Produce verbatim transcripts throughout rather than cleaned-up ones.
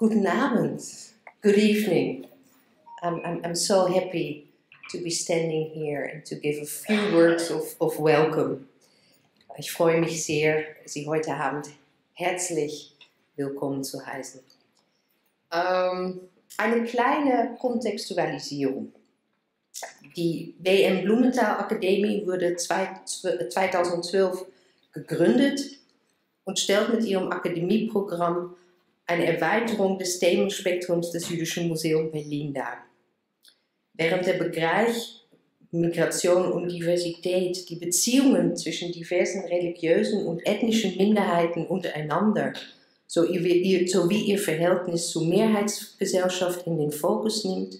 Guten Abend, good evening. I'm, I'm, I'm so happy to be standing here and to give a few words of, of welcome. Ich freue mich sehr, Sie heute Abend herzlich willkommen zu heißen. Ähm, eine kleine Kontextualisierung. Die W M Blumenthal Akademie wurde zweitausendzwölf gegründet und stellt mit ihrem Akademieprogramm eine Erweiterung des Themenspektrums des Jüdischen Museums Berlin dar. Während der Bereich Migration und Diversität die Beziehungen zwischen diversen religiösen und ethnischen Minderheiten untereinander sowie ihr Verhältnis zur Mehrheitsgesellschaft in den Fokus nimmt,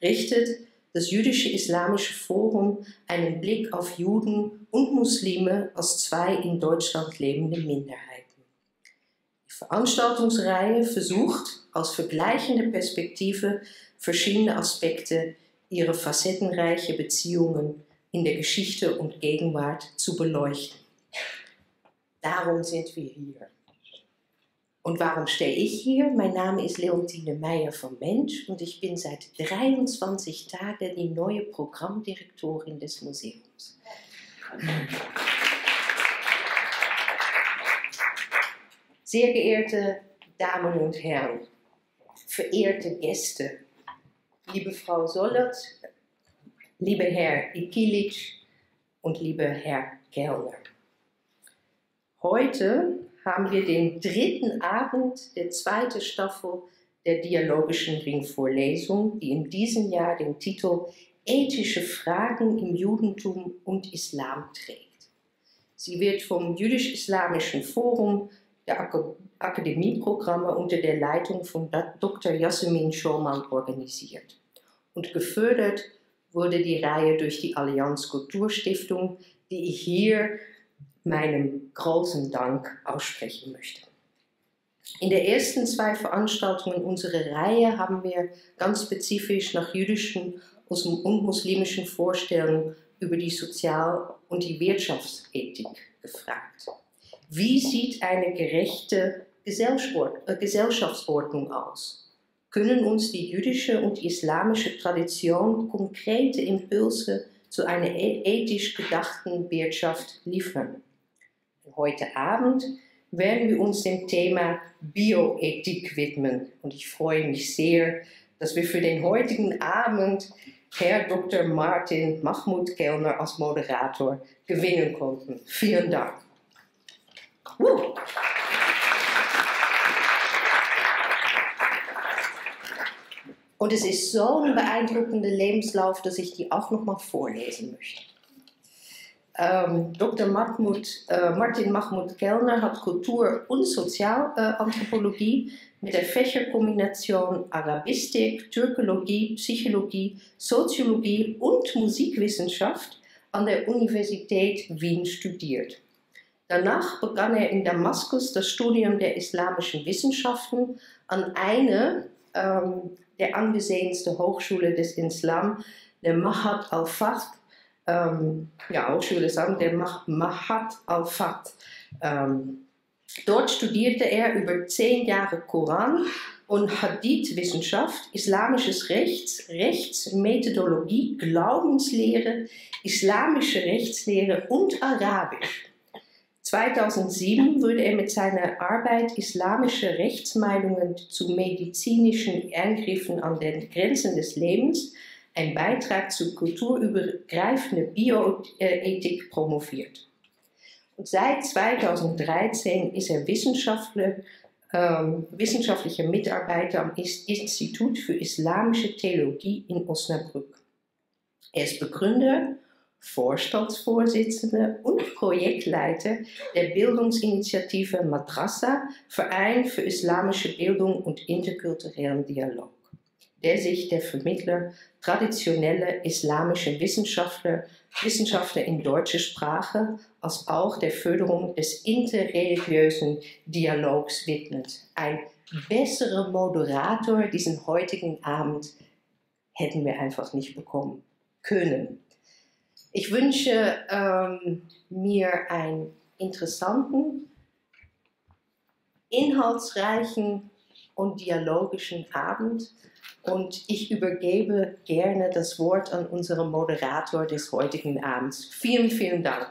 richtet das Jüdische-Islamische Forum einen Blick auf Juden und Muslime als zwei in Deutschland lebende Minderheiten. Die Veranstaltungsreihe versucht, aus vergleichender Perspektive verschiedene Aspekte ihrer facettenreichen Beziehungen in der Geschichte und Gegenwart zu beleuchten. Darum sind wir hier. Und warum stehe ich hier? Mein Name ist Leontine Meier von Mensch und ich bin seit dreiundzwanzig Tagen die neue Programmdirektorin des Museums. Sehr geehrte Damen und Herren, verehrte Gäste, liebe Frau Zoloth, lieber Herr Ilkilic und lieber Herr Kellner. Heute haben wir den dritten Abend der zweiten Staffel der Dialogischen Ringvorlesung, die in diesem Jahr den Titel Ethische Fragen im Judentum und Islam trägt. Sie wird vom Jüdisch-Islamischen Forum, der Ak- Akademieprogramme unter der Leitung von Doktor Jasmin Schollmann organisiert. Und gefördert wurde die Reihe durch die Allianz Kulturstiftung, die ich hier meinem großen Dank aussprechen möchte. In der ersten zwei Veranstaltungen unserer Reihe haben wir ganz spezifisch nach jüdischen und muslimischen Vorstellungen über die Sozial- und die Wirtschaftsethik gefragt. Wie sieht eine gerechte Gesellschaftsordnung aus? Können uns die jüdische und islamische Tradition konkrete Impulse zu einer ethisch gedachten Wirtschaft liefern? Heute Abend werden wir uns dem Thema Bioethik widmen und ich freue mich sehr, dass wir für den heutigen Abend Herr Doktor Martin Mahmud Kellner als Moderator gewinnen konnten. Vielen Dank. Uh. Und es ist so ein beeindruckender Lebenslauf, dass ich die auch noch mal vorlesen möchte. Ähm, Doktor Mahmud, äh, Martin Mahmud Kellner hat Kultur- und Sozialanthropologie äh, mit der Fächerkombination Arabistik, Türkologie, Psychologie, Soziologie und Musikwissenschaft an der Universität Wien studiert. Danach begann er in Damaskus das Studium der islamischen Wissenschaften an einer ähm, der angesehensten Hochschulen des Islam, der Mahad al-Fath, ähm, ja, Hochschule sagen, der Mah Mahad al-Fath. Ähm, dort studierte er über zehn Jahre Koran und Hadith-Wissenschaft, islamisches Recht, Rechtsmethodologie, Glaubenslehre, islamische Rechtslehre und Arabisch. zweitausendsieben wurde er mit seiner Arbeit Islamische Rechtsmeinungen zu medizinischen Eingriffen an den Grenzen des Lebens, ein Beitrag zur kulturübergreifenden Bioethik, promoviert. Und seit zweitausenddreizehn ist er Wissenschaftler, ähm, wissenschaftlicher Mitarbeiter am Institut für Islamische Theologie in Osnabrück. Er ist Begründer, Vorstandsvorsitzende und Projektleiter der Bildungsinitiative Madrasa, Verein für islamische Bildung und interkulturellen Dialog, der sich der Vermittler traditioneller islamischer Wissenschaftler, Wissenschaftler in deutscher Sprache als auch der Förderung des interreligiösen Dialogs widmet. Ein besserer Moderator diesen heutigen Abend hätten wir einfach nicht bekommen können. Ich wünsche ähm, mir einen interessanten, inhaltsreichen und dialogischen Abend. Und ich übergebe gerne das Wort an unseren Moderator des heutigen Abends. Vielen, vielen Dank.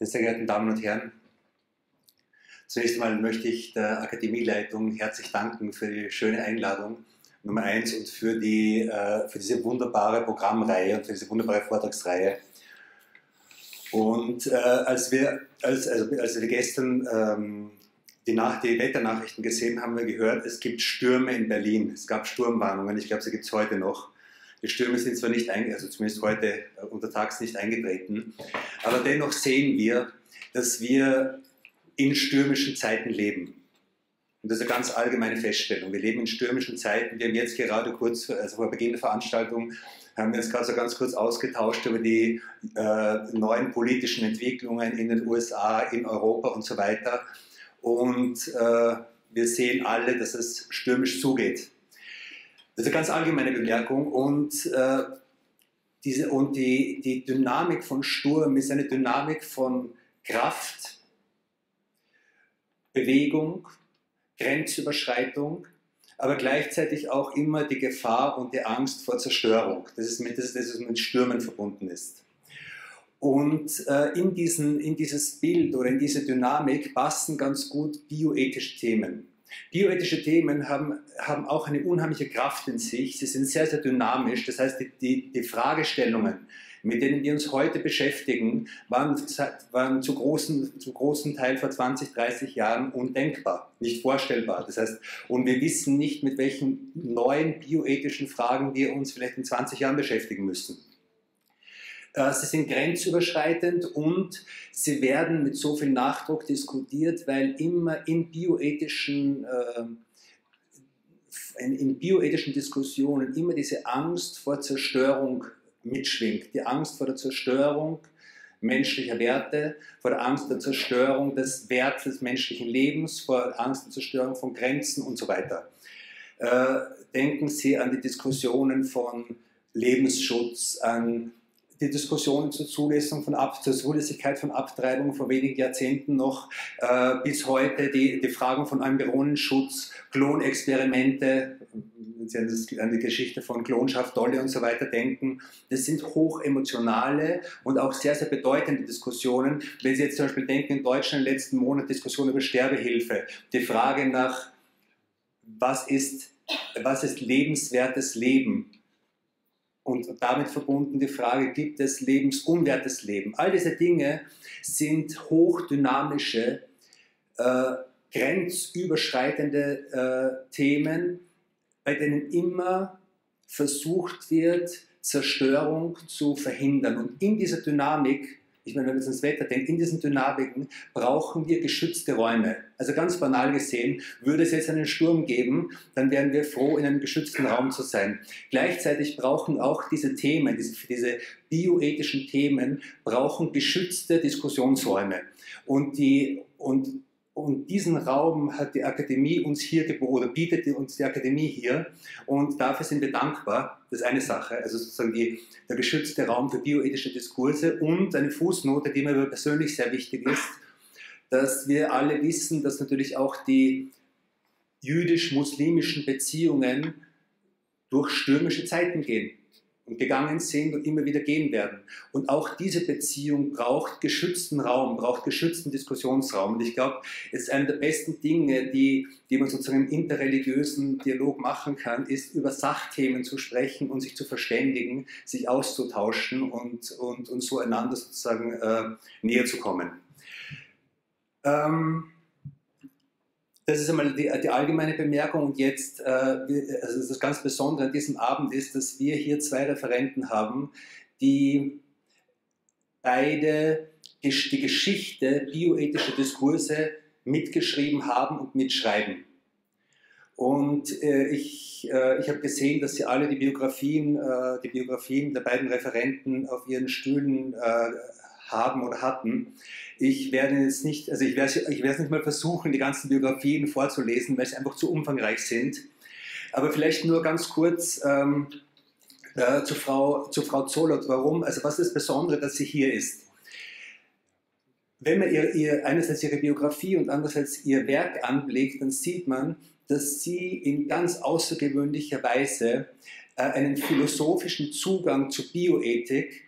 Sehr geehrten Damen und Herren, zunächst einmal möchte ich der Akademieleitung herzlich danken für die schöne Einladung Nummer eins und für, die, für diese wunderbare Programmreihe und für diese wunderbare Vortragsreihe. Und äh, als, wir, als, also, als wir gestern ähm, die, Nach die Wetternachrichten gesehen haben, haben wir gehört, es gibt Stürme in Berlin. Es gab Sturmwarnungen, ich glaube, sie gibt es heute noch. Die Stürme sind zwar nicht, also zumindest heute untertags nicht eingetreten, aber dennoch sehen wir, dass wir in stürmischen Zeiten leben. Und das ist eine ganz allgemeine Feststellung. Wir leben in stürmischen Zeiten. Wir haben jetzt gerade kurz, also vor Beginn der Veranstaltung, haben wir uns gerade so ganz kurz ausgetauscht über die äh, neuen politischen Entwicklungen in den U S A, in Europa und so weiter. Und äh, wir sehen alle, dass es stürmisch zugeht. Das ist eine ganz allgemeine Bemerkung und, äh, diese, und die, die Dynamik von Sturm ist eine Dynamik von Kraft, Bewegung, Grenzüberschreitung, aber gleichzeitig auch immer die Gefahr und die Angst vor Zerstörung, dass es mit, dass es mit Stürmen verbunden ist. Und äh, in, diesen, in dieses Bild oder in diese Dynamik passen ganz gut bioethische Themen. Bioethische Themen haben, haben auch eine unheimliche Kraft in sich. Sie sind sehr, sehr dynamisch. Das heißt, die, die, die Fragestellungen, mit denen wir uns heute beschäftigen, waren, waren zu großen, zu großen Teil vor zwanzig, dreißig Jahren undenkbar, nicht vorstellbar. Das heißt, und wir wissen nicht, mit welchen neuen bioethischen Fragen wir uns vielleicht in zwanzig Jahren beschäftigen müssen. Sie sind grenzüberschreitend und sie werden mit so viel Nachdruck diskutiert, weil immer in bioethischen, äh, in, in bioethischen Diskussionen immer diese Angst vor Zerstörung mitschwingt. Die Angst vor der Zerstörung menschlicher Werte, vor der Angst der Zerstörung des Wertes des menschlichen Lebens, vor der Angst der Zerstörung von Grenzen und so weiter. Äh, denken Sie an die Diskussionen von Lebensschutz, an die Diskussion zur Zulassung von Ab zur Zulässigkeit von Abtreibung vor wenigen Jahrzehnten noch, äh, bis heute die, die Fragen von Embryonenschutz, Klonexperimente, wenn Sie an, das, an die Geschichte von Klonschaft, Dolly und so weiter denken, das sind hochemotionale und auch sehr, sehr bedeutende Diskussionen. Wenn Sie jetzt zum Beispiel denken, in Deutschland im letzten Monat Diskussion über Sterbehilfe, die Frage nach, was ist, was ist lebenswertes Leben? Und damit verbunden die Frage, gibt es lebensunwertes Leben? All diese Dinge sind hochdynamische, äh, grenzüberschreitende äh, Themen, bei denen immer versucht wird, Zerstörung zu verhindern. Und in dieser Dynamik, ich meine, wenn wir jetzt ans Wetter denken, in diesen Dynamiken brauchen wir geschützte Räume. Also ganz banal gesehen, würde es jetzt einen Sturm geben, dann wären wir froh, in einem geschützten Raum zu sein. Gleichzeitig brauchen auch diese Themen, diese, diese bioethischen Themen, brauchen geschützte Diskussionsräume. Und, die, und, und diesen Raum hat die Akademie uns hier geboten, oder bietet uns die Akademie hier. Und dafür sind wir dankbar. Das ist eine Sache, also sozusagen die, der geschützte Raum für bioethische Diskurse und eine Fußnote, die mir persönlich sehr wichtig ist, dass wir alle wissen, dass natürlich auch die jüdisch-muslimischen Beziehungen durch stürmische Zeiten gehen und gegangen sind und immer wieder gehen werden. Und auch diese Beziehung braucht geschützten Raum, braucht geschützten Diskussionsraum. Und ich glaube, es ist eine der besten Dinge, die, die man sozusagen im interreligiösen Dialog machen kann, ist, über Sachthemen zu sprechen und sich zu verständigen, sich auszutauschen und, und, und so einander sozusagen äh, näher zu kommen. Ähm, das ist einmal die, die allgemeine Bemerkung und jetzt, äh, also das ganz Besondere an diesem Abend ist, dass wir hier zwei Referenten haben, die beide die Geschichte bioethischer Diskurse mitgeschrieben haben und mitschreiben. Und äh, ich, äh, ich habe gesehen, dass Sie alle die Biografien, äh, die Biografien der beiden Referenten auf Ihren Stühlen äh, haben oder hatten. Ich werde jetzt nicht, also ich werde, ich werde nicht mal versuchen, die ganzen Biografien vorzulesen, weil sie einfach zu umfangreich sind. Aber vielleicht nur ganz kurz ähm, äh, zu Frau, zu Frau Zoloth, warum, also was ist das Besondere, dass sie hier ist? Wenn man ihr, ihr einerseits ihre Biografie und andererseits ihr Werk anblickt, dann sieht man, dass sie in ganz außergewöhnlicher Weise äh, einen philosophischen Zugang zu Bioethik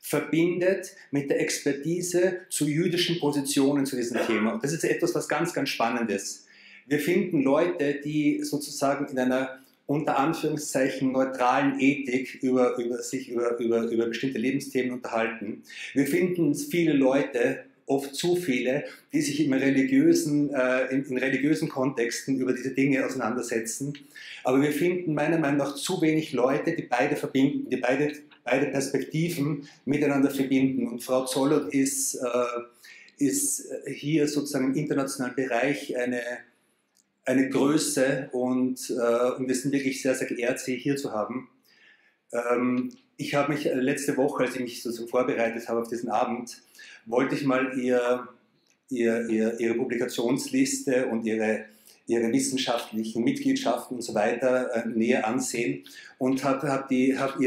verbindet mit der Expertise zu jüdischen Positionen zu diesem Thema. Und das ist etwas, was ganz, ganz Spannendes. Wir finden Leute, die sozusagen in einer unter Anführungszeichen neutralen Ethik über, über sich über, über, über bestimmte Lebensthemen unterhalten. Wir finden viele Leute, oft zu viele, die sich im religiösen, äh, in, in religiösen Kontexten über diese Dinge auseinandersetzen. Aber wir finden meiner Meinung nach zu wenig Leute, die beide verbinden, die beide, beide Perspektiven miteinander verbinden. Und Frau Zoloth ist, äh, ist hier sozusagen im internationalen Bereich eine, eine Größe und, äh, und wir sind wirklich sehr, sehr geehrt, sie hier zu haben. Ähm, Ich habe mich letzte Woche, als ich mich so vorbereitet habe auf diesen Abend, wollte ich mal ihr, ihr, ihr, ihre Publikationsliste und ihre, ihre wissenschaftlichen Mitgliedschaften und so weiter äh, näher ansehen und habe hab hab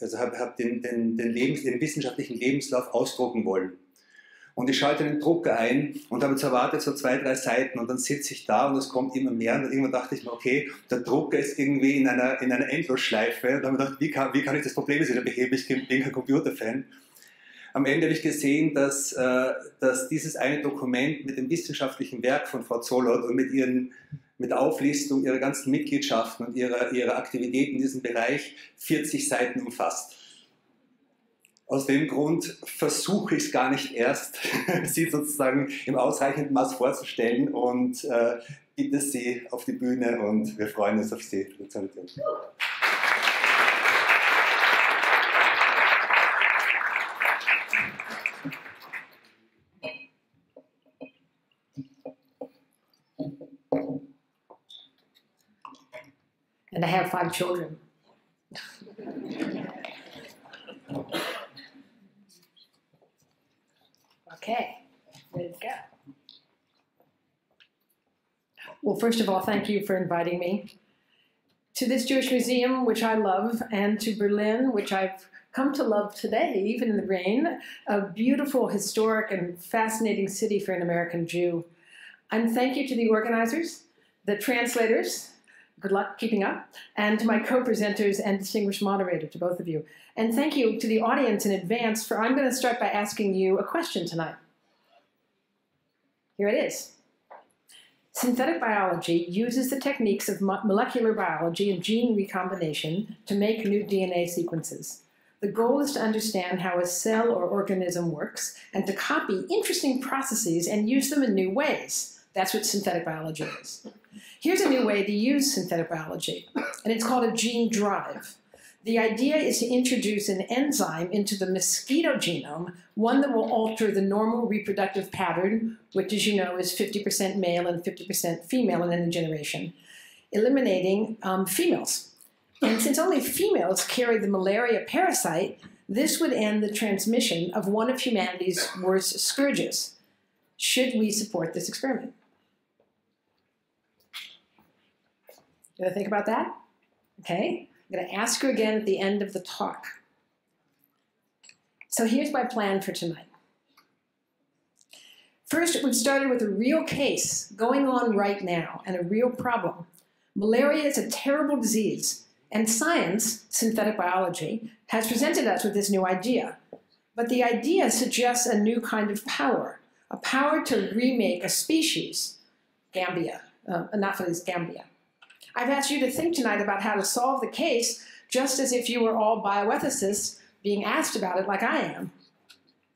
also hab, hab den, den, den, Lebens-, den wissenschaftlichen Lebenslauf ausdrucken wollen. Und ich schalte den Drucker ein und habe jetzt erwartet so zwei, drei Seiten und dann sitze ich da und es kommt immer mehr und dann irgendwann dachte ich mir, okay, der Drucker ist irgendwie in einer, in einer Endlosschleife. Und dann habe ich gedacht, wie kann, wie kann ich das Problem wieder beheben? Ich bin kein Computerfan. Am Ende habe ich gesehen, dass, äh, dass dieses eine Dokument mit dem wissenschaftlichen Werk von Frau Zoloth und mit ihren, mit der Auflistung ihrer ganzen Mitgliedschaften und ihrer, ihrer Aktivitäten in diesem Bereich vierzig Seiten umfasst. Aus dem Grund versuche ich es gar nicht erst, sie sozusagen im ausreichenden Maß vorzustellen und äh, bitte Sie auf die Bühne und wir freuen uns auf Sie. And I have five children. Okay, let's go. Well, first of all, thank you for inviting me to this Jewish museum, which I love, and to Berlin, which I've come to love today, even in the rain, a beautiful, historic, and fascinating city for an American Jew. And thank you to the organizers, the translators, good luck keeping up, and to my co-presenters and distinguished moderator, to both of you. And thank you to the audience in advance for, I'm going to start by asking you a question tonight. Here it is. Synthetic biology uses the techniques of molecular biology and gene recombination to make new D N A sequences. The goal is to understand how a cell or organism works and to copy interesting processes and use them in new ways. That's what synthetic biology is. Here's a new way to use synthetic biology, and it's called a gene drive. The idea is to introduce an enzyme into the mosquito genome, one that will alter the normal reproductive pattern, which, as you know, is fifty percent male and fifty percent female in any generation, eliminating um, females. And since only females carry the malaria parasite, this would end the transmission of one of humanity's worst scourges. Should we support this experiment? You gonna think about that? Okay, I'm gonna ask her again at the end of the talk. So here's my plan for tonight. First, we've started with a real case going on right now and a real problem. Malaria is a terrible disease, and science, synthetic biology, has presented us with this new idea. But the idea suggests a new kind of power, a power to remake a species, Gambia, uh, Anopheles gambiae. I've asked you to think tonight about how to solve the case, just as if you were all bioethicists being asked about it like I am.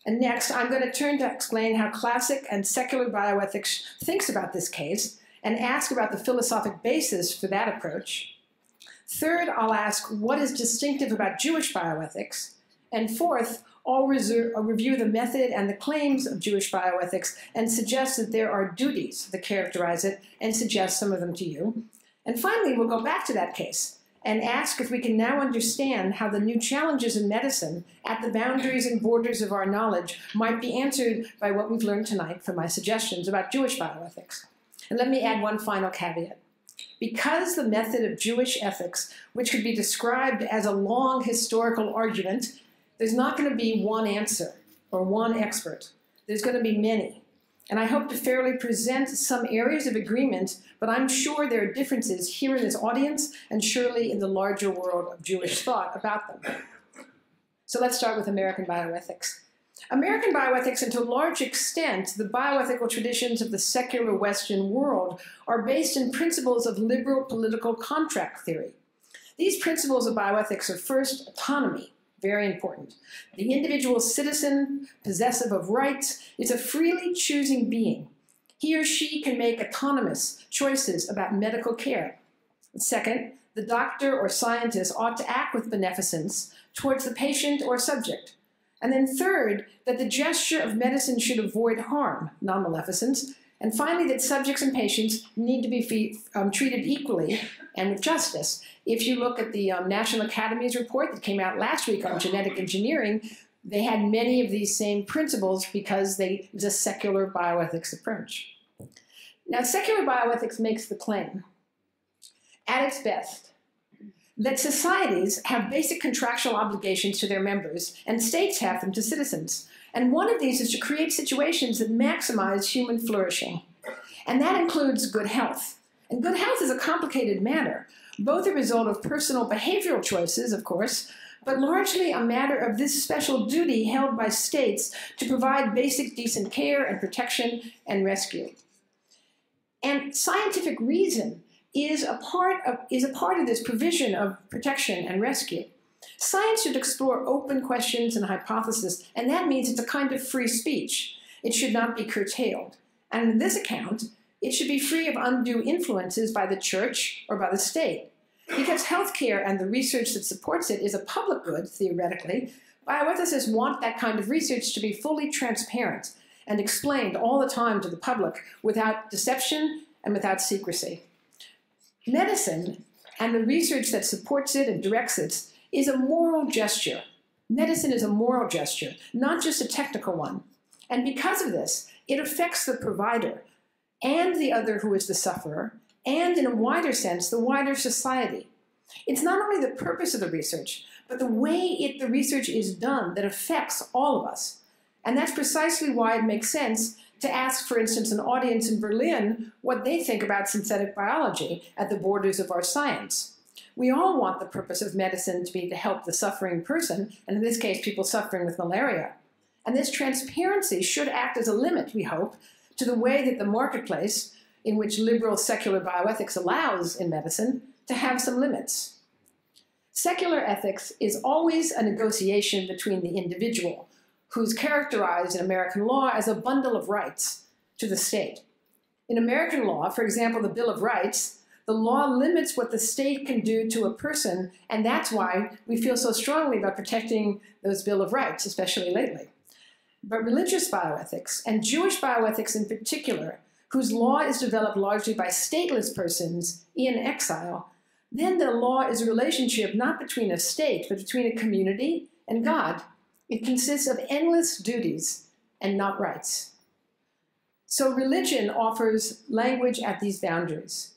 And next, I'm going to turn to explain how classic and secular bioethics thinks about this case and ask about the philosophic basis for that approach. Third, I'll ask what is distinctive about Jewish bioethics. And fourth, I'll, I'll review the method and the claims of Jewish bioethics and suggest that there are duties that characterize it and suggest some of them to you. And finally, we'll go back to that case and ask if we can now understand how the new challenges in medicine at the boundaries and borders of our knowledge might be answered by what we've learned tonight from my suggestions about Jewish bioethics. And let me add one final caveat. Because the method of Jewish ethics, which could be described as a long historical argument, there's not going to be one answer or one expert. There's going to be many. And I hope to fairly present some areas of agreement, but I'm sure there are differences here in this audience and surely in the larger world of Jewish thought about them. So let's start with American bioethics. American bioethics, and to a large extent, the bioethical traditions of the secular Western world, are based in principles of liberal political contract theory. These principles of bioethics are first autonomy. Very important. The individual citizen, possessive of rights, is a freely choosing being. He or she can make autonomous choices about medical care. Second, the doctor or scientist ought to act with beneficence towards the patient or subject. And then third, that the gesture of medicine should avoid harm, non-maleficence. And finally, that subjects and patients need to be um, treated equally and with justice. If you look at the um, National Academy's report that came out last week on genetic engineering, they had many of these same principles because they, it was a secular bioethics approach. Now, secular bioethics makes the claim, at its best, that societies have basic contractual obligations to their members, and states have them to citizens. And one of these is to create situations that maximize human flourishing. And that includes good health. And good health is a complicated matter, both a result of personal behavioral choices, of course, but largely a matter of this special duty held by states to provide basic decent care and protection and rescue. And scientific reason is a part of, is a part of this provision of protection and rescue. Science should explore open questions and hypotheses, and that means it's a kind of free speech. It should not be curtailed. And in this account, it should be free of undue influences by the church or by the state. Because healthcare and the research that supports it is a public good, theoretically, bioethicists want that kind of research to be fully transparent and explained all the time to the public without deception and without secrecy. Medicine and the research that supports it and directs it is a moral gesture. Medicine is a moral gesture, not just a technical one. And because of this, it affects the provider and the other who is the sufferer, and in a wider sense, the wider society. It's not only the purpose of the research, but the way it, the research is done that affects all of us. And that's precisely why it makes sense to ask, for instance, an audience in Berlin what they think about synthetic biology at the borders of our science. We all want the purpose of medicine to be to help the suffering person, and in this case, people suffering with malaria. And this transparency should act as a limit, we hope, to the way that the marketplace, in which liberal secular bioethics allows in medicine, to have some limits. Secular ethics is always a negotiation between the individual, who's characterized in American law as a bundle of rights, to the state. In American law, for example, the Bill of Rights, the law limits what the state can do to a person, and that's why we feel so strongly about protecting those Bill of Rights, especially lately. But religious bioethics, and Jewish bioethics in particular, whose law is developed largely by stateless persons in exile, then the law is a relationship not between a state, but between a community and God. It consists of endless duties and not rights. So religion offers language at these boundaries.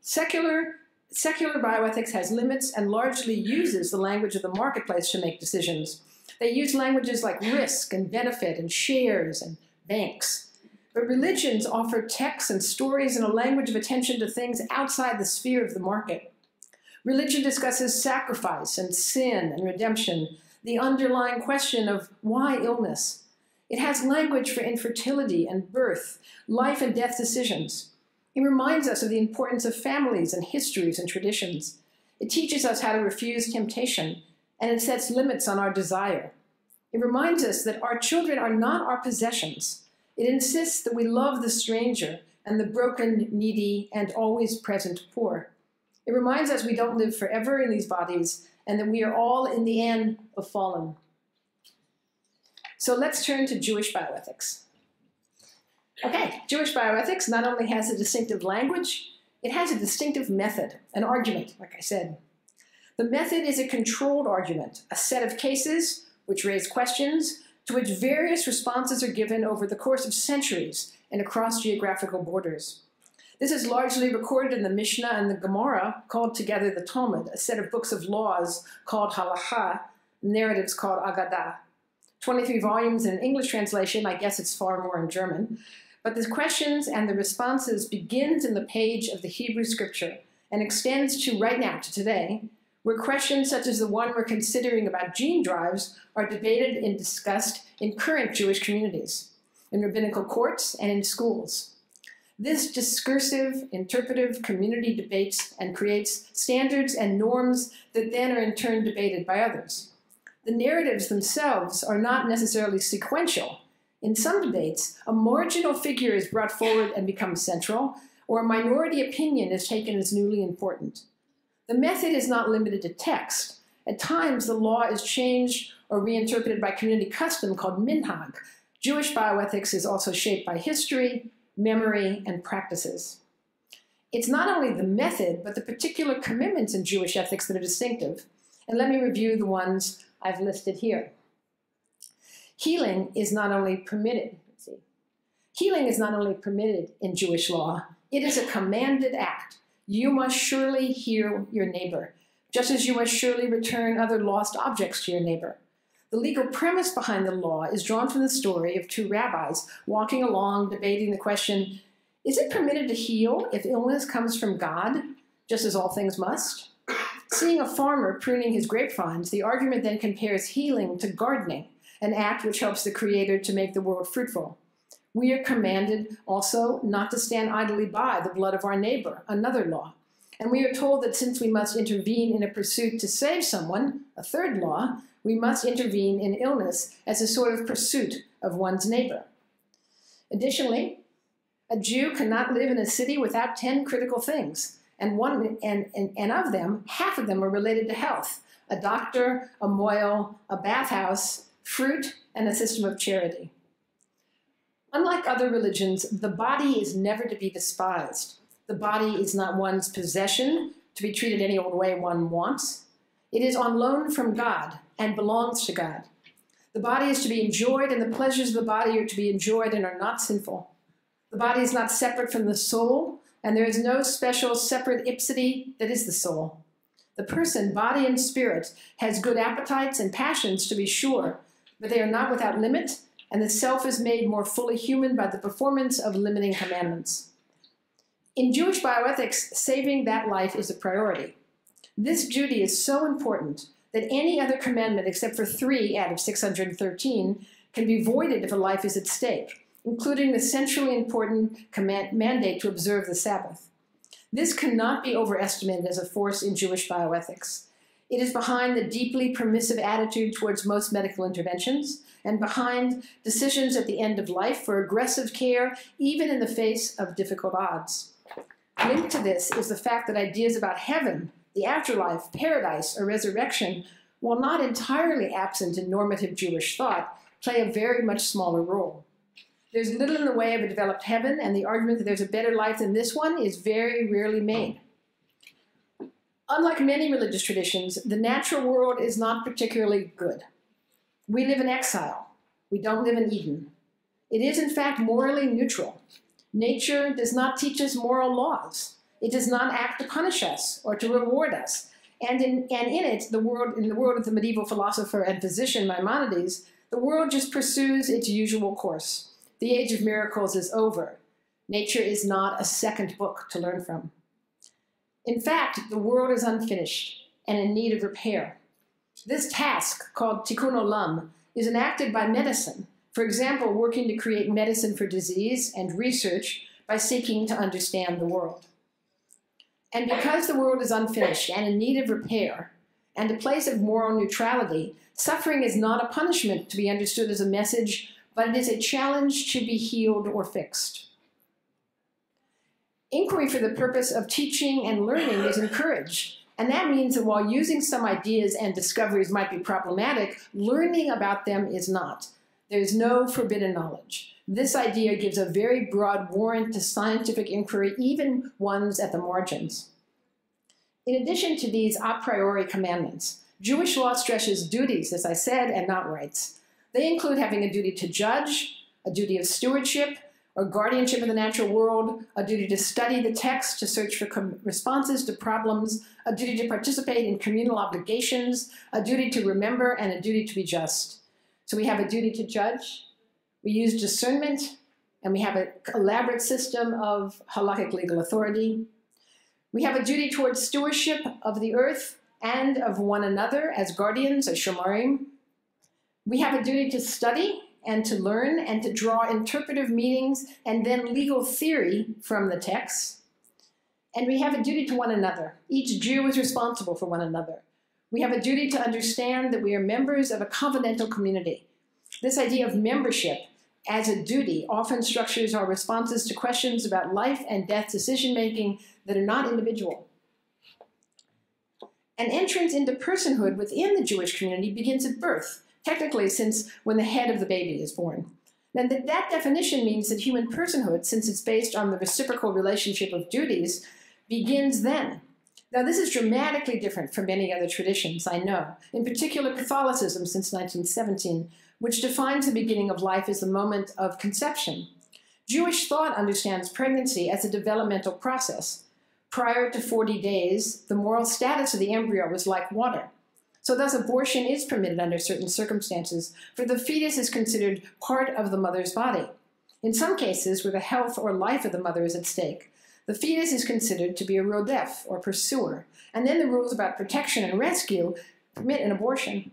Secular, secular bioethics has limits and largely uses the language of the marketplace to make decisions. They use languages like risk and benefit and shares and banks. But religions offer texts and stories in a language of attention to things outside the sphere of the market. Religion discusses sacrifice and sin and redemption, the underlying question of why illness. It has language for infertility and birth, life and death decisions. It reminds us of the importance of families and histories and traditions. It teaches us how to refuse temptation, and it sets limits on our desire. It reminds us that our children are not our possessions. It insists that we love the stranger and the broken, needy, and always present poor. It reminds us we don't live forever in these bodies, and that we are all in the end of fallen. So let's turn to Jewish bioethics. Okay, Jewish bioethics not only has a distinctive language, it has a distinctive method, an argument, like I said. The method is a controlled argument, a set of cases which raise questions to which various responses are given over the course of centuries and across geographical borders. This is largely recorded in the Mishnah and the Gemara, called together the Talmud, a set of books of laws called Halacha, narratives called Agadah. twenty-three volumes in an English translation, I guess it's far more in German, but the questions and the responses begins in the page of the Hebrew scripture and extends to right now, to today, where questions such as the one we're considering about gene drives are debated and discussed in current Jewish communities, in rabbinical courts, and in schools. This discursive, interpretive community debates and creates standards and norms that then are in turn debated by others. The narratives themselves are not necessarily sequential. In some debates, a marginal figure is brought forward and becomes central, or a minority opinion is taken as newly important. The method is not limited to text. At times, the law is changed or reinterpreted by community custom called Minhag. Jewish bioethics is also shaped by history, memory, and practices. It's not only the method, but the particular commitments in Jewish ethics that are distinctive. And let me review the ones I've listed here. Healing is not only permitted, let's see. Healing is not only permitted in Jewish law, it is a commanded act. You must surely heal your neighbor, just as you must surely return other lost objects to your neighbor. The legal premise behind the law is drawn from the story of two rabbis walking along debating the question, is it permitted to heal if illness comes from God, just as all things must? Seeing a farmer pruning his grapevines, the argument then compares healing to gardening, an act which helps the Creator to make the world fruitful. We are commanded also not to stand idly by the blood of our neighbor, another law. And we are told that since we must intervene in a pursuit to save someone, a third law, we must intervene in illness as a sort of pursuit of one's neighbor. Additionally, a Jew cannot live in a city without ten critical things, and, one, and, and, and of them, half of them are related to health, a doctor, a moil, a bathhouse, fruit, and a system of charity. Unlike other religions, the body is never to be despised. The body is not one's possession to be treated any old way one wants. It is on loan from God and belongs to God. The body is to be enjoyed, and the pleasures of the body are to be enjoyed and are not sinful. The body is not separate from the soul, and there is no special separate ipsity that is the soul. The person, body and spirit, has good appetites and passions, to be sure, but they are not without limit, and the self is made more fully human by the performance of limiting commandments. In Jewish bioethics, saving that life is a priority. This duty is so important that any other commandment except for three out of six hundred thirteen can be voided if a life is at stake, including the centrally important command mandate to observe the Sabbath. This cannot be overestimated as a force in Jewish bioethics. It is behind the deeply permissive attitude towards most medical interventions and behind decisions at the end of life for aggressive care, even in the face of difficult odds. Linked to this is the fact that ideas about heaven, the afterlife, paradise, or resurrection, while not entirely absent in normative Jewish thought, play a very much smaller role. There's little in the way of a developed heaven, and the argument that there's a better life than this one is very rarely made. Unlike many religious traditions, the natural world is not particularly good. We live in exile. We don't live in Eden. It is, in fact, morally neutral. Nature does not teach us moral laws. It does not act to punish us or to reward us. And in, and in it, the world, in the world of the medieval philosopher and physician Maimonides, the world just pursues its usual course. The age of miracles is over. Nature is not a second book to learn from. In fact, the world is unfinished and in need of repair. This task, called Tikkun olam, is enacted by medicine, for example, working to create medicine for disease and research by seeking to understand the world. And because the world is unfinished and in need of repair, and a place of moral neutrality, suffering is not a punishment to be understood as a message, but it is a challenge to be healed or fixed. Inquiry for the purpose of teaching and learning is encouraged, and that means that while using some ideas and discoveries might be problematic, learning about them is not. There is no forbidden knowledge. This idea gives a very broad warrant to scientific inquiry, even ones at the margins. In addition to these a priori commandments, Jewish law stretches duties, as I said, and not rights. They include having a duty to judge, a duty of stewardship or guardianship of the natural world, a duty to study the text, to search for responses to problems, a duty to participate in communal obligations, a duty to remember, and a duty to be just. So we have a duty to judge, we use discernment, and we have an elaborate system of halakhic legal authority. We have a duty towards stewardship of the earth and of one another as guardians, as shomarim. We have a duty to study and to learn and to draw interpretive meanings and then legal theory from the text. And we have a duty to one another. Each Jew is responsible for one another. We have a duty to understand that we are members of a covenantal community. This idea of membership as a duty often structures our responses to questions about life and death decision-making that are not individual. An entrance into personhood within the Jewish community begins at birth, technically since when the head of the baby is born. Then that, that definition means that human personhood, since it's based on the reciprocal relationship of duties, begins then. Now this is dramatically different from many other traditions, I know, in particular Catholicism since nineteen seventeen, which defines the beginning of life as the moment of conception. Jewish thought understands pregnancy as a developmental process. Prior to forty days, the moral status of the embryo was like water. So thus abortion is permitted under certain circumstances, for the fetus is considered part of the mother's body. In some cases where the health or life of the mother is at stake, the fetus is considered to be a rodef, or pursuer, and then the rules about protection and rescue permit an abortion.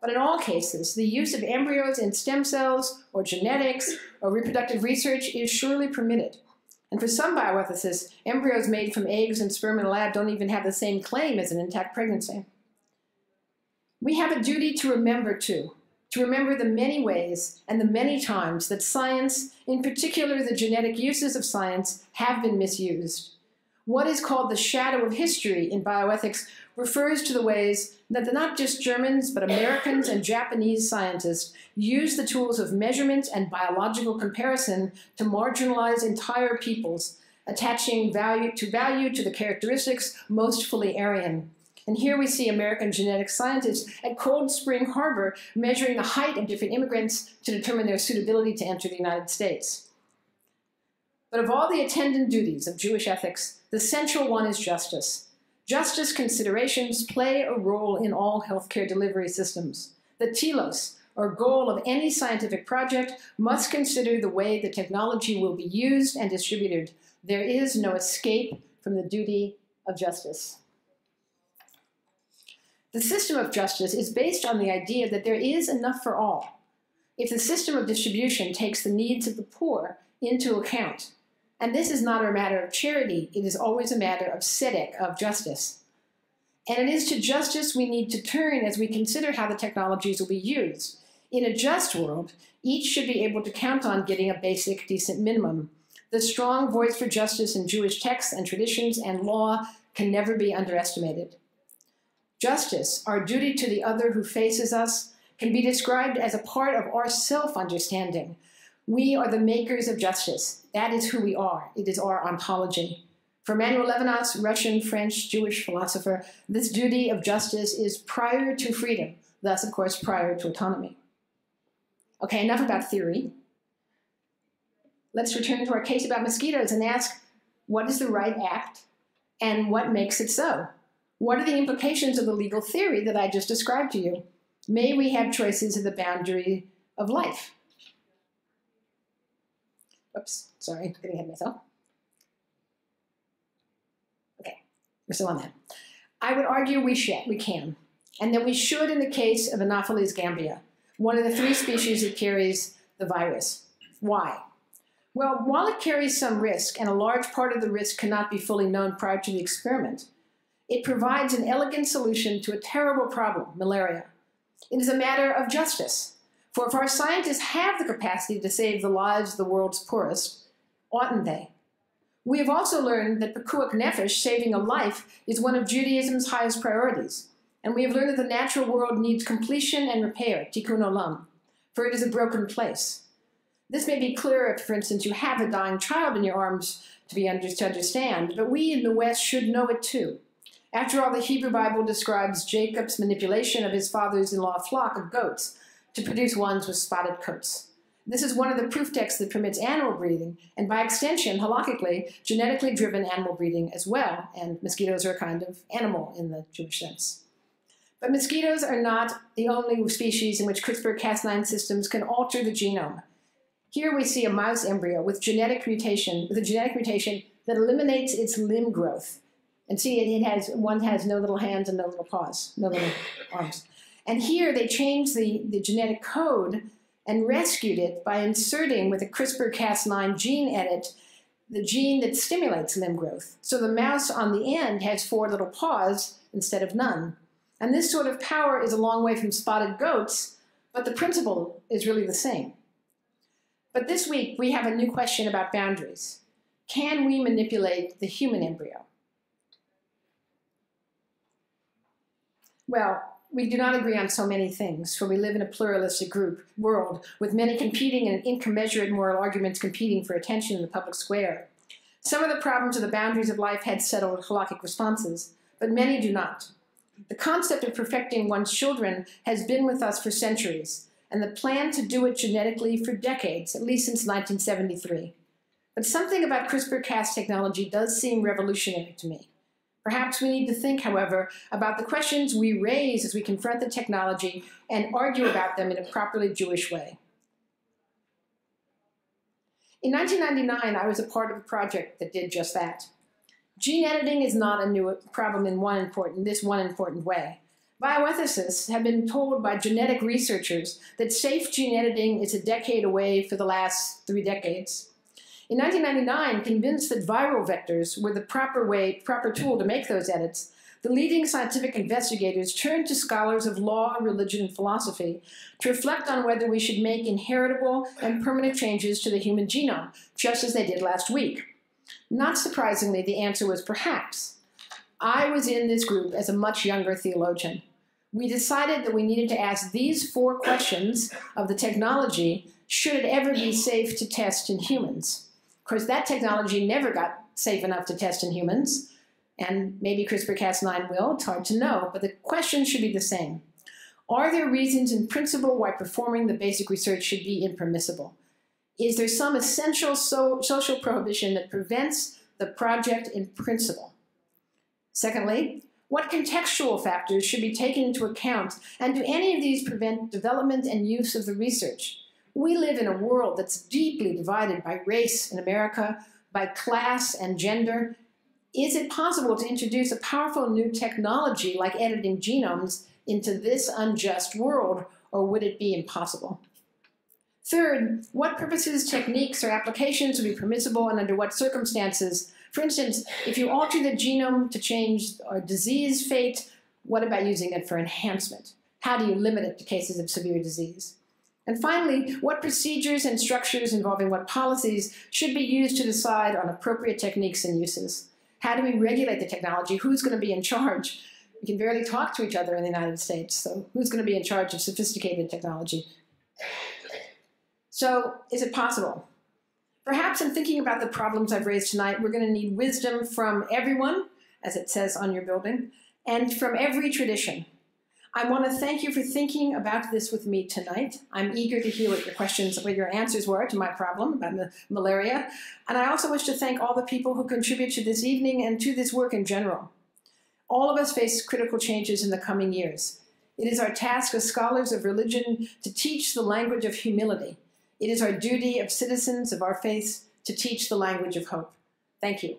But in all cases, the use of embryos in stem cells, or genetics, or reproductive research is surely permitted. And for some bioethicists, embryos made from eggs and sperm in a lab don't even have the same claim as an intact pregnancy. We have a duty to remember, too, to remember the many ways and the many times that science, in particular the genetic uses of science, have been misused. What is called the shadow of history in bioethics refers to the ways that not just Germans, but Americans and Japanese scientists use the tools of measurement and biological comparison to marginalize entire peoples, attaching value to value to the characteristics most fully Aryan. And here we see American genetic scientists at Cold Spring Harbor measuring the height of different immigrants to determine their suitability to enter the United States. But of all the attendant duties of Jewish ethics, the central one is justice. Justice considerations play a role in all healthcare delivery systems. The telos, or goal of any scientific project, must consider the way the technology will be used and distributed. There is no escape from the duty of justice. The system of justice is based on the idea that there is enough for all, if the system of distribution takes the needs of the poor into account. And this is not a matter of charity, it is always a matter of tzedek, of justice. And it is to justice we need to turn as we consider how the technologies will be used. In a just world, each should be able to count on getting a basic, decent minimum. The strong voice for justice in Jewish texts and traditions and law can never be underestimated. Justice, our duty to the other who faces us, can be described as a part of our self-understanding. We are the makers of justice. That is who we are. It is our ontology. For Manuel Levinas, Russian, French, Jewish philosopher, this duty of justice is prior to freedom, thus, of course, prior to autonomy. Okay, enough about theory. Let's return to our case about mosquitoes and ask, what is the right act and what makes it so? What are the implications of the legal theory that I just described to you? May we have choices at the boundary of life? Oops, sorry, getting ahead of myself. Okay, we're still on that. I would argue we should, we can, and that we should in the case of Anopheles gambiae, one of the three species that carries the virus. Why? Well, while it carries some risk, and a large part of the risk cannot be fully known prior to the experiment, it provides an elegant solution to a terrible problem, malaria. It is a matter of justice. For if our scientists have the capacity to save the lives of the world's poorest, oughtn't they? We have also learned that Pekuach Nefesh, saving a life, is one of Judaism's highest priorities. And we have learned that the natural world needs completion and repair, Tikkun olam, for it is a broken place. This may be clearer if, for instance, you have a dying child in your arms to be under, to understand, but we in the West should know it too. After all, the Hebrew Bible describes Jacob's manipulation of his father-in-law flock of goats to produce ones with spotted coats. This is one of the proof texts that permits animal breeding, and by extension, halakhically, genetically driven animal breeding as well, and mosquitoes are a kind of animal in the Jewish sense. But mosquitoes are not the only species in which CRISPR Cas nine systems can alter the genome. Here we see a mouse embryo with genetic mutation, with a genetic mutation that eliminates its limb growth. And see, it has, one has no little hands and no little paws, no little arms. And here they change the, the genetic code and rescued it by inserting with a CRISPR Cas nine gene edit the gene that stimulates limb growth. So the mouse on the end has four little paws instead of none. And this sort of power is a long way from spotted goats, but the principle is really the same. But this week, we have a new question about boundaries. Can we manipulate the human embryo? Well, we do not agree on so many things, for we live in a pluralistic group world with many competing and incommensurate moral arguments competing for attention in the public square. Some of the problems of the boundaries of life had settled halakhic responses, but many do not. The concept of perfecting one's children has been with us for centuries, and the plan to do it genetically for decades, at least since nineteen seventy-three. But something about CRISPR Cas technology does seem revolutionary to me. Perhaps we need to think, however, about the questions we raise as we confront the technology and argue about them in a properly Jewish way. In nineteen ninety-nine, I was a part of a project that did just that. Gene editing is not a new problem in one important, this one important way. Bioethicists have been told by genetic researchers that safe gene editing is a decade away for the last three decades. In nineteen ninety-nine, convinced that viral vectors were the proper way, proper tool to make those edits, the leading scientific investigators turned to scholars of law, religion, and philosophy to reflect on whether we should make inheritable and permanent changes to the human genome, just as they did last week. Not surprisingly, the answer was perhaps. I was in this group as a much younger theologian. We decided that we needed to ask these four questions of the technology, should it ever be safe to test in humans? Of course, that technology never got safe enough to test in humans, and maybe CRISPR Cas nine will, it's hard to know, but the question should be the same. Are there reasons in principle why performing the basic research should be impermissible? Is there some essential so social prohibition that prevents the project in principle? Secondly, what contextual factors should be taken into account, and do any of these prevent development and use of the research? We live in a world that's deeply divided by race in America, by class and gender. Is it possible to introduce a powerful new technology like editing genomes into this unjust world, or would it be impossible? Third, what purposes, techniques, or applications would be permissible and under what circumstances? For instance, if you alter the genome to change a disease fate, what about using it for enhancement? How do you limit it to cases of severe disease? And finally, what procedures and structures involving what policies should be used to decide on appropriate techniques and uses? How do we regulate the technology? Who's going to be in charge? We can barely talk to each other in the United States, so who's going to be in charge of sophisticated technology? So, is it possible? Perhaps in thinking about the problems I've raised tonight, we're going to need wisdom from everyone, as it says on your building, and from every tradition. I want to thank you for thinking about this with me tonight. I'm eager to hear what your questions, what your answers were to my problem about the malaria. And I also wish to thank all the people who contribute to this evening and to this work in general. All of us face critical changes in the coming years. It is our task as scholars of religion to teach the language of humility. It is our duty as citizens of our faith to teach the language of hope. Thank you.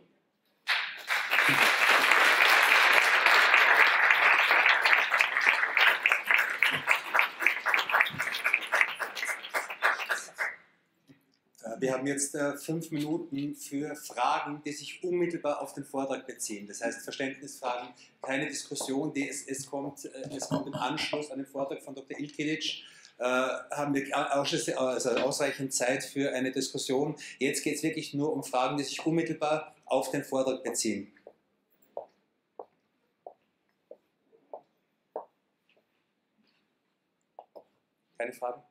Wir haben jetzt äh, fünf Minuten für Fragen, die sich unmittelbar auf den Vortrag beziehen. Das heißt, Verständnisfragen, keine Diskussion. Die, es, es, kommt, äh, es kommt im Anschluss an den Vortrag von Doktor Ilkilic. Äh, haben wir also ausreichend Zeit für eine Diskussion. Jetzt geht es wirklich nur um Fragen, die sich unmittelbar auf den Vortrag beziehen. Keine Fragen?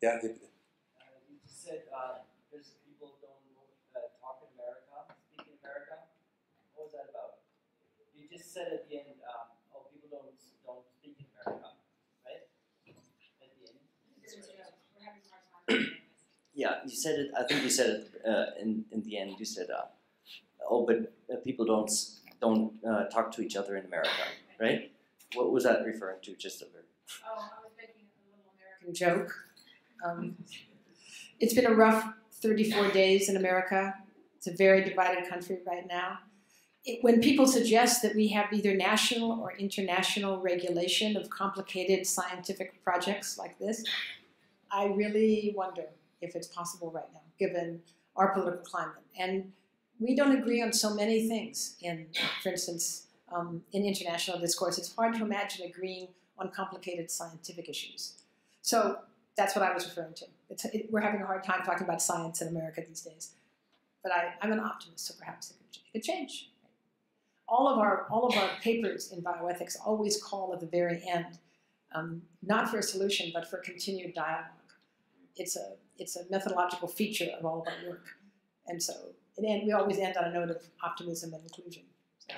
Ja, hier bitte. Said uh, there's people don't uh, talk in America, speak in America. What was that about? You you just said at the end, um, oh, people don't, don't speak in America, right? At the end. We're having a hard time. Yeah, you said it, I think you said it uh, in, in the end, you said, uh, oh, but uh, people don't, don't uh, talk to each other in America, right? What was that referring to, just over? Oh, I was making a little American joke. Um, it's been a rough thirty-four days in America. It's a very divided country right now. It, when people suggest that we have either national or international regulation of complicated scientific projects like this, I really wonder if it's possible right now, given our political climate. And we don't agree on so many things. In, for instance, um, in international discourse, it's hard to imagine agreeing on complicated scientific issues. So that's what I was referring to. It's, it, we're having a hard time talking about science in America these days. But I, I'm an optimist, so perhaps it could, it could change. All of our all of our papers in bioethics always call at the very end, um, not for a solution, but for continued dialogue. It's a it's a methodological feature of all of our work, and so and we always end on a note of optimism and inclusion. So.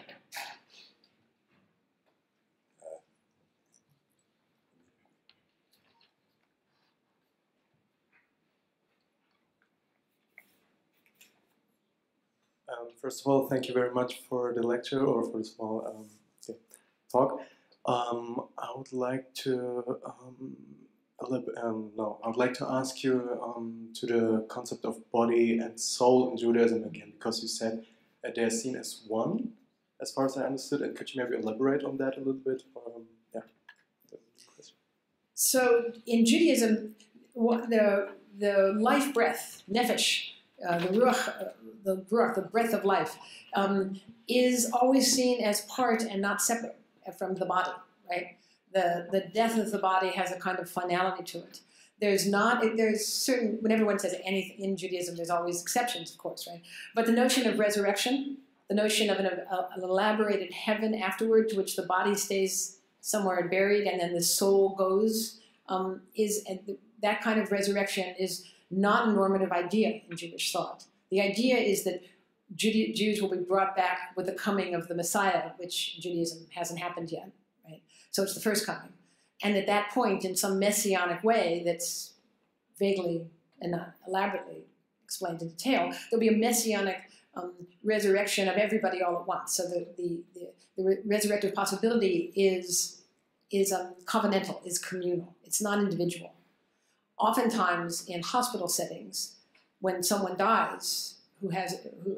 Um, first of all, thank you very much for the lecture or for the small um, yeah, talk. Um, I would like to um, um, no, I would like to ask you um, to the concept of body and soul in Judaism again, because you said uh, they are seen as one, as far as I understood. And could you maybe elaborate on that a little bit? Um, yeah. So in Judaism, the the life breath, nefesh. Uh, the ruach, uh, the ruach, the breath of life, um, is always seen as part and not separate from the body, right? The, the death of the body has a kind of finality to it. There's not, there's certain, when everyone says anything in Judaism, there's always exceptions, of course, right? But the notion of resurrection, the notion of an, uh, an elaborated heaven afterward to which the body stays somewhere buried and then the soul goes, um, is, and that kind of resurrection is not a normative idea in Jewish thought. The idea is that Jude Jews will be brought back with the coming of the Messiah, which in Judaism hasn't happened yet, right? So it's the first coming. And at that point, in some messianic way that's vaguely and not elaborately explained in detail, there'll be a messianic um, resurrection of everybody all at once. So the, the, the, the re resurrective possibility is, is um, covenantal, is communal. It's not individual. Oftentimes in hospital settings, when someone dies, who has, who,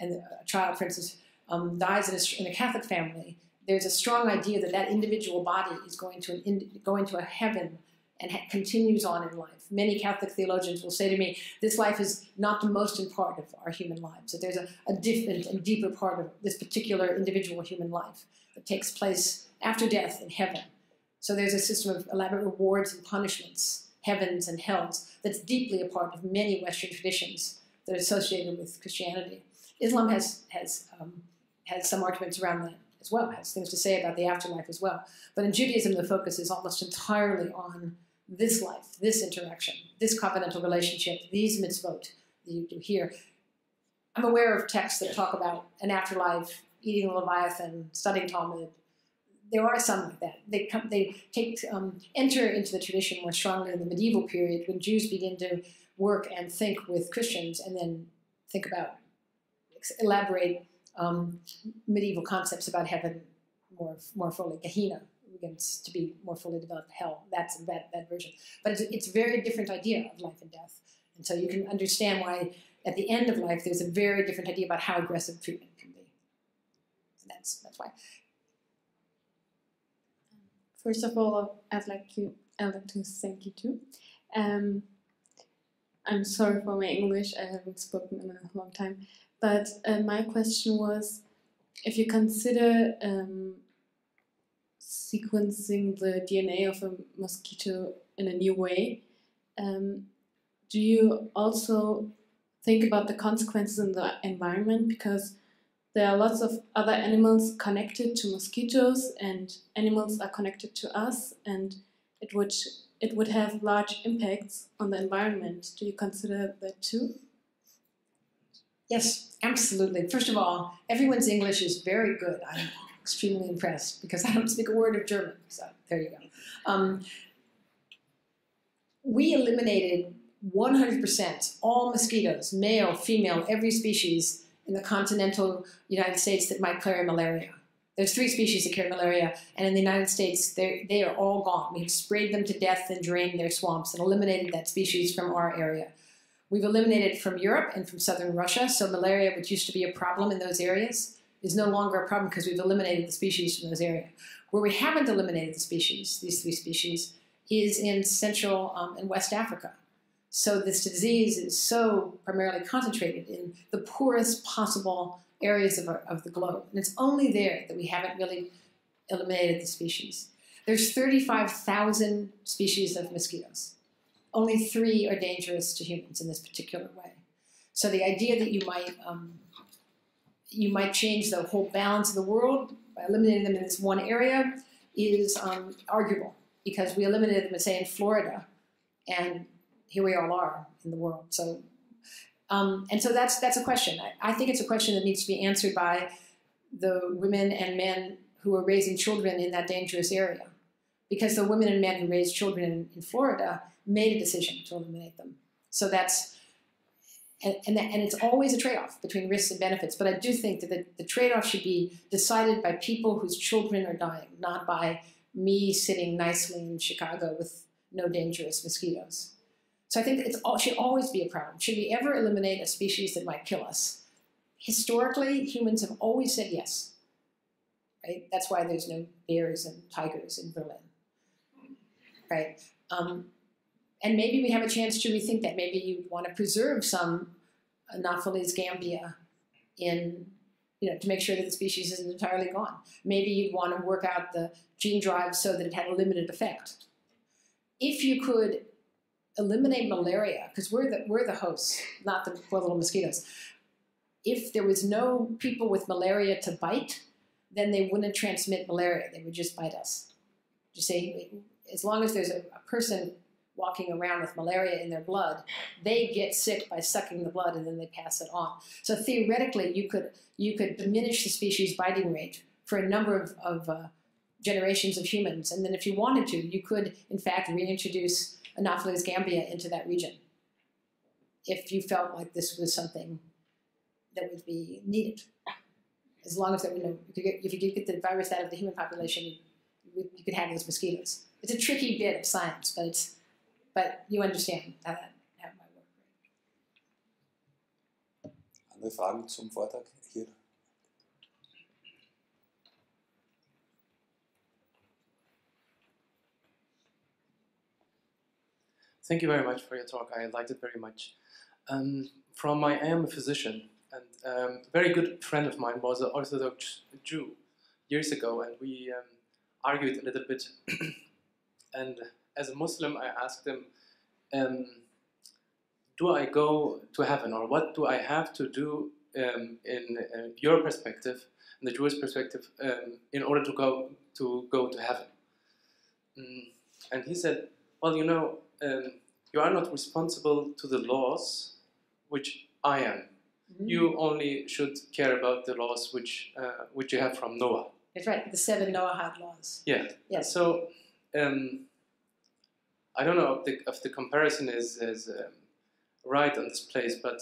and a child, for instance, um, dies in a, in a Catholic family, there's a strong idea that that individual body is going to an in, going to a heaven and ha continues on in life. Many Catholic theologians will say to me, this life is not the most important part of our human lives, that there's a, a different and deeper part of this particular individual human life that takes place after death in heaven. So there's a system of elaborate rewards and punishments, heavens and hells, that's deeply a part of many Western traditions that are associated with Christianity. Islam has, has, um, has some arguments around that as well, has things to say about the afterlife as well. But in Judaism, the focus is almost entirely on this life, this interaction, this covenantal relationship, these mitzvot that you do here. I'm aware of texts that talk about an afterlife, eating a leviathan, studying Talmud. There are some like that. They come, they take, um, enter into the tradition more strongly in the medieval period when Jews begin to work and think with Christians and then think about, elaborate um, medieval concepts about heaven more, more fully. Gehenna begins to be more fully developed. Hell, that's that, that version. But it's, it's a very different idea of life and death. And so you can understand why at the end of life there's a very different idea about how aggressive treatment can be. And that's, that's why. First of all, I'd like you. I'd like to thank you too. Um, I'm sorry for my English. I haven't spoken in a long time. But uh, my question was, if you consider um, sequencing the D N A of a mosquito in a new way, um, do you also think about the consequences in the environment? Because there are lots of other animals connected to mosquitoes, and animals are connected to us, and it would, it would have large impacts on the environment. Do you consider that too? Yes, absolutely. First of all, everyone's English is very good. I'm extremely impressed because I don't speak a word of German, so there you go. Um, we eliminated one hundred percent all mosquitoes, male, female, every species in the continental United States that might carry malaria. There's three species that carry malaria, and in the United States, they are all gone. We've sprayed them to death and drained their swamps and eliminated that species from our area. We've eliminated it from Europe and from southern Russia, so malaria, which used to be a problem in those areas, is no longer a problem because we've eliminated the species from those areas. Where we haven't eliminated the species, these three species, is in Central um, and West Africa. So this disease is so primarily concentrated in the poorest possible areas of, our, of the globe. And it's only there that we haven't really eliminated the species. There's thirty-five thousand species of mosquitoes. Only three are dangerous to humans in this particular way. So the idea that you might, um, you might change the whole balance of the world by eliminating them in this one area is um, arguable, because we eliminated them, say, in Florida, and here we all are in the world. So Um, and so that's, that's a question. I, I think it's a question that needs to be answered by the women and men who are raising children in that dangerous area, because the women and men who raised children in, in Florida made a decision to eliminate them. So that's, and, and, that, and it's always a trade-off between risks and benefits, but I do think that the, the trade-off should be decided by people whose children are dying, not by me sitting nicely in Chicago with no dangerous mosquitoes. So I think it should always be a problem. Should we ever eliminate a species that might kill us? Historically, humans have always said yes. Right? That's why there's no bears and tigers in Berlin. Right? Um, and maybe we have a chance to rethink that. Maybe you want to preserve some Anopheles gambiae in, you know, to make sure that the species isn't entirely gone. Maybe you'd want to work out the gene drive so that it had a limited effect. If you could eliminate malaria, because we're the, we're the hosts, not the poor little mosquitoes. If there was no people with malaria to bite, then they wouldn't transmit malaria. They would just bite us. You see, as long as there's a, a person walking around with malaria in their blood, they get sick by sucking the blood and then they pass it on. So theoretically, you could, you could diminish the species biting rate for a number of, of uh, generations of humans. And then if you wanted to, you could, in fact, reintroduce Anopheles gambiae into that region if you felt like this was something that would be needed. As long as there were no, if you could get the virus out of the human population, you, you could have those mosquitoes. It's a tricky bit of science, but, it's, but you understand how that, how that might work. Andere Fragen zum Vortrag hier? Thank you very much for your talk. I liked it very much. Um, from my, I am a physician, and um, a very good friend of mine was an Orthodox Jew years ago, and we um, argued a little bit. And as a Muslim, I asked him, um, do I go to heaven, or what do I have to do um, in uh, your perspective, in the Jewish perspective, um, in order to go to, go to heaven? Mm. And he said, well, you know, Um, you are not responsible to the laws, which I am. Mm-hmm. You only should care about the laws which uh, which you have from Noah. That's right, the seven Noahide laws. Yeah. Yes. So um, I don't know if the, if the comparison is, is um, right on this place, but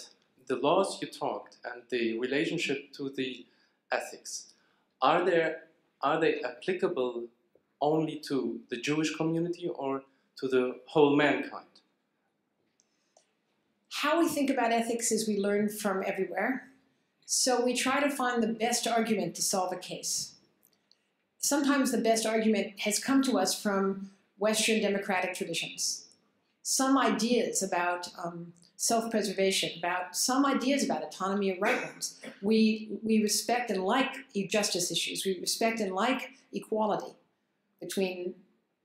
the laws you talked and the relationship to the ethics, are there are they applicable only to the Jewish community or to the whole mankind? How we think about ethics is we learn from everywhere. So we try to find the best argument to solve a case. Sometimes the best argument has come to us from Western democratic traditions. Some ideas about um, self-preservation, about some ideas about autonomy of right ones. We, we respect and like justice issues. We respect and like equality between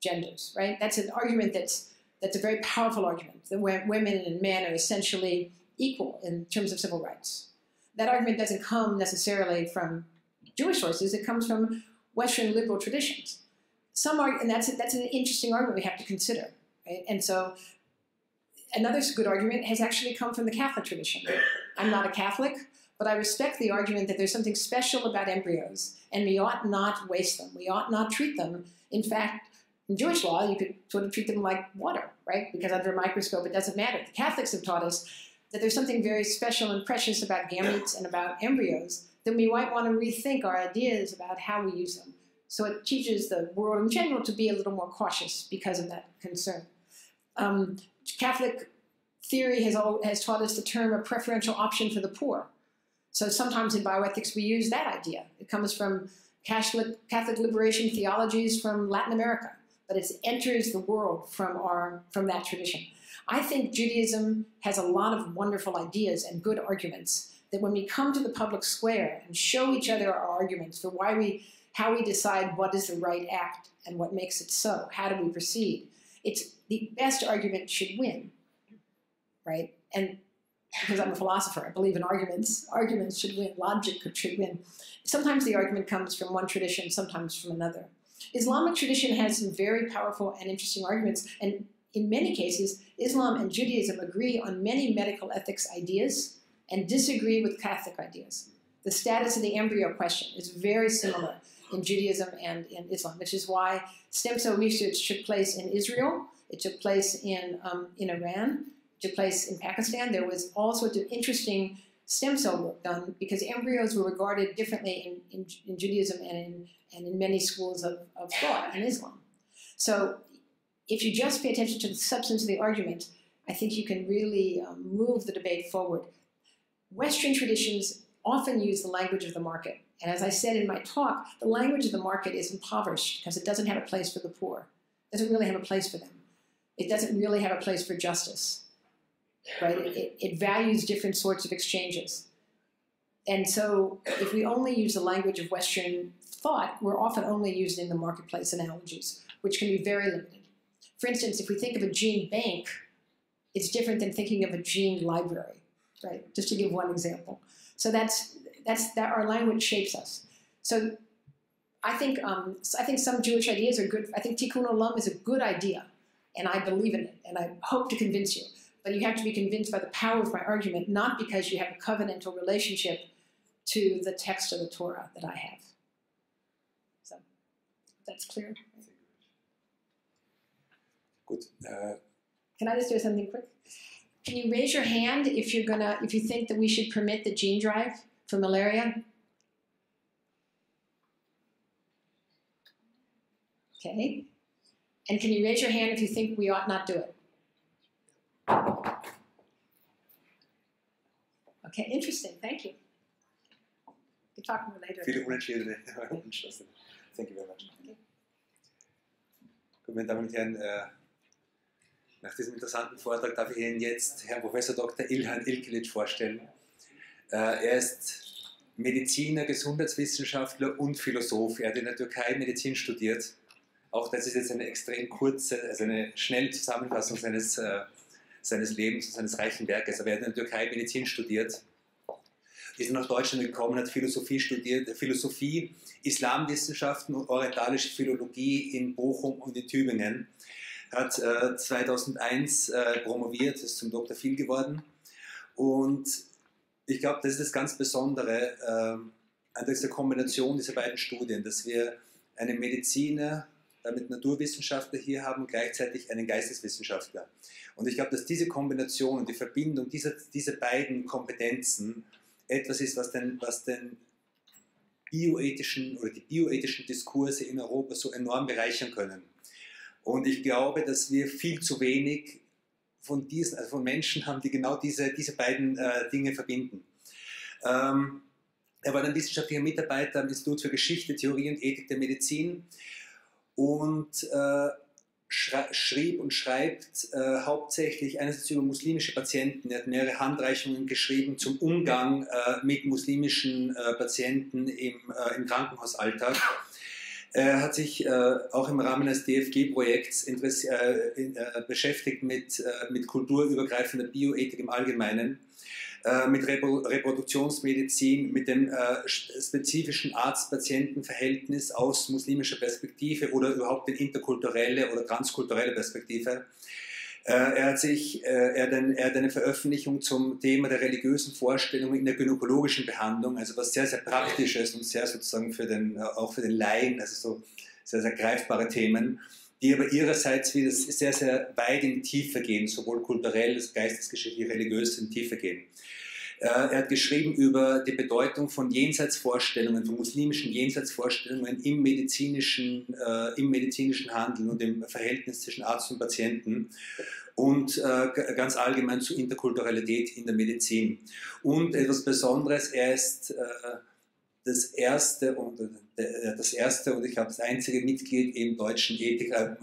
genders, right? That's an argument that's, that's a very powerful argument, that women and men are essentially equal in terms of civil rights. That argument doesn't come necessarily from Jewish sources, it comes from Western liberal traditions. Some are, and that's, a, that's an interesting argument we have to consider, right? And so another good argument has actually come from the Catholic tradition. I'm not a Catholic, But I respect the argument that there's something special about embryos, and we ought not waste them. We ought not treat them. In fact, in Jewish law, you could sort of treat them like water, right? Because under a microscope, it doesn't matter. The Catholics have taught us that there's something very special and precious about gametes and about embryos, then we might want to rethink our ideas about how we use them. So it teaches the world in general to be a little more cautious because of that concern. Um, Catholic theory has, all, has taught us the term a preferential option for the poor. So sometimes in bioethics, we use that idea. It comes from Catholic, Catholic liberation theologies from Latin America, but it enters the world from, our, from that tradition. I think Judaism has a lot of wonderful ideas and good arguments that when we come to the public square and show each other our arguments for why we, how we decide what is the right act and what makes it so, how do we proceed, it's the best argument should win, right? And because I'm a philosopher, I believe in arguments. Arguments should win, logic should win. Sometimes the argument comes from one tradition, sometimes from another. Islamic tradition has some very powerful and interesting arguments, and in many cases, Islam and Judaism agree on many medical ethics ideas and disagree with Catholic ideas. The status of the embryo question is very similar in Judaism and in Islam, which is why stem cell research took place in Israel, it took place in, um, in Iran, it took place in Pakistan. There was all sorts of interesting stem cell work done because embryos were regarded differently in, in, in Judaism and in, and in many schools of, of thought in Islam. So, if you just pay attention to the substance of the argument, I think you can really um, move the debate forward. Western traditions often use the language of the market. And as I said in my talk, the language of the market is impoverished because it doesn't have a place for the poor. It doesn't really have a place for them. It doesn't really have a place for justice, right? It, it, it values different sorts of exchanges. And so if we only use the language of Western thought, we're often only using the marketplace analogies, which can be very limited. For instance, if we think of a gene bank, it's different than thinking of a gene library, right? Just to give one example. So that's, that's that our language shapes us. So I think, um, I think some Jewish ideas are good. I think Tikkun olam is a good idea, and I believe in it, and I hope to convince you. But you have to be convinced by the power of my argument, not because you have a covenantal relationship to the text of the Torah that I have. So that's clear. Good. Uh, Can I just do something quick? Can you raise your hand if you're gonna, if you think that we should permit the gene drive for malaria? Okay. And can you raise your hand if you think we ought not do it? Okay, interesting. Thank you. We'll talk more later. Thank you very much. Okay. Good, meine Damen und Herren, uh, nach diesem interessanten Vortrag darf ich Ihnen jetzt Herrn Professor Doktor Ilhan Ilkilic vorstellen. Er ist Mediziner, Gesundheitswissenschaftler und Philosoph. Er hat in der Türkei Medizin studiert. Auch das ist jetzt eine extrem kurze, also eine schnelle Zusammenfassung seines, seines Lebens und seines reichen Werkes. Aber er hat in der Türkei Medizin studiert, ist nach Deutschland gekommen, hat Philosophie studiert, Philosophie, Islamwissenschaften und orientalische Philologie in Bochum und in Tübingen. Hat äh, zweitausendeins äh, promoviert, ist zum Doktor Phil geworden. Und ich glaube, das ist das ganz Besondere äh, an dieser Kombination dieser beiden Studien, dass wir einen Mediziner, damit Naturwissenschaftler hier haben, gleichzeitig einen Geisteswissenschaftler. Und ich glaube, dass diese Kombination und die Verbindung dieser, dieser beiden Kompetenzen etwas ist, was den, was den bioethischen oder die bioethischen Diskurse in Europa so enorm bereichern können. Und ich glaube, dass wir viel zu wenig von, diesen, also von Menschen haben, die genau diese, diese beiden äh, Dinge verbinden. Ähm, er war dann wissenschaftlicher Mitarbeiter am Institut für Geschichte, Theorie und Ethik der Medizin und äh, schrieb und schreibt äh, hauptsächlich einerseits über muslimische Patienten. Er hat mehrere Handreichungen geschrieben zum Umgang äh, mit muslimischen äh, Patienten im, äh, im Krankenhausalltag. Er hat sich äh, auch im Rahmen des D F G-Projekts äh, äh, beschäftigt mit, äh, mit kulturübergreifender Bioethik im Allgemeinen, äh, mit Repo Reproduktionsmedizin, mit dem äh, spezifischen Arzt-Patienten-Verhältnis aus muslimischer Perspektive oder überhaupt in interkulturelle oder transkulturelle Perspektive. Äh, er, hat sich, äh, er, hat ein, er hat eine Veröffentlichung zum Thema der religiösen Vorstellungen in der gynäkologischen Behandlung, also was sehr, sehr praktisch ist und sehr sozusagen für den, auch für den Laien, also so sehr, sehr greifbare Themen, die aber ihrerseits wieder sehr, sehr weit in die Tiefe gehen, sowohl kulturell, geistesgeschichtlich, religiös in die Tiefe gehen. Er hat geschrieben über die Bedeutung von Jenseitsvorstellungen, von muslimischen Jenseitsvorstellungen im medizinischen, äh, im medizinischen Handeln und im Verhältnis zwischen Arzt und Patienten und äh, ganz allgemein zur Interkulturalität in der Medizin. Und etwas Besonderes, er ist äh, das erste und, äh, das erste und ich glaube das einzige Mitglied im deutschen Ethik, äh,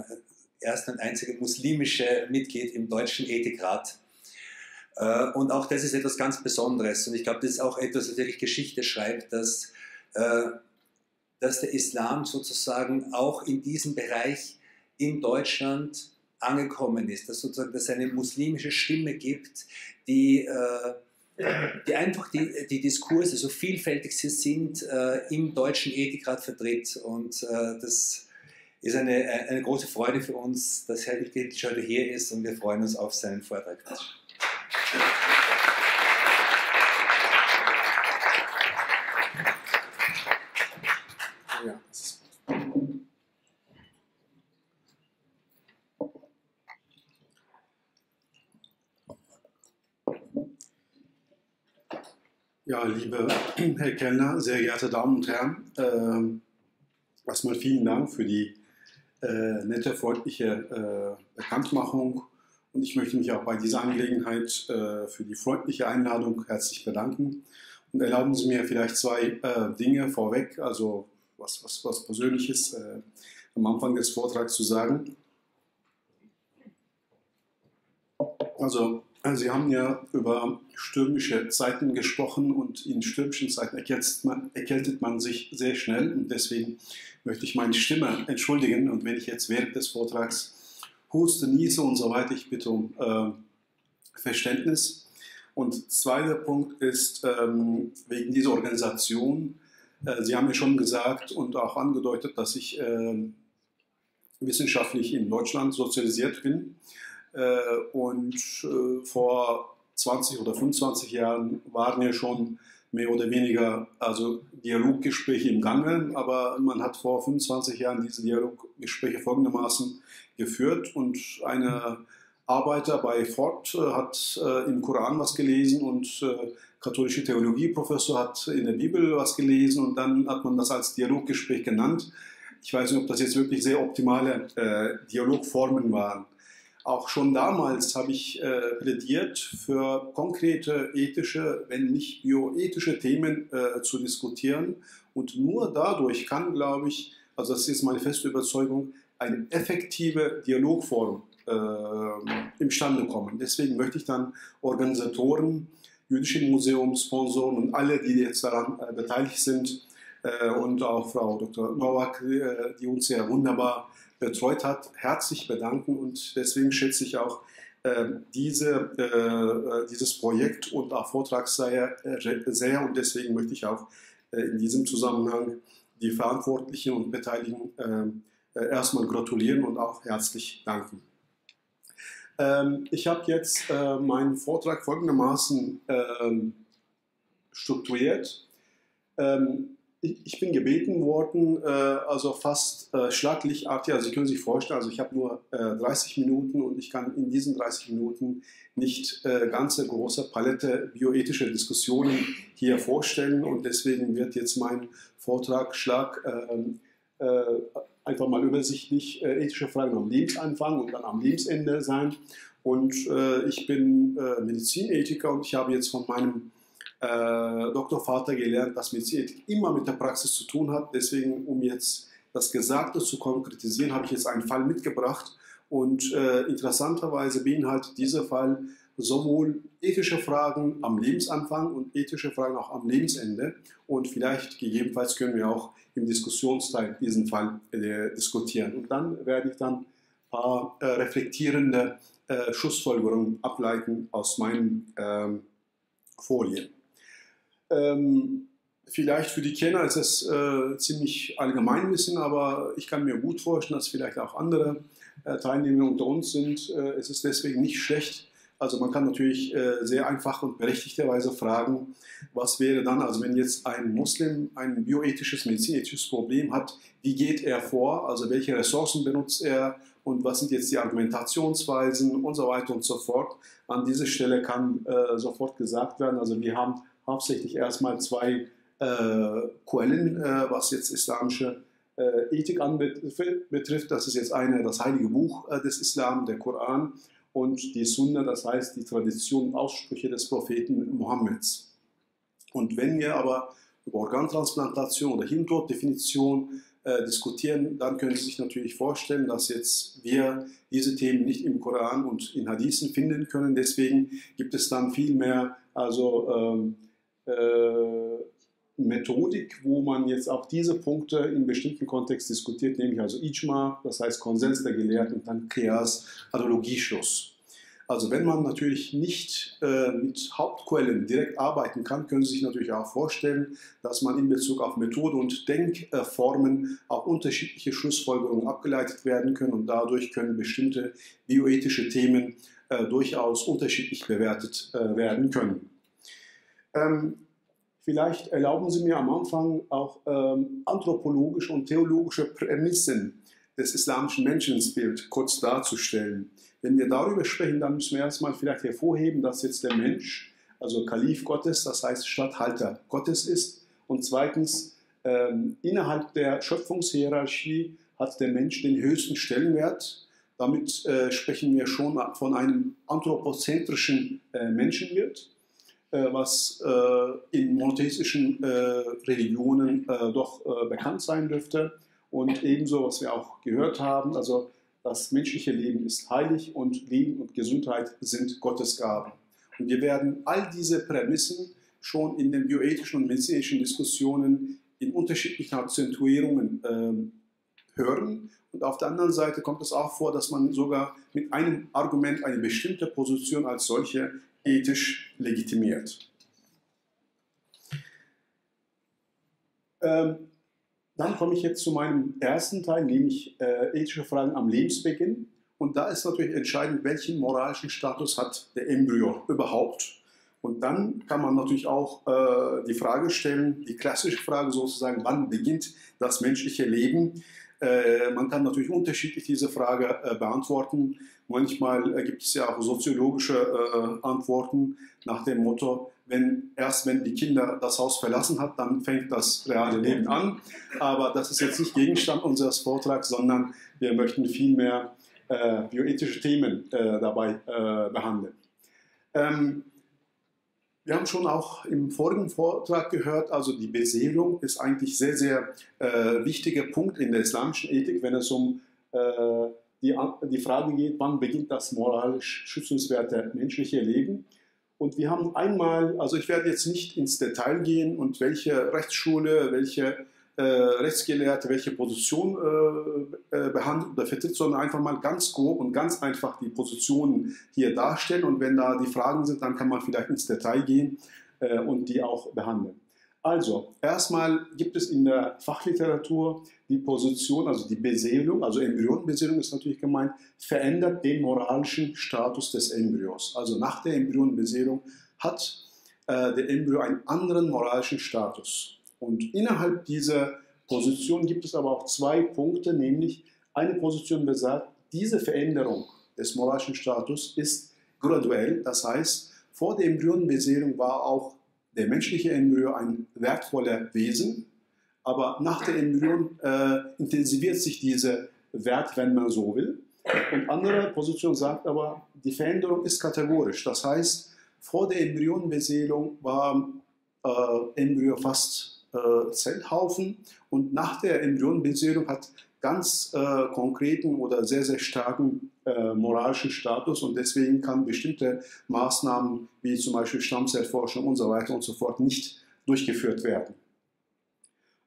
erste und einzige muslimische Mitglied im deutschen Ethikrat. Und auch das ist etwas ganz Besonderes. Und ich glaube, das ist auch etwas, was wirklich Geschichte schreibt, dass, dass der Islam sozusagen auch in diesem Bereich in Deutschland angekommen ist. Dass sozusagen, dass es eine muslimische Stimme gibt, die, die einfach die, die Diskurse, so vielfältig sie sind, im deutschen Ethikrat vertritt. Und das ist eine, eine große Freude für uns, dass Herr Ilkilic heute hier ist und wir freuen uns auf seinen Vortrag. Ja. ja, liebe Herr Kellner, sehr geehrte Damen und Herren, äh, erstmal vielen Dank für die äh, nette, freundliche äh, Bekanntmachung. Und ich möchte mich auch bei dieser Angelegenheit äh, für die freundliche Einladung herzlich bedanken. Und erlauben Sie mir vielleicht zwei äh, Dinge vorweg, also was, was, was Persönliches äh, am Anfang des Vortrags zu sagen. Also, also Sie haben ja über stürmische Zeiten gesprochen und in stürmischen Zeiten erkältet man, erkältet man sich sehr schnell. Und deswegen möchte ich meine Stimme entschuldigen. Und wenn ich jetzt während des Vortrags Huste, Niese und so weiter. Ich bitte um äh, Verständnis. Und zweiter Punkt ist, ähm, wegen dieser Organisation, äh, Sie haben ja schon gesagt und auch angedeutet, dass ich äh, wissenschaftlich in Deutschland sozialisiert bin. Äh, und äh, vor zwanzig oder fünfundzwanzig Jahren waren ja schon mehr oder weniger also Dialoggespräche im Gange, aber man hat vor fünfundzwanzig Jahren diese Dialoggespräche folgendermaßen geführt und eine Arbeiter bei Ford hat äh, im Koran was gelesen und äh, katholische Theologieprofessor hat in der Bibel was gelesen und dann hat man das als Dialoggespräch genannt. Ich weiß nicht, ob das jetzt wirklich sehr optimale äh, Dialogformen waren. Auch schon damals habe ich äh, plädiert, für konkrete ethische, wenn nicht bioethische Themen äh, zu diskutieren. Und nur dadurch kann, glaube ich, also das ist meine feste Überzeugung, eine effektive Dialogform äh, imstande kommen. Deswegen möchte ich dann Organisatoren, Jüdischen Museum, Sponsoren und alle, die jetzt daran äh, beteiligt sind, äh, und auch Frau Doktor Nowak, äh, die uns ja wunderbar betreut hat, herzlich bedanken und deswegen schätze ich auch äh, diese, äh, dieses Projekt und auch Vortragsreihe äh, sehr und deswegen möchte ich auch äh, in diesem Zusammenhang die Verantwortlichen und Beteiligten äh, erstmal gratulieren und auch herzlich danken. Ähm, ich habe jetzt äh, meinen Vortrag folgendermaßen äh, strukturiert. Ähm, Ich bin gebeten worden, also fast schlaglichtartig, also Sie können sich vorstellen, also ich habe nur dreißig Minuten und ich kann in diesen dreißig Minuten nicht ganze große Palette bioethischer Diskussionen hier vorstellen und deswegen wird jetzt mein Vortrag schlag einfach mal übersichtlich ethische Fragen am Lebensanfang und dann am Lebensende sein und ich bin Medizinethiker und ich habe jetzt von meinem Äh, Doktorvater gelernt, dass Medizinethik immer mit der Praxis zu tun hat. Deswegen, um jetzt das Gesagte zu konkretisieren, habe ich jetzt einen Fall mitgebracht. Und äh, interessanterweise beinhaltet dieser Fall sowohl ethische Fragen am Lebensanfang und ethische Fragen auch am Lebensende. Und vielleicht gegebenenfalls können wir auch im Diskussionsteil diesen Fall äh, diskutieren. Und dann werde ich dann ein paar äh, reflektierende äh, Schlussfolgerungen ableiten aus meinen äh, Folien. Ähm, vielleicht für die Kenner ist das äh, ziemlich Allgemeinwissen, aber ich kann mir gut vorstellen, dass vielleicht auch andere äh, Teilnehmer unter uns sind. Äh, es ist deswegen nicht schlecht. Also man kann natürlich äh, sehr einfach und berechtigterweise fragen, was wäre dann, also wenn jetzt ein Muslim ein bioethisches, medizinethisches Problem hat, wie geht er vor, also welche Ressourcen benutzt er und was sind jetzt die Argumentationsweisen und so weiter und so fort. An dieser Stelle kann äh, sofort gesagt werden, also wir haben hauptsächlich erstmal zwei äh, Quellen, äh, was jetzt islamische äh, Ethik anbetrifft. Das ist jetzt eine, das heilige Buch äh, des Islam, der Koran, und die Sunna, das heißt die Tradition und Aussprüche des Propheten Mohammeds. Und wenn wir aber über Organtransplantation oder Hintergrunddefinition äh, diskutieren, dann können Sie sich natürlich vorstellen, dass jetzt wir diese Themen nicht im Koran und in Hadithen finden können. Deswegen gibt es dann viel mehr also, ähm, äh, Methodik, wo man jetzt auch diese Punkte in bestimmten Kontext diskutiert, nämlich also Ijma, das heißt Konsens der Gelehrten, und dann Kias, Analogieschluss. Also wenn man natürlich nicht äh, mit Hauptquellen direkt arbeiten kann, können Sie sich natürlich auch vorstellen, dass man in Bezug auf Methode und Denkformen auch unterschiedliche Schlussfolgerungen abgeleitet werden können und dadurch können bestimmte bioethische Themen äh, durchaus unterschiedlich bewertet äh, werden können. Ähm, Vielleicht erlauben Sie mir am Anfang auch ähm, anthropologische und theologische Prämissen des islamischen Menschenbilds kurz darzustellen. Wenn wir darüber sprechen, dann müssen wir erstmal vielleicht hervorheben, dass jetzt der Mensch, also Kalif Gottes, das heißt Statthalter Gottes ist. Und zweitens, ähm, innerhalb der Schöpfungshierarchie hat der Mensch den höchsten Stellenwert. Damit äh, sprechen wir schon von einem anthropozentrischen äh, Menschenbild, was äh, in monotheistischen äh, Religionen äh, doch äh, bekannt sein dürfte. Und ebenso, was wir auch gehört haben, also das menschliche Leben ist heilig und Leben und Gesundheit sind Gottesgaben. Und wir werden all diese Prämissen schon in den bioethischen und medizinischen Diskussionen in unterschiedlichen Akzentuierungen äh, hören. Und auf der anderen Seite kommt es auch vor, dass man sogar mit einem Argument eine bestimmte Position als solche ethisch legitimiert. Ähm, dann komme ich jetzt zu meinem ersten Teil, nämlich äh, ethische Fragen am Lebensbeginn. Und da ist natürlich entscheidend, welchen moralischen Status hat der Embryo überhaupt. Und dann kann man natürlich auch äh, die Frage stellen, die klassische Frage sozusagen, wann beginnt das menschliche Leben? Äh, man kann natürlich unterschiedlich diese Frage äh, beantworten. Manchmal äh, gibt es ja auch soziologische äh, Antworten nach dem Motto, wenn, erst wenn die Kinder das Haus verlassen hat, dann fängt das reale Leben an. Aber das ist jetzt nicht Gegenstand unseres Vortrags, sondern wir möchten vielmehr äh, bioethische Themen äh, dabei äh, behandeln. Ähm, Wir haben schon auch im vorigen Vortrag gehört, also die Beseelung ist eigentlich sehr, sehr äh, wichtiger Punkt in der islamischen Ethik, wenn es um äh, die, die Frage geht, wann beginnt das moralisch schützenswerte menschliche Leben. Und wir haben einmal, also ich werde jetzt nicht ins Detail gehen und welche Rechtsschule, welche äh, Rechtsgelehrte, welche Position äh, behandelt oder vertritt, sondern einfach mal ganz grob und ganz einfach die Positionen hier darstellen. Und wenn da die Fragen sind, dann kann man vielleicht ins Detail gehen äh, und die auch behandeln. Also, erstmal gibt es in der Fachliteratur die Position, also die Beseelung, also Embryonenbeseelung ist natürlich gemeint, verändert den moralischen Status des Embryos. Also nach der Embryonenbeseelung hat äh, der Embryo einen anderen moralischen Status. Und innerhalb dieser Position gibt es aber auch zwei Punkte, nämlich eine Position besagt, diese Veränderung des moralischen Status ist graduell. Das heißt, vor der Embryonenbeseelung war auch der menschliche Embryo ein wertvoller Wesen, aber nach der Embryon äh, intensiviert sich dieser Wert, wenn man so will. Und andere Position sagt aber, die Veränderung ist kategorisch. Das heißt, vor der Embryonenbeseelung war äh, Embryo fast Zellhaufen und nach der Embryonenbeseelung hat ganz äh, konkreten oder sehr, sehr starken äh, moralischen Status und deswegen kann bestimmte Maßnahmen wie zum Beispiel Stammzellforschung und so weiter und so fort nicht durchgeführt werden.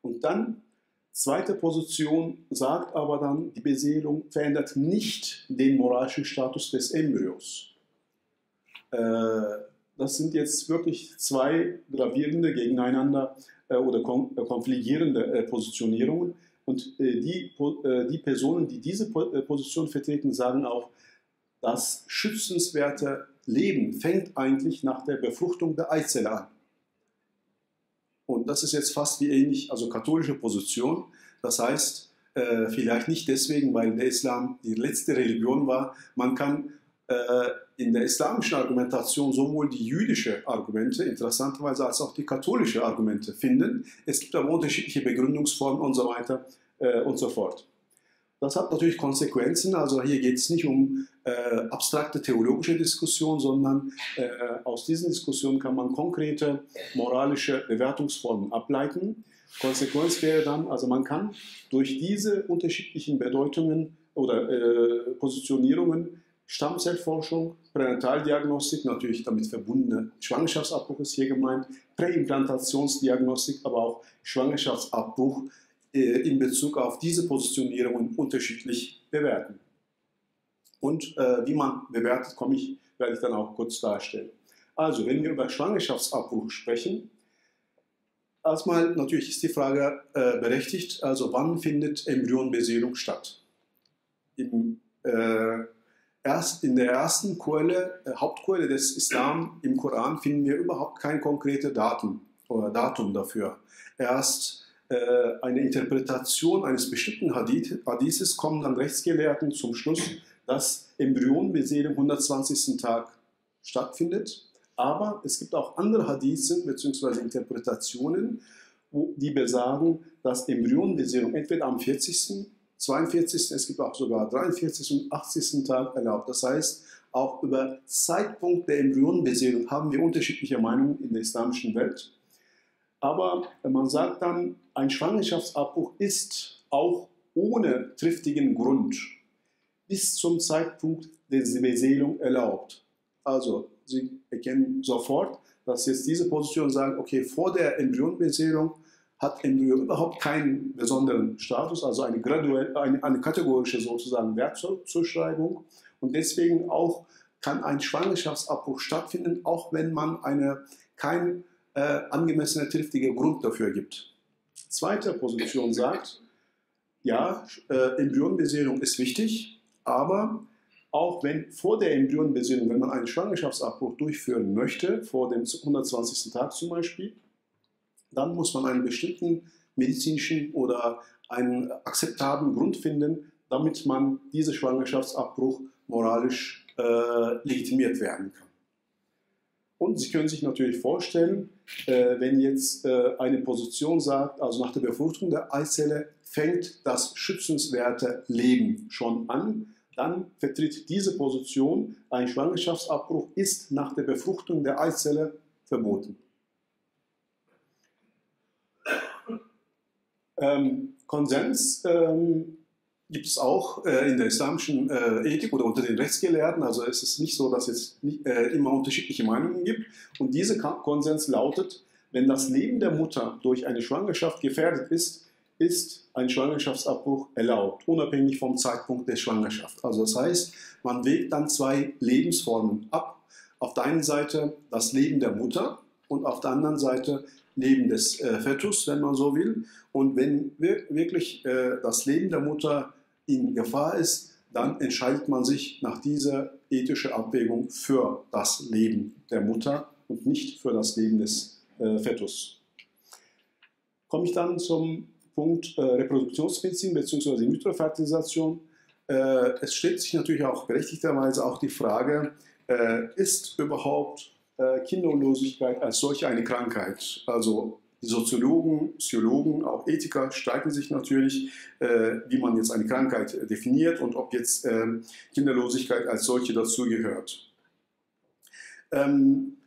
Und dann, zweite Position sagt aber dann, die Beseelung verändert nicht den moralischen Status des Embryos. Äh, das sind jetzt wirklich zwei gravierende gegeneinander äh, oder kon äh, konfligierende äh, Positionierungen. Und äh, die, äh, die Personen, die diese po äh, Position vertreten, sagen auch, das schützenswerte Leben fängt eigentlich nach der Befruchtung der Eizelle an. Und das ist jetzt fast wie ähnlich, also katholische Position. Das heißt, äh, vielleicht nicht deswegen, weil der Islam die letzte Religion war. Man kann äh, in der islamischen Argumentation sowohl die jüdische Argumente, interessanterweise, als auch die katholische Argumente finden. Es gibt aber unterschiedliche Begründungsformen und so weiter äh, und so fort. Das hat natürlich Konsequenzen, also hier geht es nicht um äh, abstrakte theologische Diskussion, sondern äh, aus diesen Diskussionen kann man konkrete moralische Bewertungsformen ableiten. Konsequenz wäre dann, also man kann durch diese unterschiedlichen Bedeutungen oder äh, Positionierungen Stammzellforschung, Pränataldiagnostik, natürlich damit verbundene Schwangerschaftsabbruch ist hier gemeint, Präimplantationsdiagnostik, aber auch Schwangerschaftsabbruch äh, in Bezug auf diese Positionierungen unterschiedlich bewerten. Und äh, wie man bewertet, komme ich, werde ich dann auch kurz darstellen. Also, wenn wir über Schwangerschaftsabbruch sprechen, erstmal natürlich ist die Frage äh, berechtigt, also wann findet Embryonbesiedlung statt? Im äh, Erst in der ersten Quelle, äh, Hauptquelle des Islam im Koran finden wir überhaupt kein konkretes Datum oder Datum dafür. Erst äh, eine Interpretation eines bestimmten Hadith, Hadithes kommen dann Rechtsgelehrten zum Schluss, dass Embryonbeseelung am hundertzwanzigsten Tag stattfindet. Aber es gibt auch andere Hadithen bzw. Interpretationen, wo die besagen, dass Embryonbeseelung entweder am vierzigsten zweiundvierzigsten es gibt auch sogar dreiundvierzigsten und achtzigsten Tag erlaubt. Das heißt, auch über Zeitpunkt der Embryonenbeseelung haben wir unterschiedliche Meinungen in der islamischen Welt. Aber man sagt dann, ein Schwangerschaftsabbruch ist auch ohne triftigen Grund bis zum Zeitpunkt der Beseelung erlaubt. Also, Sie erkennen sofort, dass jetzt diese Position sagt, okay, vor der Embryonenbeseelung hat Embryo überhaupt keinen besonderen Status, also eine, graduelle, eine, eine kategorische sozusagen Wertzuschreibung. Und deswegen auch kann ein Schwangerschaftsabbruch stattfinden, auch wenn man eine, kein äh, angemessener, triftiger Grund dafür gibt. Zweite Position sagt, ja, äh, Embryonenbeseelung ist wichtig, aber auch wenn vor der Embryonenbeseelung, wenn man einen Schwangerschaftsabbruch durchführen möchte, vor dem hundertzwanzigsten Tag zum Beispiel, dann muss man einen bestimmten medizinischen oder einen akzeptablen Grund finden, damit man diesen Schwangerschaftsabbruch moralisch äh, legitimiert werden kann. Und Sie können sich natürlich vorstellen, äh, wenn jetzt äh, eine Position sagt, also nach der Befruchtung der Eizelle fängt das schützenswerte Leben schon an, dann vertritt diese Position, ein Schwangerschaftsabbruch ist nach der Befruchtung der Eizelle verboten. Ähm, Konsens ähm, gibt es auch äh, in der islamischen äh, Ethik oder unter den Rechtsgelehrten. Also es ist nicht so, dass es nicht, äh, immer unterschiedliche Meinungen gibt. Und dieser Konsens lautet, wenn das Leben der Mutter durch eine Schwangerschaft gefährdet ist, ist ein Schwangerschaftsabbruch erlaubt, unabhängig vom Zeitpunkt der Schwangerschaft. Also das heißt, man wägt dann zwei Lebensformen ab. Auf der einen Seite das Leben der Mutter und auf der anderen Seite Leben des äh, Fetus, wenn man so will. Und wenn wir, wirklich äh, das Leben der Mutter in Gefahr ist, dann entscheidet man sich nach dieser ethischen Abwägung für das Leben der Mutter und nicht für das Leben des äh, Fetus. Komme ich dann zum Punkt äh, Reproduktionsmedizin bzw. Mythofertilisation. Äh, es stellt sich natürlich auch berechtigterweise auch die Frage, äh, ist überhaupt Kinderlosigkeit als solche eine Krankheit? Also die Soziologen, Psychologen, auch Ethiker streiten sich natürlich, äh, wie man jetzt eine Krankheit definiert und ob jetzt äh, Kinderlosigkeit als solche dazugehört. Ähm,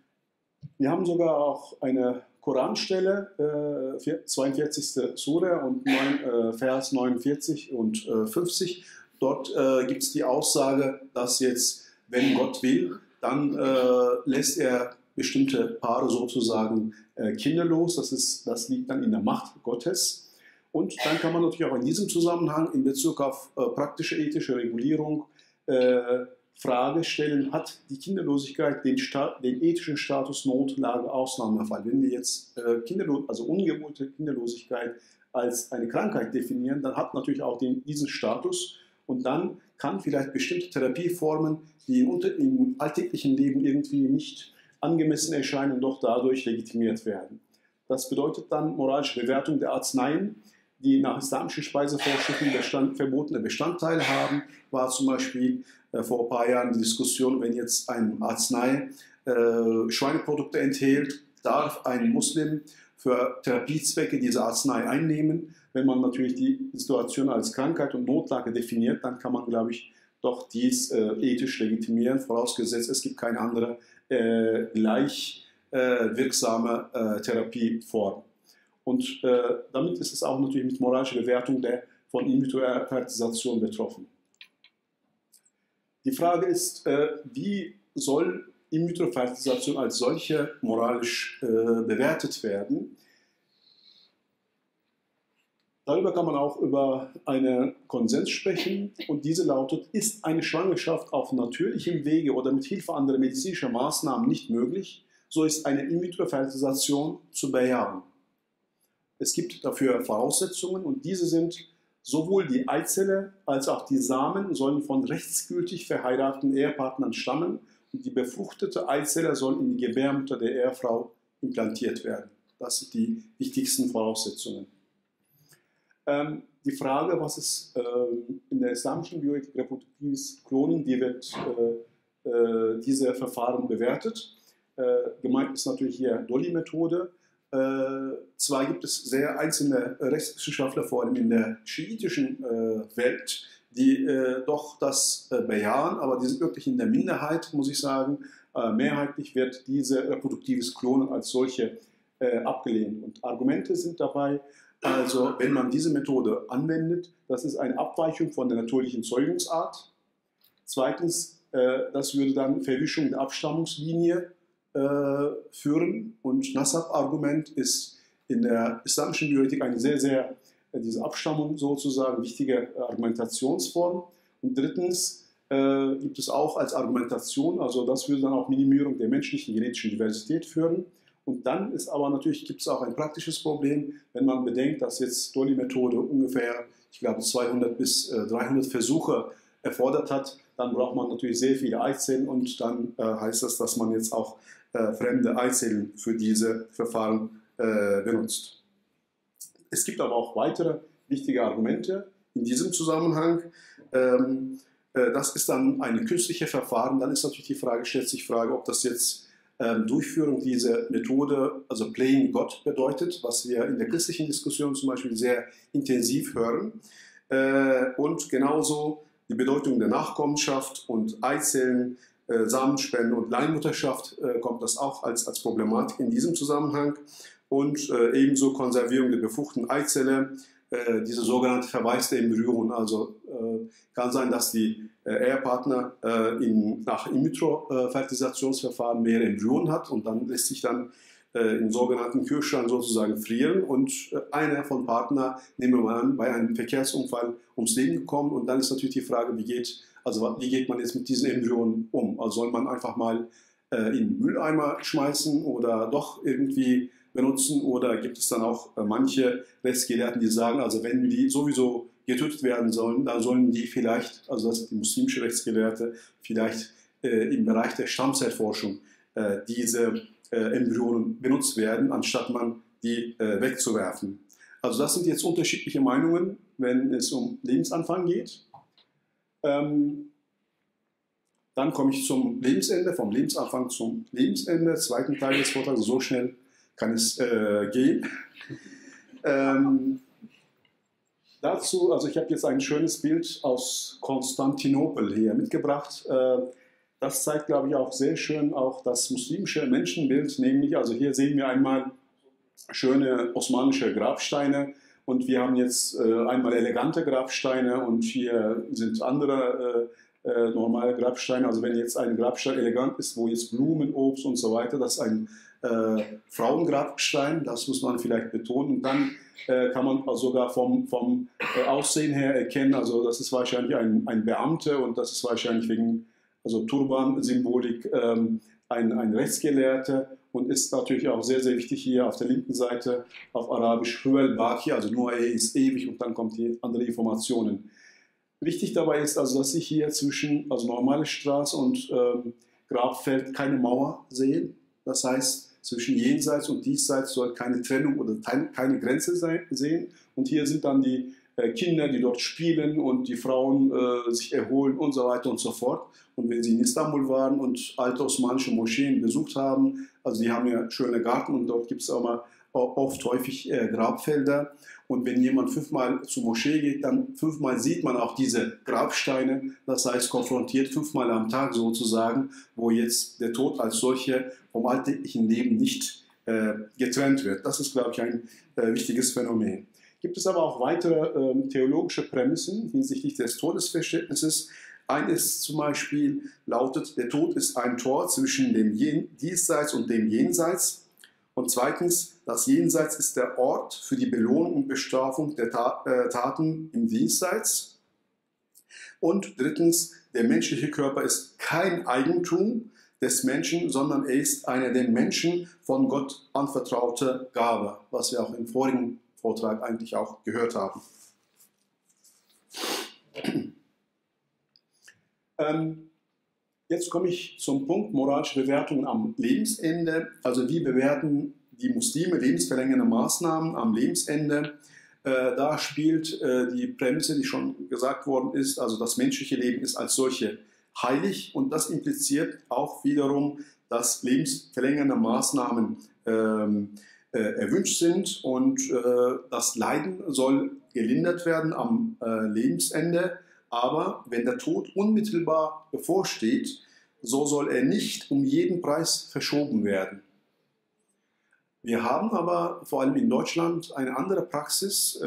wir haben sogar auch eine Koranstelle, äh, zweiundvierzigste Sura und neun, äh, Vers neunundvierzig und äh, fünfzig. Dort äh, gibt es die Aussage, dass jetzt, wenn Gott will, dann äh, lässt er bestimmte Paare sozusagen äh, kinderlos. Das, ist, das liegt dann in der Macht Gottes. Und dann kann man natürlich auch in diesem Zusammenhang in Bezug auf äh, praktische ethische Regulierung äh, Frage stellen, hat die Kinderlosigkeit den, Sta den ethischen Status Notlage Ausnahmefall? Wenn wir jetzt äh, Kinderlo also ungewohnte Kinderlosigkeit als eine Krankheit definieren, dann hat natürlich auch den, diesen Status und dann kann vielleicht bestimmte Therapieformen, die im, im alltäglichen Leben irgendwie nicht angemessen erscheinen, doch dadurch legitimiert werden. Das bedeutet dann moralische Bewertung der Arzneien, die nach islamischen Speisevorschriften Bestand, verbotene Bestandteile haben, war zum Beispiel äh, vor ein paar Jahren die Diskussion, wenn jetzt eine Arznei äh, Schweineprodukte enthält, darf ein Muslim für Therapiezwecke diese Arznei einnehmen. Wenn man natürlich die Situation als Krankheit und Notlage definiert, dann kann man, glaube ich, doch dies äh, ethisch legitimieren, vorausgesetzt, es gibt keine andere äh, gleich äh, wirksame äh, Therapieform. Und äh, damit ist es auch natürlich mit moralischer Bewertung der von In-vitro-Fertilisation betroffen. Die Frage ist, äh, wie soll In-vitro-Fertilisation als solche moralisch äh, bewertet werden? Darüber kann man auch über einen Konsens sprechen und diese lautet, ist eine Schwangerschaft auf natürlichem Wege oder mit Hilfe anderer medizinischer Maßnahmen nicht möglich, so ist eine In-vitro-Fertilisation zu bejahen. Es gibt dafür Voraussetzungen und diese sind, sowohl die Eizelle als auch die Samen sollen von rechtsgültig verheirateten Ehepartnern stammen und die befruchtete Eizelle soll in die Gebärmutter der Ehefrau implantiert werden. Das sind die wichtigsten Voraussetzungen. Ähm, die Frage, was es ähm, in der islamischen Bioethik reproduktives Klonen, die wird äh, äh, diese Verfahren bewertet. Äh, gemeint ist natürlich hier Dolly-Methode. Äh, zwar gibt es sehr einzelne Rechtswissenschaftler, vor allem in der schiitischen äh, Welt, die äh, doch das äh, bejahen, aber die sind wirklich in der Minderheit, muss ich sagen. Äh, mehrheitlich wird diese reproduktives Klonen als solche äh, abgelehnt. Und Argumente sind dabei, also wenn man diese Methode anwendet, das ist eine Abweichung von der natürlichen Zeugungsart. Zweitens, äh, das würde dann Verwischung der Abstammungslinie führen und Nasab-Argument ist in der islamischen Bioethik eine sehr, sehr, diese Abstammung sozusagen, wichtige Argumentationsform. Und drittens äh, gibt es auch als Argumentation, also das würde dann auch Minimierung der menschlichen genetischen Diversität führen. Und dann ist aber natürlich, gibt es auch ein praktisches Problem, wenn man bedenkt, dass jetzt Dolly-Methode ungefähr, ich glaube, zweihundert bis dreihundert Versuche erfordert hat, dann braucht man natürlich sehr viele Eizellen und dann äh, heißt das, dass man jetzt auch Äh, fremde Eizellen für diese Verfahren äh, benutzt. Es gibt aber auch weitere wichtige Argumente in diesem Zusammenhang. Ähm, äh, das ist dann ein künstliches Verfahren. Dann ist natürlich die Frage, stellt sich die Frage, ob das jetzt ähm, Durchführung dieser Methode, also Playing God bedeutet, was wir in der christlichen Diskussion zum Beispiel sehr intensiv hören. Äh, und genauso die Bedeutung der Nachkommenschaft und Eizellen, Äh, Samenspende und Leihmutterschaft äh, kommt das auch als, als Problematik in diesem Zusammenhang und äh, ebenso Konservierung der befruchteten Eizelle, äh, diese sogenannte verwaiste Embryonen. Also äh, kann sein, dass die äh, Ehepartner äh, in, nach In-vitro-Fertilisationsverfahren mehrere Embryonen hat und dann lässt sich dann äh, im sogenannten Kühlschrank sozusagen frieren und äh, einer von Partner, nehmen wir mal an, bei einem Verkehrsunfall ums Leben gekommen und dann ist natürlich die Frage, wie geht Also wie geht man jetzt mit diesen Embryonen um? Also soll man einfach mal äh, in den Mülleimer schmeißen oder doch irgendwie benutzen? Oder gibt es dann auch äh, manche Rechtsgelehrten, die sagen, also wenn die sowieso getötet werden sollen, dann sollen die vielleicht, also das sind die muslimische Rechtsgelehrte, vielleicht äh, im Bereich der Stammzellforschung äh, diese äh, Embryonen benutzt werden, anstatt man die äh, wegzuwerfen. Also das sind jetzt unterschiedliche Meinungen, wenn es um Lebensanfang geht. Dann komme ich zum Lebensende, vom Lebensanfang zum Lebensende, zweiten Teil des Vortrags, so schnell kann es äh, gehen. Ähm, dazu, also ich habe jetzt ein schönes Bild aus Konstantinopel hier mitgebracht. Äh, das zeigt, glaube ich, auch sehr schön auch das muslimische Menschenbild, nämlich, also hier sehen wir einmal schöne osmanische Grabsteine, und wir haben jetzt äh, einmal elegante Grabsteine und hier sind andere äh, äh, normale Grabsteine. Also wenn jetzt ein Grabstein elegant ist, wo jetzt Blumen, Obst und so weiter, das ist ein äh, Frauengrabstein, das muss man vielleicht betonen. Und dann äh, kann man also sogar vom, vom äh, Aussehen her erkennen, also das ist wahrscheinlich ein, ein Beamter und das ist wahrscheinlich wegen also Turban-Symbolik, ähm, ein, ein Rechtsgelehrter, und ist natürlich auch sehr, sehr wichtig hier auf der linken Seite auf Arabisch Huwel Baqi, also nur er ist ewig, und dann kommt die andere Informationen. Wichtig dabei ist also, dass Sie hier zwischen, also normale Straße und ähm, Grabfeld, keine Mauer sehen. Das heißt, zwischen jenseits und diesseits soll keine Trennung oder keine Grenze sein, sehen. Und hier sind dann die äh, Kinder, die dort spielen, und die Frauen äh, sich erholen und so weiter und so fort. Und wenn Sie in Istanbul waren und alte osmanische Moscheen besucht haben, also die haben ja schöne Garten, und dort gibt es auch mal oft häufig äh, Grabfelder. Und wenn jemand fünfmal zur Moschee geht, dann fünfmal sieht man auch diese Grabsteine, das heißt konfrontiert fünfmal am Tag sozusagen, wo jetzt der Tod als solcher vom alltäglichen Leben nicht äh, getrennt wird. Das ist, glaube ich, ein äh, wichtiges Phänomen. Gibt es aber auch weitere äh, theologische Prämissen hinsichtlich des Todesverständnisses. Eines zum Beispiel lautet, der Tod ist ein Tor zwischen dem Diesseits und dem Jenseits. Und zweitens, das Jenseits ist der Ort für die Belohnung und Bestrafung der Tat, äh, Taten im Diesseits. Und drittens, der menschliche Körper ist kein Eigentum des Menschen, sondern er ist eine dem Menschen von Gott anvertraute Gabe, was wir auch im vorigen Vortrag eigentlich auch gehört haben. Ähm, Jetzt komme ich zum Punkt moralische Bewertungen am Lebensende. Also wie bewerten die Muslime lebensverlängernde Maßnahmen am Lebensende? Äh, da spielt äh, die Prämisse, die schon gesagt worden ist, also das menschliche Leben ist als solche heilig, und das impliziert auch wiederum, dass lebensverlängernde Maßnahmen ähm, äh, erwünscht sind, und äh, das Leiden soll gelindert werden am äh, Lebensende. Aber wenn der Tod unmittelbar bevorsteht, so soll er nicht um jeden Preis verschoben werden. Wir haben aber vor allem in Deutschland eine andere Praxis,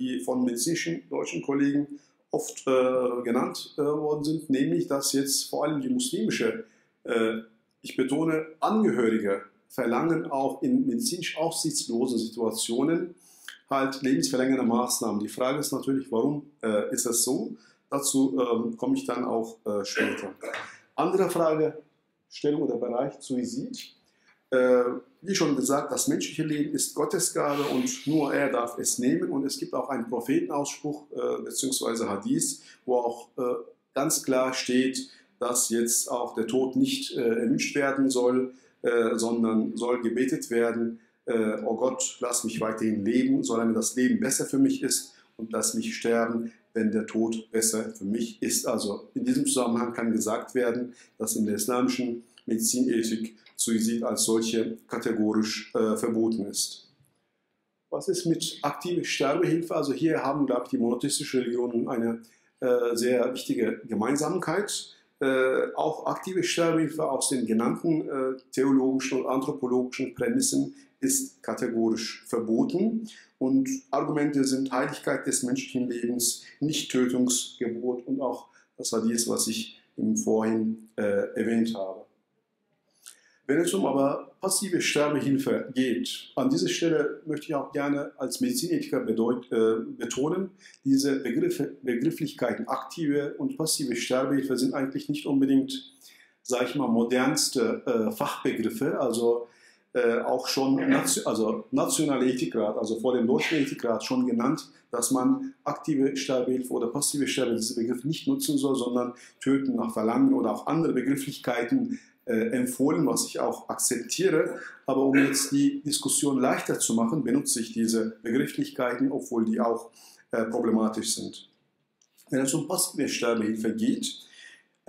die von medizinischen deutschen Kollegen oft genannt worden sind, nämlich dass jetzt vor allem die muslimische, ich betone, Angehörige verlangen auch in medizinisch aussichtslosen Situationen halt lebensverlängernde Maßnahmen. Die Frage ist natürlich, warum ist das so? Dazu ähm, komme ich dann auch äh, später. Andere Fragestellung oder Bereich, Suizid. Äh, wie schon gesagt, das menschliche Leben ist Gottesgabe, und nur er darf es nehmen. Und es gibt auch einen Prophetenausspruch äh, bzw. Hadith, wo auch äh, ganz klar steht, dass jetzt auch der Tod nicht äh, erwünscht werden soll, äh, sondern soll gebetet werden, äh, oh Gott, lass mich weiterhin leben, solange das Leben besser für mich ist, und lass mich sterben, wenn der Tod besser für mich ist. Also in diesem Zusammenhang kann gesagt werden, dass in der islamischen Medizinethik Suizid als solche kategorisch äh, verboten ist. Was ist mit aktiver Sterbehilfe? Also hier haben, glaube ich, die monotheistischen Religionen eine äh, sehr wichtige Gemeinsamkeit. Äh, auch aktive Sterbehilfe aus den genannten äh, theologischen und anthropologischen Prämissen ist kategorisch verboten, und Argumente sind Heiligkeit des menschlichen Lebens, Nicht-Tötungsgebot und auch das Hadith, was ich im Vorhin äh, erwähnt habe. Wenn es um aber passive Sterbehilfe geht, an dieser Stelle möchte ich auch gerne als Medizinethiker bedeut, äh, betonen, diese Begriffe, Begrifflichkeiten aktive und passive Sterbehilfe sind eigentlich nicht unbedingt, sage ich mal, modernste äh, Fachbegriffe, also Äh, auch schon also nationale Ethikrat, also vor dem deutschen Ethikrat schon genannt, dass man aktive Sterbehilfe oder passive Sterbehilfe, diesen Begriff nicht nutzen soll, sondern töten nach Verlangen oder auch andere Begrifflichkeiten äh, empfohlen, was ich auch akzeptiere. Aber um jetzt die Diskussion leichter zu machen, benutze ich diese Begrifflichkeiten, obwohl die auch äh, problematisch sind. Wenn es um passive Sterbehilfe geht,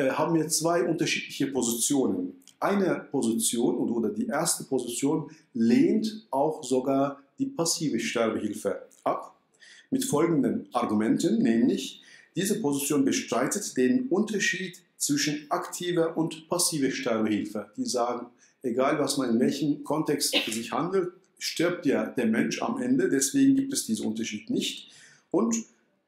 äh, haben wir zwei unterschiedliche Positionen. Eine Position oder die erste Position lehnt auch sogar die passive Sterbehilfe ab, mit folgenden Argumenten, nämlich diese Position bestreitet den Unterschied zwischen aktiver und passiver Sterbehilfe. Die sagen, egal was man in welchem Kontext sich handelt, stirbt ja der Mensch am Ende, deswegen gibt es diesen Unterschied nicht. Und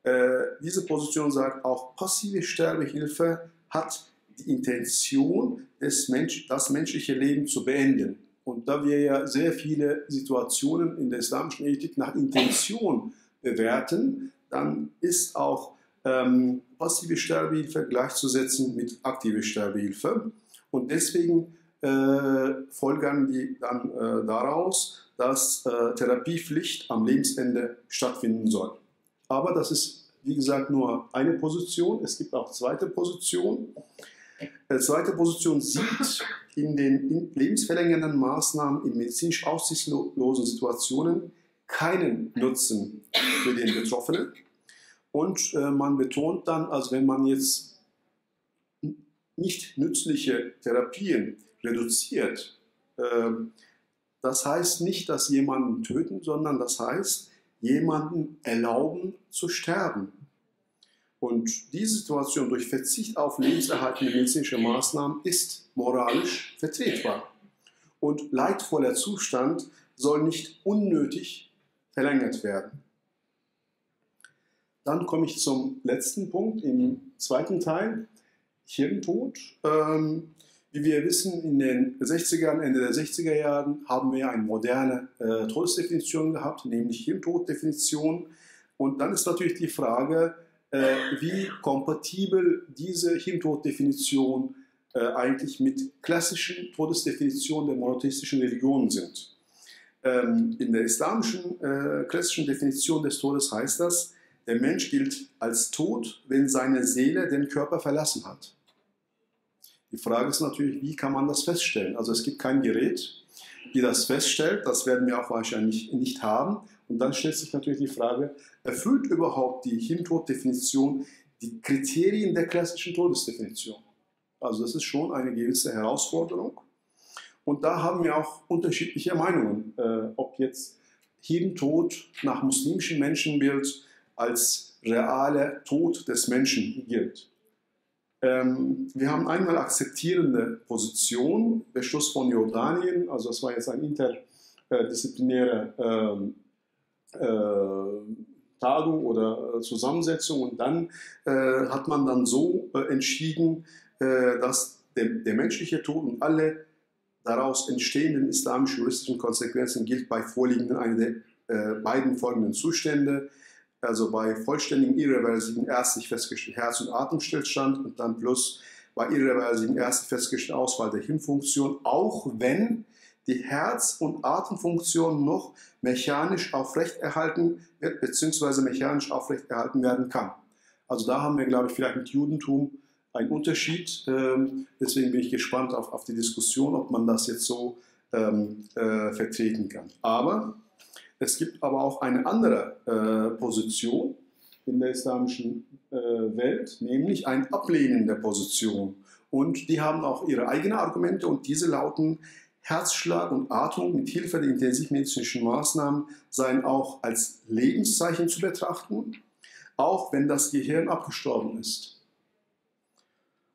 äh, diese Position sagt, auch passive Sterbehilfe hat die Intention, des Mensch, das menschliche Leben zu beenden. Und da wir ja sehr viele Situationen in der islamischen Ethik nach Intention bewerten, dann ist auch ähm, passive Sterbehilfe gleichzusetzen mit aktiver Sterbehilfe. Und deswegen äh, folgern die dann äh, daraus, dass äh, Therapiepflicht am Lebensende stattfinden soll. Aber das ist, wie gesagt, nur eine Position. Es gibt auch zweite Position. Die zweite Position sieht in den lebensverlängernden Maßnahmen in medizinisch aussichtslosen Situationen keinen Nutzen für den Betroffenen. Und äh, man betont dann, als wenn man jetzt nicht nützliche Therapien reduziert, äh, das heißt nicht, dass jemanden töten, sondern das heißt, jemanden erlauben zu sterben. Und diese Situation durch Verzicht auf lebenserhaltende medizinische Maßnahmen ist moralisch vertretbar. Und leidvoller Zustand soll nicht unnötig verlängert werden. Dann komme ich zum letzten Punkt im zweiten Teil, Hirntod. Ähm, wie wir wissen, in den sechzigern, Ende der sechziger Jahren haben wir eine moderne äh, Todesdefinition gehabt, nämlich Hirntoddefinition. Und dann ist natürlich die Frage, Äh, wie kompatibel diese Hirntoddefinition äh, eigentlich mit klassischen Todesdefinitionen der monotheistischen Religionen sind. Ähm, in der islamischen äh, klassischen Definition des Todes heißt das, der Mensch gilt als tot, wenn seine Seele den Körper verlassen hat. Die Frage ist natürlich, wie kann man das feststellen? Also es gibt kein Gerät, die das feststellt, das werden wir auch wahrscheinlich nicht haben. Und dann stellt sich natürlich die Frage, erfüllt überhaupt die Hirntoddefinition die Kriterien der klassischen Todesdefinition? Also das ist schon eine gewisse Herausforderung. Und da haben wir auch unterschiedliche Meinungen, äh, ob jetzt Hirntod nach muslimischem Menschenbild als realer Tod des Menschen gilt. Ähm, wir haben einmal akzeptierende Position, Beschluss von Jordanien, also das war jetzt ein interdisziplinärer äh, Tagung oder Zusammensetzung, und dann äh, hat man dann so äh, entschieden, äh, dass der, der menschliche Tod und alle daraus entstehenden islamisch-juristischen Konsequenzen gilt bei Vorliegen einer der äh, beiden folgenden Zustände, also bei vollständigem irreversiblen ärztlich festgestellten Herz- und Atemstillstand und dann plus bei irreversiblen ärztlich festgestellten Ausfall der Hirnfunktion, auch wenn die Herz- und Atemfunktion noch mechanisch aufrechterhalten wird, beziehungsweise mechanisch aufrechterhalten werden kann. Also da haben wir, glaube ich, vielleicht mit Judentum einen Unterschied. Ähm, deswegen bin ich gespannt auf, auf die Diskussion, ob man das jetzt so ähm, äh, vertreten kann. Aber es gibt aber auch eine andere äh, Position in der islamischen äh, Welt, nämlich ein Ablehnen der Position. Und die haben auch ihre eigenen Argumente, und diese lauten: Herzschlag und Atmung mit Hilfe der intensivmedizinischen Maßnahmen seien auch als Lebenszeichen zu betrachten, auch wenn das Gehirn abgestorben ist.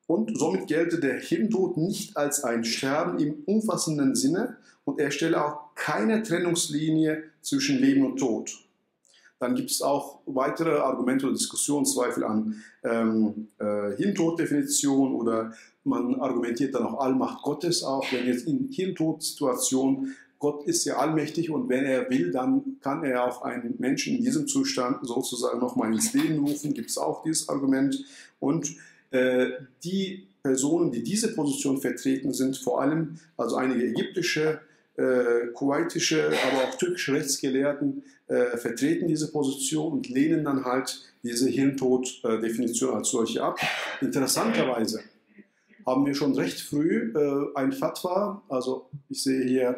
Und somit gelte der Hirntod nicht als ein Sterben im umfassenden Sinne, und er stelle auch keine Trennungslinie zwischen Leben und Tod. Dann gibt es auch weitere Argumente oder Diskussionszweifel an ähm, äh, Hirntoddefinition, oder man argumentiert dann auch Allmacht Gottes auch, wenn jetzt in Hirntodsituationen, Gott ist ja allmächtig, und wenn er will, dann kann er auch einen Menschen in diesem Zustand sozusagen nochmal ins Leben rufen, gibt es auch dieses Argument. Und äh, die Personen, die diese Position vertreten, sind vor allem, also einige ägyptische, Äh, kuwaitische, aber auch türkische Rechtsgelehrten äh, vertreten diese Position und lehnen dann halt diese Hirntoddefinition als solche ab. Interessanterweise haben wir schon recht früh äh, ein Fatwa, also ich sehe hier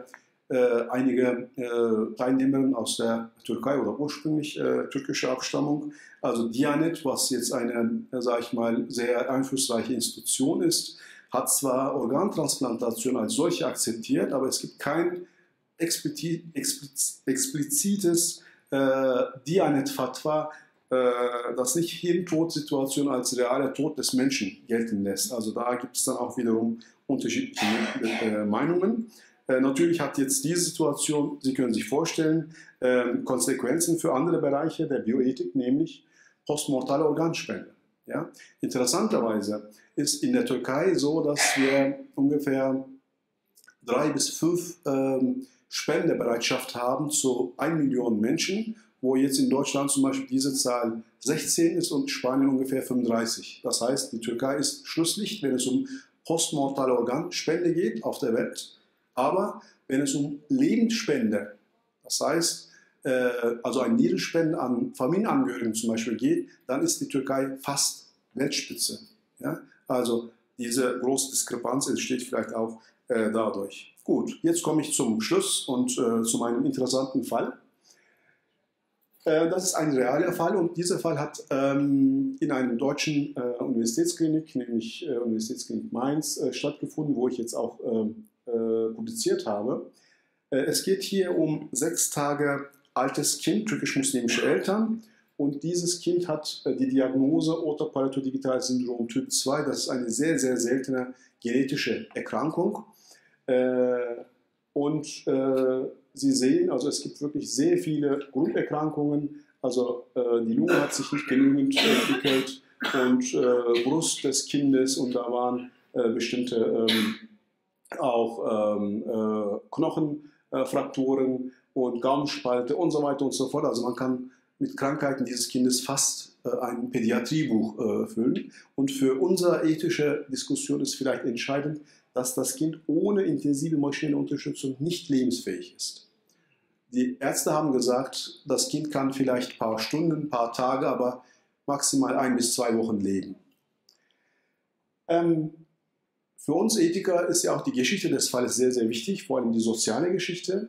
äh, einige äh, Teilnehmerinnen aus der Türkei oder ursprünglich äh, türkischer Abstammung, also Diyanet, was jetzt eine, äh, sage ich mal, sehr einflussreiche Institution ist, hat zwar Organtransplantation als solche akzeptiert, aber es gibt kein explizites äh, Diyanet-Fatwa, äh, das nicht Hirntodsituation als realer Tod des Menschen gelten lässt. Also da gibt es dann auch wiederum unterschiedliche äh, Meinungen. Äh, natürlich hat jetzt diese Situation, Sie können sich vorstellen, äh, Konsequenzen für andere Bereiche der Bioethik, nämlich postmortale Organspende. Ja? Interessanterweise ist in der Türkei so, dass wir ungefähr drei bis fünf ähm, Spendebereitschaft haben zu einer Million Menschen. wo jetzt in Deutschland zum Beispiel diese Zahl sechzehn ist und Spanien ungefähr fünfunddreißig. Das heißt, die Türkei ist Schlusslicht, wenn es um postmortale Organspende geht auf der Welt, aber wenn es um Lebensspende, das heißt, äh, also ein Nierenspenden an Familienangehörigen zum Beispiel geht, dann ist die Türkei fast Weltspitze. Ja? Also diese große Diskrepanz entsteht vielleicht auch äh, dadurch. Gut, jetzt komme ich zum Schluss und äh, zu meinem interessanten Fall. Äh, das ist ein realer Fall und dieser Fall hat ähm, in einem deutschen äh, Universitätsklinik, nämlich äh, Universitätsklinik Mainz, äh, stattgefunden, wo ich jetzt auch äh, äh, publiziert habe. Äh, es geht hier um sechs Tage altes Kind, türkisch-muslimische Eltern. Und dieses Kind hat die Diagnose Oto-Palato-Digital-Syndrom Typ zwei. Das ist eine sehr, sehr seltene genetische Erkrankung. Und Sie sehen, also es gibt wirklich sehr viele Grunderkrankungen. Also die Lunge hat sich nicht genügend entwickelt und Brust des Kindes. Und da waren bestimmte auch Knochenfrakturen und Gaumenspalte und so weiter und so fort. Also man kann mit Krankheiten dieses Kindes fast äh, ein Pädiatriebuch äh, füllen. Und für unsere ethische Diskussion ist vielleicht entscheidend, dass das Kind ohne intensive maschinelle Unterstützung nicht lebensfähig ist. Die Ärzte haben gesagt, das Kind kann vielleicht ein paar Stunden, ein paar Tage, aber maximal ein bis zwei Wochen leben. Ähm, für uns Ethiker ist ja auch die Geschichte des Falles sehr, sehr wichtig, vor allem die soziale Geschichte.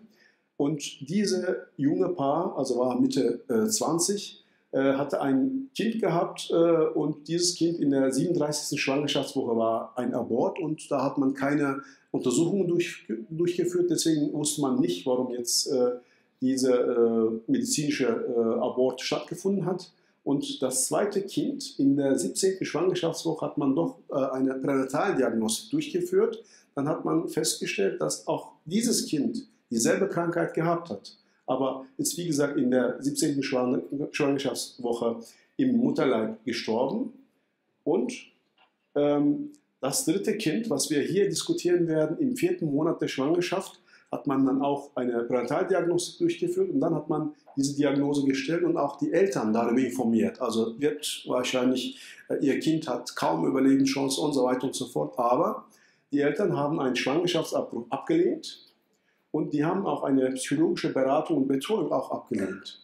Und diese junge Paar, also war Mitte äh, zwanzig, äh, hatte ein Kind gehabt äh, und dieses Kind in der siebenunddreißigsten Schwangerschaftswoche war ein Abort und da hat man keine Untersuchungen durch, durchgeführt, deswegen wusste man nicht, warum jetzt äh, diese äh, medizinische äh, Abort stattgefunden hat. Und das zweite Kind in der siebzehnten Schwangerschaftswoche hat man doch äh, eine Pränataldiagnose durchgeführt. Dann hat man festgestellt, dass auch dieses Kind dieselbe Krankheit gehabt hat, aber ist wie gesagt in der siebzehnten Schwangerschaftswoche im Mutterleib gestorben. Und ähm, das dritte Kind, was wir hier diskutieren werden, im vierten Monat der Schwangerschaft, hat man dann auch eine Pränataldiagnose durchgeführt und dann hat man diese Diagnose gestellt und auch die Eltern darüber informiert. Also wird wahrscheinlich, äh, ihr Kind hat kaum Überlebenschance und so weiter und so fort, aber die Eltern haben einen Schwangerschaftsabbruch abgelehnt. Und die haben auch eine psychologische Beratung und Betreuung auch abgelehnt.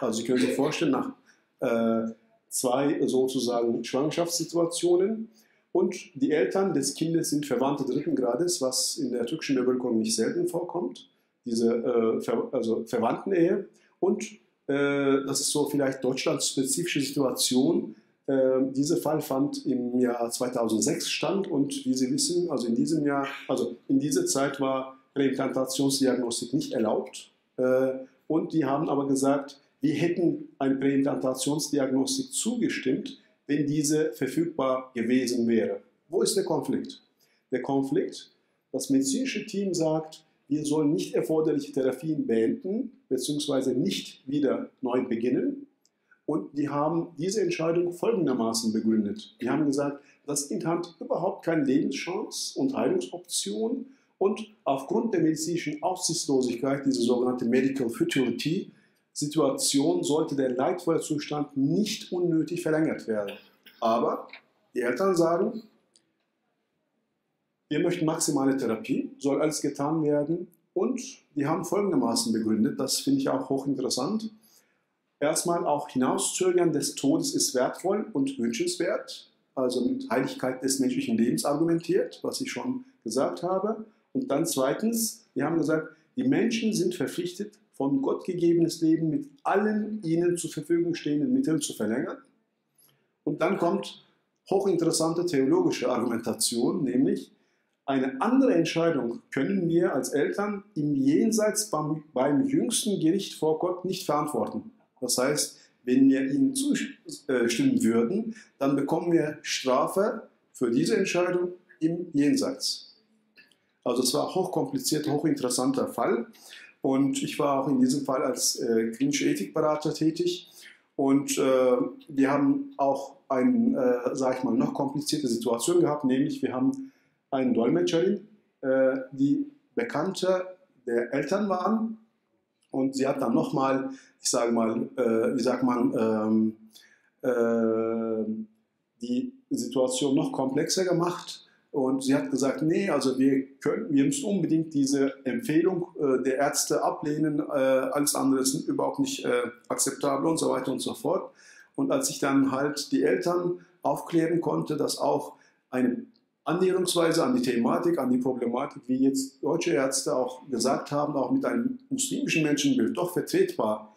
Also Sie können sich vorstellen, nach äh, zwei sozusagen Schwangerschaftssituationen. Und die Eltern des Kindes sind Verwandte dritten Grades, was in der türkischen Bevölkerung nicht selten vorkommt, diese äh, Ver also Verwandten-Ehe. Und äh, das ist so vielleicht deutschlandspezifische Situation. Äh, dieser Fall fand im Jahr zweitausendsechs statt. Und wie Sie wissen, also in diesem Jahr, also in dieser Zeit war Präimplantationsdiagnostik nicht erlaubt und die haben aber gesagt, wir hätten eine Präimplantationsdiagnostik zugestimmt, wenn diese verfügbar gewesen wäre. Wo ist der Konflikt? Der Konflikt, das medizinische Team sagt, wir sollen nicht erforderliche Therapien beenden bzw. nicht wieder neu beginnen und die haben diese Entscheidung folgendermaßen begründet. Die haben gesagt, das Kind hat überhaupt keine Lebenschance und Heilungsoption. Und aufgrund der medizinischen Aussichtslosigkeit, diese sogenannte Medical Futility-Situation, sollte der leidvolle Zustand nicht unnötig verlängert werden. Aber die Eltern sagen, wir möchten maximale Therapie, soll alles getan werden. Und die haben folgendermaßen begründet, das finde ich auch hochinteressant. Erstmal auch hinauszögern des Todes ist wertvoll und wünschenswert, also mit Heiligkeit des menschlichen Lebens argumentiert, was ich schon gesagt habe. Und dann zweitens, wir haben gesagt, die Menschen sind verpflichtet, von Gott gegebenes Leben mit allen ihnen zur Verfügung stehenden Mitteln zu verlängern. Und dann kommt hochinteressante theologische Argumentation, nämlich eine andere Entscheidung können wir als Eltern im Jenseits beim, beim jüngsten Gericht vor Gott nicht verantworten. Das heißt, wenn wir ihnen zustimmen würden, dann bekommen wir Strafe für diese Entscheidung im Jenseits. Also es war ein hochkomplizierter, hochinteressanter Fall und ich war auch in diesem Fall als äh, klinischer Ethikberater tätig und äh, wir haben auch eine, äh, sag ich mal, noch komplizierte Situation gehabt, nämlich wir haben eine Dolmetscherin, äh, die Bekannte der Eltern waren Und sie hat dann nochmal, ich sage mal, äh, wie sagt man, ähm, äh, die Situation noch komplexer gemacht. Und sie hat gesagt, nee, also wir, können, wir müssen unbedingt diese Empfehlung äh, der Ärzte ablehnen, äh, alles andere ist überhaupt nicht äh, akzeptabel und so weiter und so fort. Und als ich dann halt die Eltern aufklären konnte, dass auch eine Annäherungsweise an die Thematik, an die Problematik, wie jetzt deutsche Ärzte auch gesagt haben, auch mit einem muslimischen Menschenbild doch vertretbar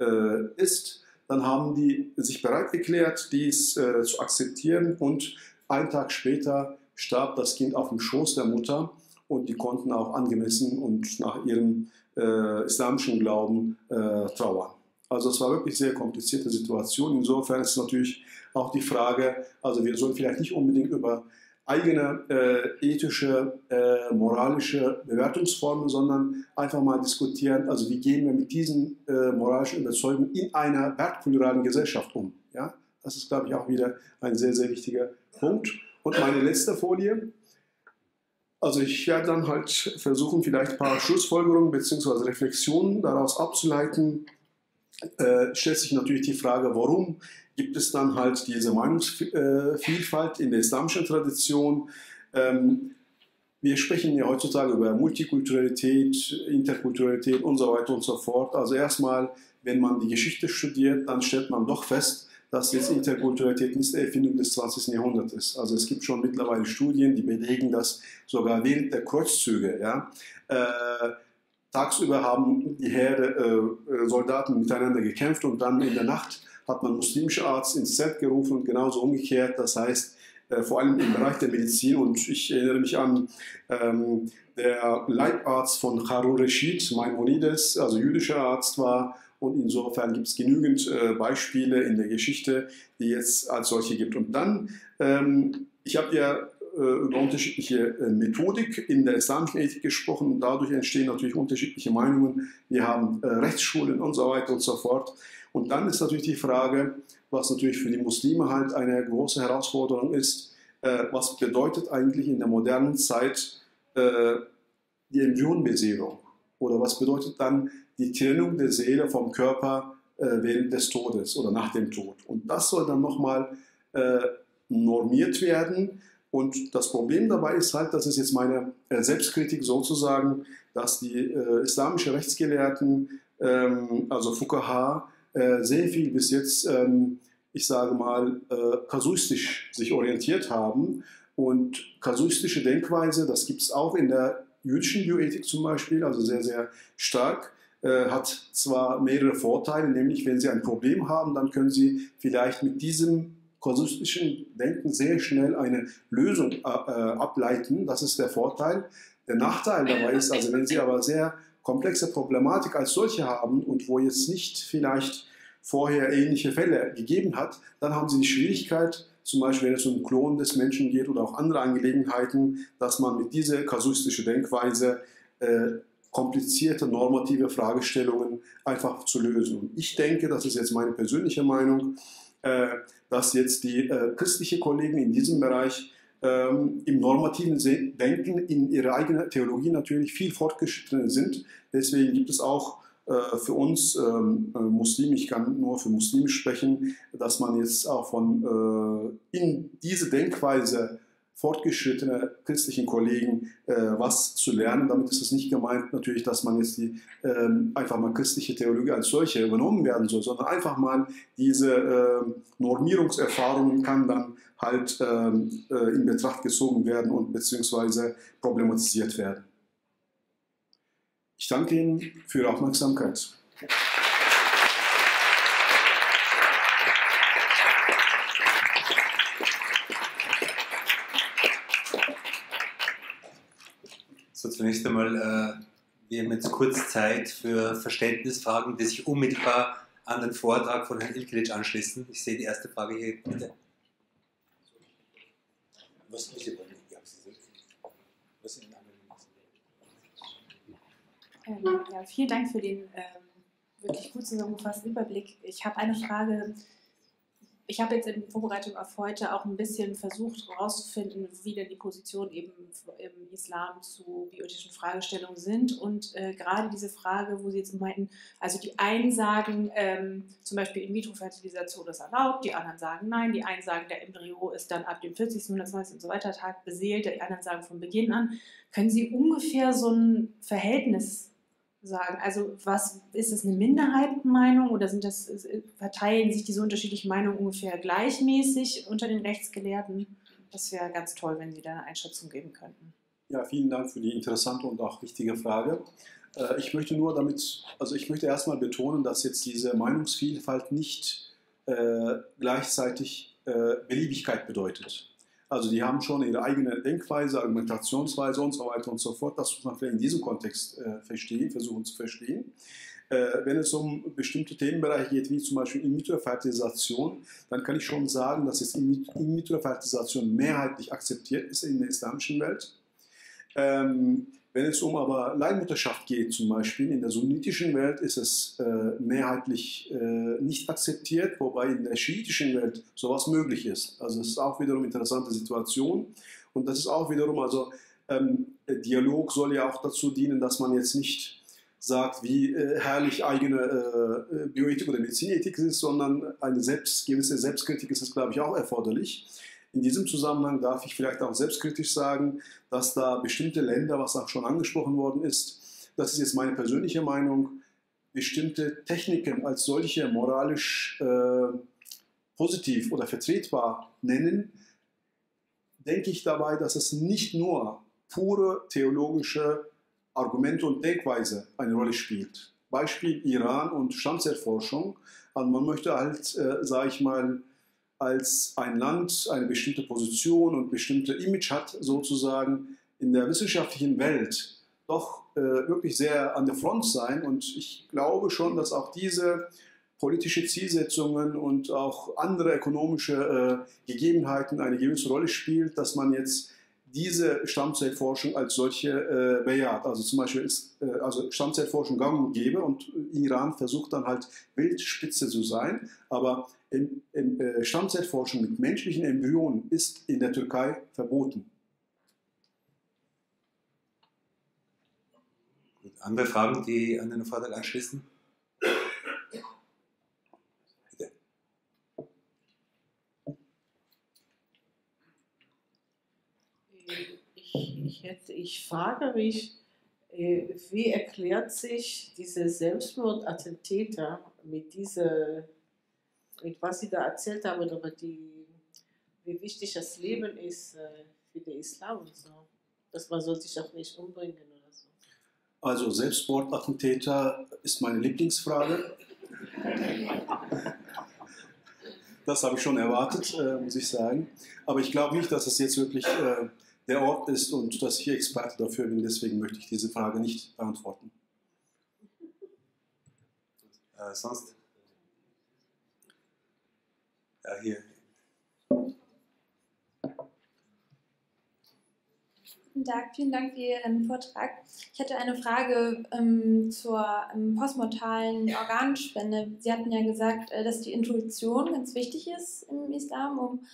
äh, ist, dann haben die sich bereit erklärt, dies äh, zu akzeptieren, und einen Tag später starb das Kind auf dem Schoß der Mutter, und die konnten auch angemessen und nach ihrem äh, islamischen Glauben äh, trauern. Also es war wirklich eine sehr komplizierte Situation. Insofern ist natürlich auch die Frage, also wir sollen vielleicht nicht unbedingt über eigene äh, ethische, äh, moralische Bewertungsformen, sondern einfach mal diskutieren, also wie gehen wir mit diesen äh, moralischen Überzeugungen in einer wertpluralen Gesellschaft um. Ja? Das ist, glaube ich, auch wieder ein sehr, sehr wichtiger Punkt. Und meine letzte Folie. Also ich werde dann halt versuchen, vielleicht ein paar Schlussfolgerungen bzw. Reflexionen daraus abzuleiten. Äh, stellt sich natürlich die Frage, warum gibt es dann halt diese Meinungsvielfalt in der islamischen Tradition? Ähm, wir sprechen ja heutzutage über Multikulturalität, Interkulturalität und so weiter und so fort. Also erstmal, wenn man die Geschichte studiert, dann stellt man doch fest, dass jetzt Interkulturalität nicht eine Erfindung des zwanzigsten Jahrhunderts ist. Also es gibt schon mittlerweile Studien, die belegen das sogar während der Kreuzzüge. Ja? Äh, Tagsüber haben die Heere, äh, Soldaten miteinander gekämpft, und dann in der Nacht hat man muslimische Arzt ins Zelt gerufen und genauso umgekehrt. Das heißt, äh, vor allem im Bereich der Medizin, und ich erinnere mich an ähm, der Leibarzt von Harun Rashid, Maimonides, also jüdischer Arzt war, und insofern gibt es genügend äh, Beispiele in der Geschichte, die jetzt als solche gibt. Und dann, ähm, ich habe ja über unterschiedliche Methodik in der islamischen Ethik gesprochen, und dadurch entstehen natürlich unterschiedliche Meinungen. Wir haben äh, Rechtsschulen und so weiter und so fort. Und dann ist natürlich die Frage, was natürlich für die Muslime halt eine große Herausforderung ist, äh, was bedeutet eigentlich in der modernen Zeit äh, die Embryonenbeseelung? Oder was bedeutet dann die Trennung der Seele vom Körper äh, während des Todes oder nach dem Tod? Und das soll dann nochmal äh, normiert werden. Und das Problem dabei ist halt, das ist jetzt meine Selbstkritik sozusagen, dass die äh, islamischen Rechtsgelehrten, ähm, also Fuqaha, äh, sehr viel bis jetzt, ähm, ich sage mal, äh, kasuistisch sich orientiert haben. Und kasuistische Denkweise, das gibt es auch in der jüdischen Bioethik zum Beispiel, also sehr, sehr stark, äh, hat zwar mehrere Vorteile, nämlich wenn Sie ein Problem haben, dann können Sie vielleicht mit diesem kasuistischen Denken sehr schnell eine Lösung äh, ableiten. Das ist der Vorteil. Der Nachteil dabei ist, also wenn Sie aber sehr komplexe Problematik als solche haben und wo jetzt nicht vielleicht vorher ähnliche Fälle gegeben hat, dann haben Sie die Schwierigkeit, zum Beispiel wenn es um Klonen des Menschen geht oder auch andere Angelegenheiten, dass man mit dieser kasuistischen Denkweise äh, komplizierte normative Fragestellungen einfach zu lösen. Und ich denke, das ist jetzt meine persönliche Meinung, Äh, dass jetzt die äh, christlichen Kollegen in diesem Bereich ähm, im normativen Denken in ihrer eigenen Theologie natürlich viel fortgeschritten sind. Deswegen gibt es auch äh, für uns ähm, äh, Muslime, ich kann nur für Muslime sprechen, dass man jetzt auch von äh, in diese Denkweise fortgeschrittene christlichen Kollegen äh, was zu lernen. Damit ist es nicht gemeint natürlich, dass man jetzt die ähm, einfach mal christliche Theologie als solche übernommen werden soll, sondern einfach mal diese äh, Normierungserfahrungen kann dann halt ähm, äh, in Betracht gezogen werden und beziehungsweise problematisiert werden. Ich danke Ihnen für Ihre Aufmerksamkeit. So, zunächst einmal, äh, wir haben jetzt kurz Zeit für Verständnisfragen, die sich unmittelbar an den Vortrag von Herrn Ilkilic anschließen. Ich sehe die erste Frage hier, bitte. Was ist ähm, ja, vielen Dank für den ähm, wirklich gut zusammengefassten Überblick. Ich habe eine Frage Ich habe jetzt in Vorbereitung auf heute auch ein bisschen versucht herauszufinden, wie denn die Positionen eben im Islam zu biotischen Fragestellungen sind. Und äh, gerade diese Frage, wo Sie jetzt meinten, also die einen sagen, ähm, zum Beispiel In-vitro-Fertilisation ist erlaubt, die anderen sagen nein, die einen sagen, der Embryo ist dann ab dem vierzigsten hundertzwanzigsten und so weiter Tag beseelt, die anderen sagen von Beginn an. Können Sie ungefähr so ein Verhältnis sagen? Also was ist das, eine Minderheitenmeinung oder sind das, verteilen sich diese unterschiedlichen Meinungen ungefähr gleichmäßig unter den Rechtsgelehrten? Das wäre ganz toll, wenn Sie da eine Einschätzung geben könnten. Ja, vielen Dank für die interessante und auch wichtige Frage. Ich möchte nur damit, also ich möchte erstmal betonen, dass jetzt diese Meinungsvielfalt nicht äh, gleichzeitig äh, Beliebigkeit bedeutet. Also die haben schon ihre eigene Denkweise, Argumentationsweise und so weiter und so fort. Das muss man vielleicht in diesem Kontext äh, verstehen, versuchen zu verstehen. Äh, wenn es um bestimmte Themenbereiche geht, wie zum Beispiel In-vitro-Fertilisation, dann kann ich schon sagen, dass jetzt In-vitro-Fertilisation mehrheitlich akzeptiert ist in der islamischen Welt. Ähm, wenn es um aber Leihmutterschaft geht, zum Beispiel in der sunnitischen Welt, ist es äh, mehrheitlich äh, nicht akzeptiert, wobei in der schiitischen Welt sowas möglich ist. Also es ist auch wiederum eine interessante Situation und das ist auch wiederum, also ähm, Dialog soll ja auch dazu dienen, dass man jetzt nicht sagt, wie äh, herrlich eigene äh, Bioethik oder Medizinethik ist, sondern eine selbst, gewisse Selbstkritik ist, glaube ich, auch erforderlich. In diesem Zusammenhang darf ich vielleicht auch selbstkritisch sagen, dass da bestimmte Länder, was auch schon angesprochen worden ist, das ist jetzt meine persönliche Meinung, bestimmte Techniken als solche moralisch äh, positiv oder vertretbar nennen, denke ich dabei, dass es nicht nur pure theologische Argumente und Denkweise eine Rolle spielt. Beispiel Iran und Stammzellforschung. Also man möchte halt, äh, sage ich mal, als ein Land eine bestimmte Position und bestimmte Image hat, sozusagen in der wissenschaftlichen Welt doch äh, wirklich sehr an der Front sein. Und ich glaube schon, dass auch diese politische Zielsetzungen und auch andere ökonomische äh, Gegebenheiten eine gewisse Rolle spielt, dass man jetzt diese Stammzellforschung als solche äh, bejaht. Also zum Beispiel ist äh, also Stammzellforschung gang und gäbe und Iran versucht dann halt Wildspitze zu sein, aber in, in, äh, Stammzellforschung mit menschlichen Embryonen ist in der Türkei verboten. Andere Fragen, die an den Vortrag anschließen? Ich, hätte, ich frage mich, wie erklärt sich diese Selbstmordattentäter mit dieser, mit was Sie da erzählt haben, darüber, die, wie wichtig das Leben ist für den Islam und so, dass man soll sich auch nicht umbringen oder so. Also Selbstmordattentäter ist meine Lieblingsfrage. Das habe ich schon erwartet, muss ich sagen. Aber ich glaube nicht, dass es jetzt wirklich der Ort ist und dass ich Experte dafür bin, deswegen möchte ich diese Frage nicht beantworten. Äh, sonst? Ja, hier. Guten Tag, vielen Dank für Ihren Vortrag. Ich hätte eine Frage ähm, zur ähm, postmortalen Organspende. Sie hatten ja gesagt, äh, dass die Intuition ganz wichtig ist im Islam, um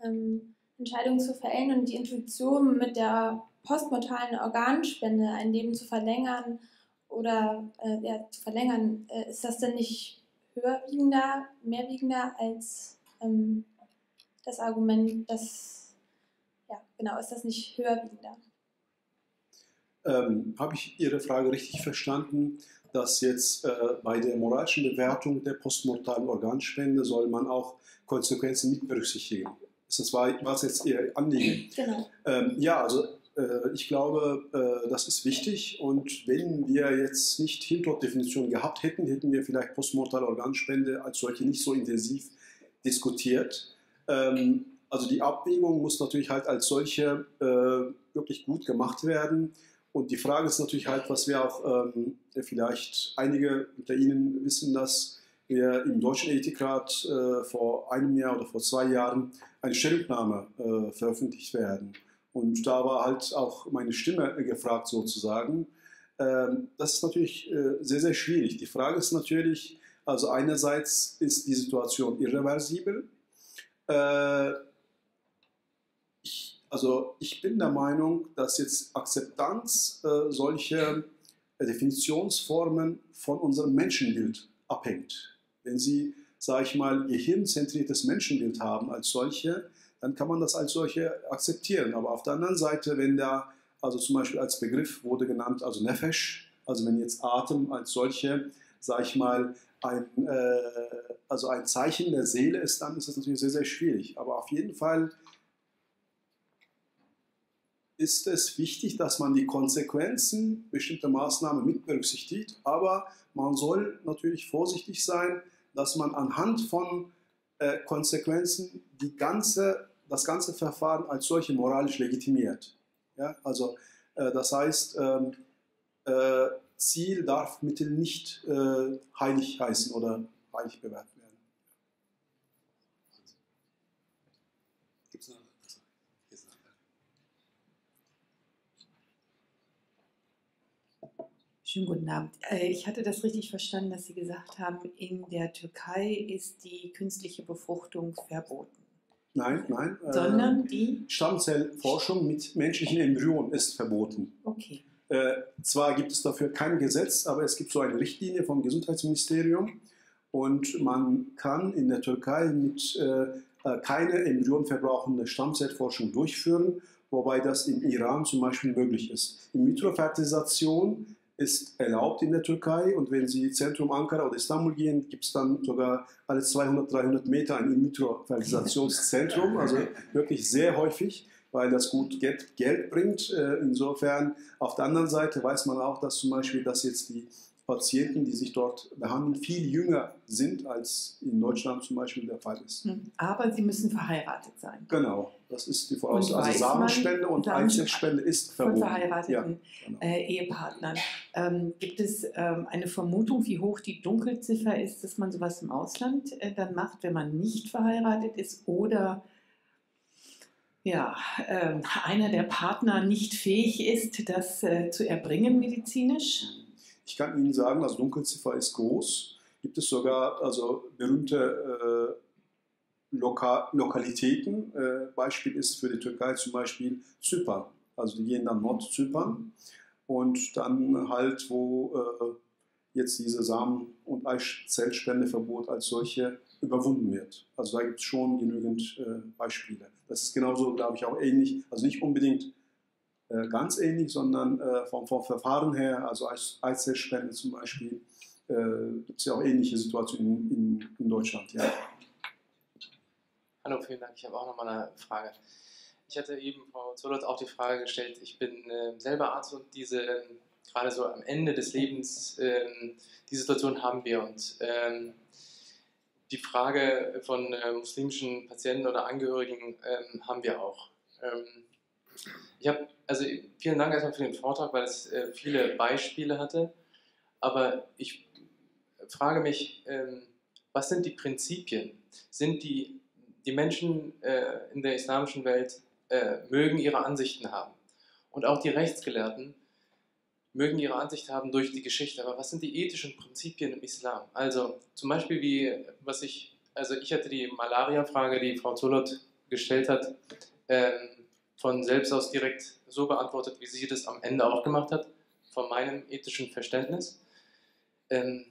ähm, Entscheidungen zu fällen und die Intuition mit der postmortalen Organspende ein Leben zu verlängern oder äh, ja, zu verlängern, äh, ist das denn nicht höherwiegender, mehrwiegender als ähm, das Argument, dass, ja genau, ist das nicht höherwiegender? Ähm, habe ich Ihre Frage richtig verstanden, dass jetzt äh, bei der moralischen Bewertung der postmortalen Organspende soll man auch Konsequenzen mit berücksichtigen? Das war, war jetzt Ihr Anliegen. Genau. Ähm, ja, also äh, ich glaube, äh, das ist wichtig. Und wenn wir jetzt nicht Hilltop-Definition gehabt hätten, hätten wir vielleicht postmortale Organspende als solche nicht so intensiv diskutiert. Ähm, also die Abwägung muss natürlich halt als solche äh, wirklich gut gemacht werden. Und die Frage ist natürlich halt, was wir auch ähm, vielleicht einige unter Ihnen wissen, dass wir im Deutschen Ethikrat äh, vor einem Jahr oder vor zwei Jahren eine Stellungnahme äh, veröffentlicht werden. Und da war halt auch meine Stimme gefragt sozusagen. Ähm, das ist natürlich äh, sehr, sehr schwierig. Die Frage ist natürlich, also einerseits ist die Situation irreversibel, Äh, ich, also ich bin der Meinung, dass jetzt Akzeptanz äh, solcher äh, Definitionsformen von unserem Menschenbild abhängt. Wenn Sie, sage ich mal, ihr hirnzentriertes Menschenbild haben als solche, dann kann man das als solche akzeptieren. Aber auf der anderen Seite, wenn da, also zum Beispiel als Begriff wurde genannt, also Nefesh, also wenn jetzt Atem als solche, sage ich mal, ein, äh, also ein Zeichen der Seele ist, dann ist das natürlich sehr, sehr schwierig. Aber auf jeden Fall ist es wichtig, dass man die Konsequenzen bestimmter Maßnahmen mit berücksichtigt. Aber man soll natürlich vorsichtig sein, dass man anhand von äh, Konsequenzen die ganze, das ganze Verfahren als solche moralisch legitimiert. Ja? Also äh, das heißt, ähm, äh, Ziel darf Mittel nicht äh, heilig heißen oder heilig bewertet werden. Gibt's noch? Also, gibt's noch? Schönen guten Abend. Ich hatte das richtig verstanden, dass Sie gesagt haben, in der Türkei ist die künstliche Befruchtung verboten. Nein, nein. Sondern äh, die Stammzellforschung mit menschlichen Embryonen ist verboten. Okay. Äh, zwar gibt es dafür kein Gesetz, aber es gibt so eine Richtlinie vom Gesundheitsministerium und man kann in der Türkei mit, äh, keine embryonverbrauchende Stammzellforschung durchführen, wobei das im Iran zum Beispiel möglich ist. In-vitro-Fertilisation ist erlaubt in der Türkei und wenn Sie Zentrum Ankara oder Istanbul gehen, gibt es dann sogar alle zweihundert, dreihundert Meter ein In-vitro-Fertilisationszentrum, also wirklich sehr häufig, weil das gut Geld, Geld bringt. Insofern, auf der anderen Seite weiß man auch, dass zum Beispiel, dass jetzt die Patienten, die sich dort behandeln, viel jünger sind, als in Deutschland zum Beispiel der Fall ist. Aber sie müssen verheiratet sein. Genau, das ist die Voraussetzung. Also Samenspende und Eizellspende ist verboten. Von verheirateten ja, genau. äh, Ehepartnern. Ähm, gibt es ähm, eine Vermutung, wie hoch die Dunkelziffer ist, dass man sowas im Ausland äh, dann macht, wenn man nicht verheiratet ist oder... ja, äh, einer der Partner nicht fähig ist, das äh, zu erbringen medizinisch? Ich kann Ihnen sagen, also Dunkelziffer ist groß. Gibt es sogar also berühmte äh, Loka Lokalitäten. Äh, Beispiel ist für die Türkei zum Beispiel Zypern. Also die gehen dann Nordzypern und dann halt, wo äh, jetzt diese Samen- und Eizellspendeverbot als solche überwunden wird. Also da gibt es schon genügend äh, Beispiele. Das ist genauso, glaube ich, auch ähnlich, also nicht unbedingt äh, ganz ähnlich, sondern äh, vom, vom Verfahren her, also Eizellspende zum Beispiel, äh, gibt es ja auch ähnliche Situationen in, in, in Deutschland. Ja. Hallo, vielen Dank. Ich habe auch nochmal eine Frage. Ich hatte eben Frau Zoloth auch die Frage gestellt, ich bin äh, selber Arzt und diese, äh, gerade so am Ende des Lebens, äh, die Situation haben wir und äh, die Frage von äh, muslimischen Patienten oder Angehörigen ähm, haben wir auch. Ähm, ich habe, also vielen Dank erstmal für den Vortrag, weil es äh, viele Beispiele hatte. Aber ich frage mich, ähm, was sind die Prinzipien? Sind die, die Menschen äh, in der islamischen Welt äh, mögen ihre Ansichten haben? Und auch die Rechtsgelehrten mögen ihre Ansicht haben durch die Geschichte, aber was sind die ethischen Prinzipien im Islam? Also zum Beispiel wie, was ich, also ich hatte die Malaria-Frage, die Frau Zoloth gestellt hat, äh, von selbst aus direkt so beantwortet, wie sie das am Ende auch gemacht hat, von meinem ethischen Verständnis. Ähm,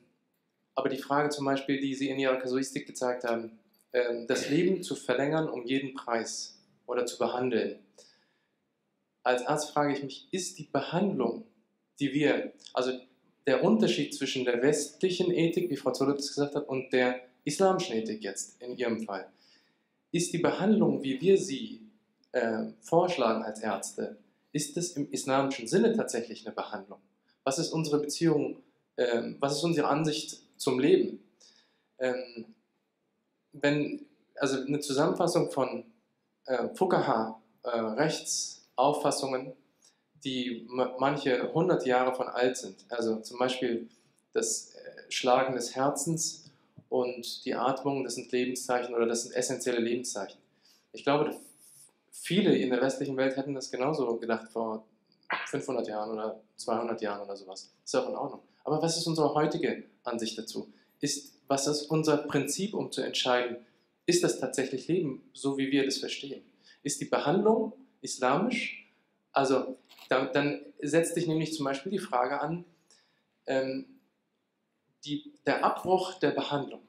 aber die Frage zum Beispiel, die Sie in Ihrer Kasuistik gezeigt haben, äh, das Leben zu verlängern um jeden Preis oder zu behandeln. Als Arzt frage ich mich, ist die Behandlung die wir, also der Unterschied zwischen der westlichen Ethik, wie Frau Zoloth gesagt hat, und der islamischen Ethik jetzt in ihrem Fall, ist die Behandlung, wie wir sie äh, vorschlagen als Ärzte, ist es im islamischen Sinne tatsächlich eine Behandlung? Was ist unsere Beziehung, ähm, was ist unsere Ansicht zum Leben? Ähm, wenn, also eine Zusammenfassung von äh, Fuqaha, äh, Rechtsauffassungen, die manche hundert Jahre von alt sind. Also zum Beispiel das Schlagen des Herzens und die Atmung, das sind Lebenszeichen oder das sind essentielle Lebenszeichen. Ich glaube, viele in der westlichen Welt hätten das genauso gedacht vor fünfhundert Jahren oder zweihundert Jahren oder sowas. Ist auch in Ordnung. Aber was ist unsere heutige Ansicht dazu? Ist, was ist unser Prinzip, um zu entscheiden, ist das tatsächlich Leben, so wie wir das verstehen? Ist die Behandlung islamisch? Also da, dann setzt sich nämlich zum Beispiel die Frage an, ähm, die, der Abbruch der Behandlung,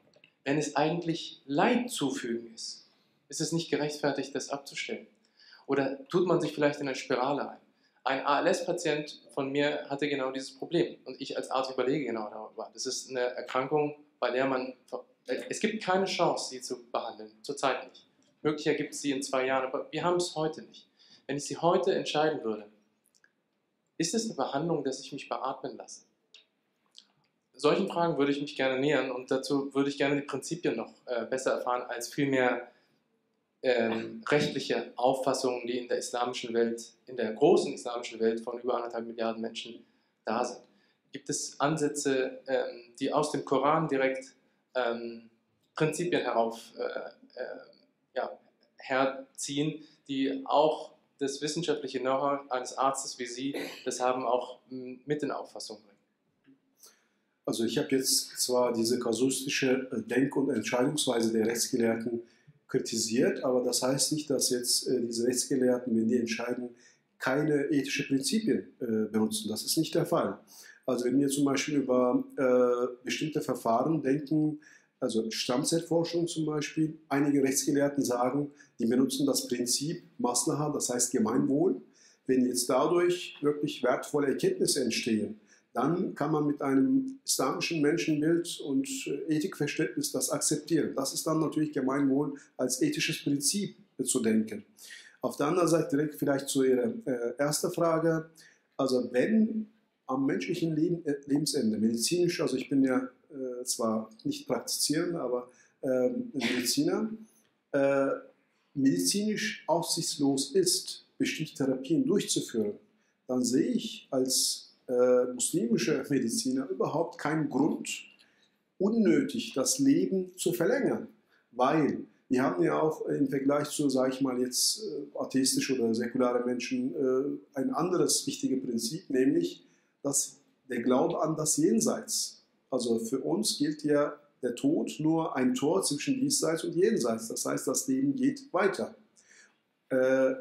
wenn es eigentlich Leid zufügen ist, ist es nicht gerechtfertigt, das abzustellen? Oder tut man sich vielleicht in eine Spirale ein? Ein A L S-Patient von mir hatte genau dieses Problem und ich als Arzt überlege genau darüber. Das ist eine Erkrankung, bei der man, es gibt keine Chance, sie zu behandeln, zurzeit nicht. Möglicher gibt es sie in zwei Jahren, aber wir haben es heute nicht. Wenn ich sie heute entscheiden würde, ist es eine Behandlung, dass ich mich beatmen lasse? Solchen Fragen würde ich mich gerne nähern und dazu würde ich gerne die Prinzipien noch äh, besser erfahren als vielmehr ähm, rechtliche Auffassungen, die in der islamischen Welt, in der großen islamischen Welt von über anderthalb Milliarden Menschen da sind. Gibt es Ansätze, ähm, die aus dem Koran direkt ähm, Prinzipien herauf, äh, äh, ja, herziehen, die auch das wissenschaftliche Know-how eines Arztes wie Sie das haben auch mit in Auffassung bringen? Also ich habe jetzt zwar diese kasuistische Denk- und Entscheidungsweise der Rechtsgelehrten kritisiert, aber das heißt nicht, dass jetzt diese Rechtsgelehrten, wenn die entscheiden, keine ethischen Prinzipien benutzen. Das ist nicht der Fall. Also wenn wir zum Beispiel über bestimmte Verfahren denken, also Stammzellforschung zum Beispiel, einige Rechtsgelehrten sagen, die benutzen das Prinzip Maslaha, das heißt Gemeinwohl. Wenn jetzt dadurch wirklich wertvolle Erkenntnisse entstehen, dann kann man mit einem islamischen Menschenbild und Ethikverständnis das akzeptieren. Das ist dann natürlich Gemeinwohl als ethisches Prinzip zu denken. Auf der anderen Seite direkt vielleicht zu Ihrer äh, ersten Frage. Also wenn am menschlichen Leben, äh, Lebensende, medizinisch, also ich bin ja äh, zwar nicht praktizierend, aber äh, Mediziner, äh, medizinisch aussichtslos ist, bestimmte Therapien durchzuführen, dann sehe ich als Äh, muslimische Mediziner überhaupt keinen Grund, unnötig das Leben zu verlängern. Weil wir haben ja auch im Vergleich zu, sage ich mal jetzt, äh, atheistisch oder säkulare Menschen äh, ein anderes wichtiges Prinzip, nämlich dass der Glaube an das Jenseits. Also für uns gilt ja der Tod nur ein Tor zwischen Diesseits und Jenseits. Das heißt, das Leben geht weiter. Äh,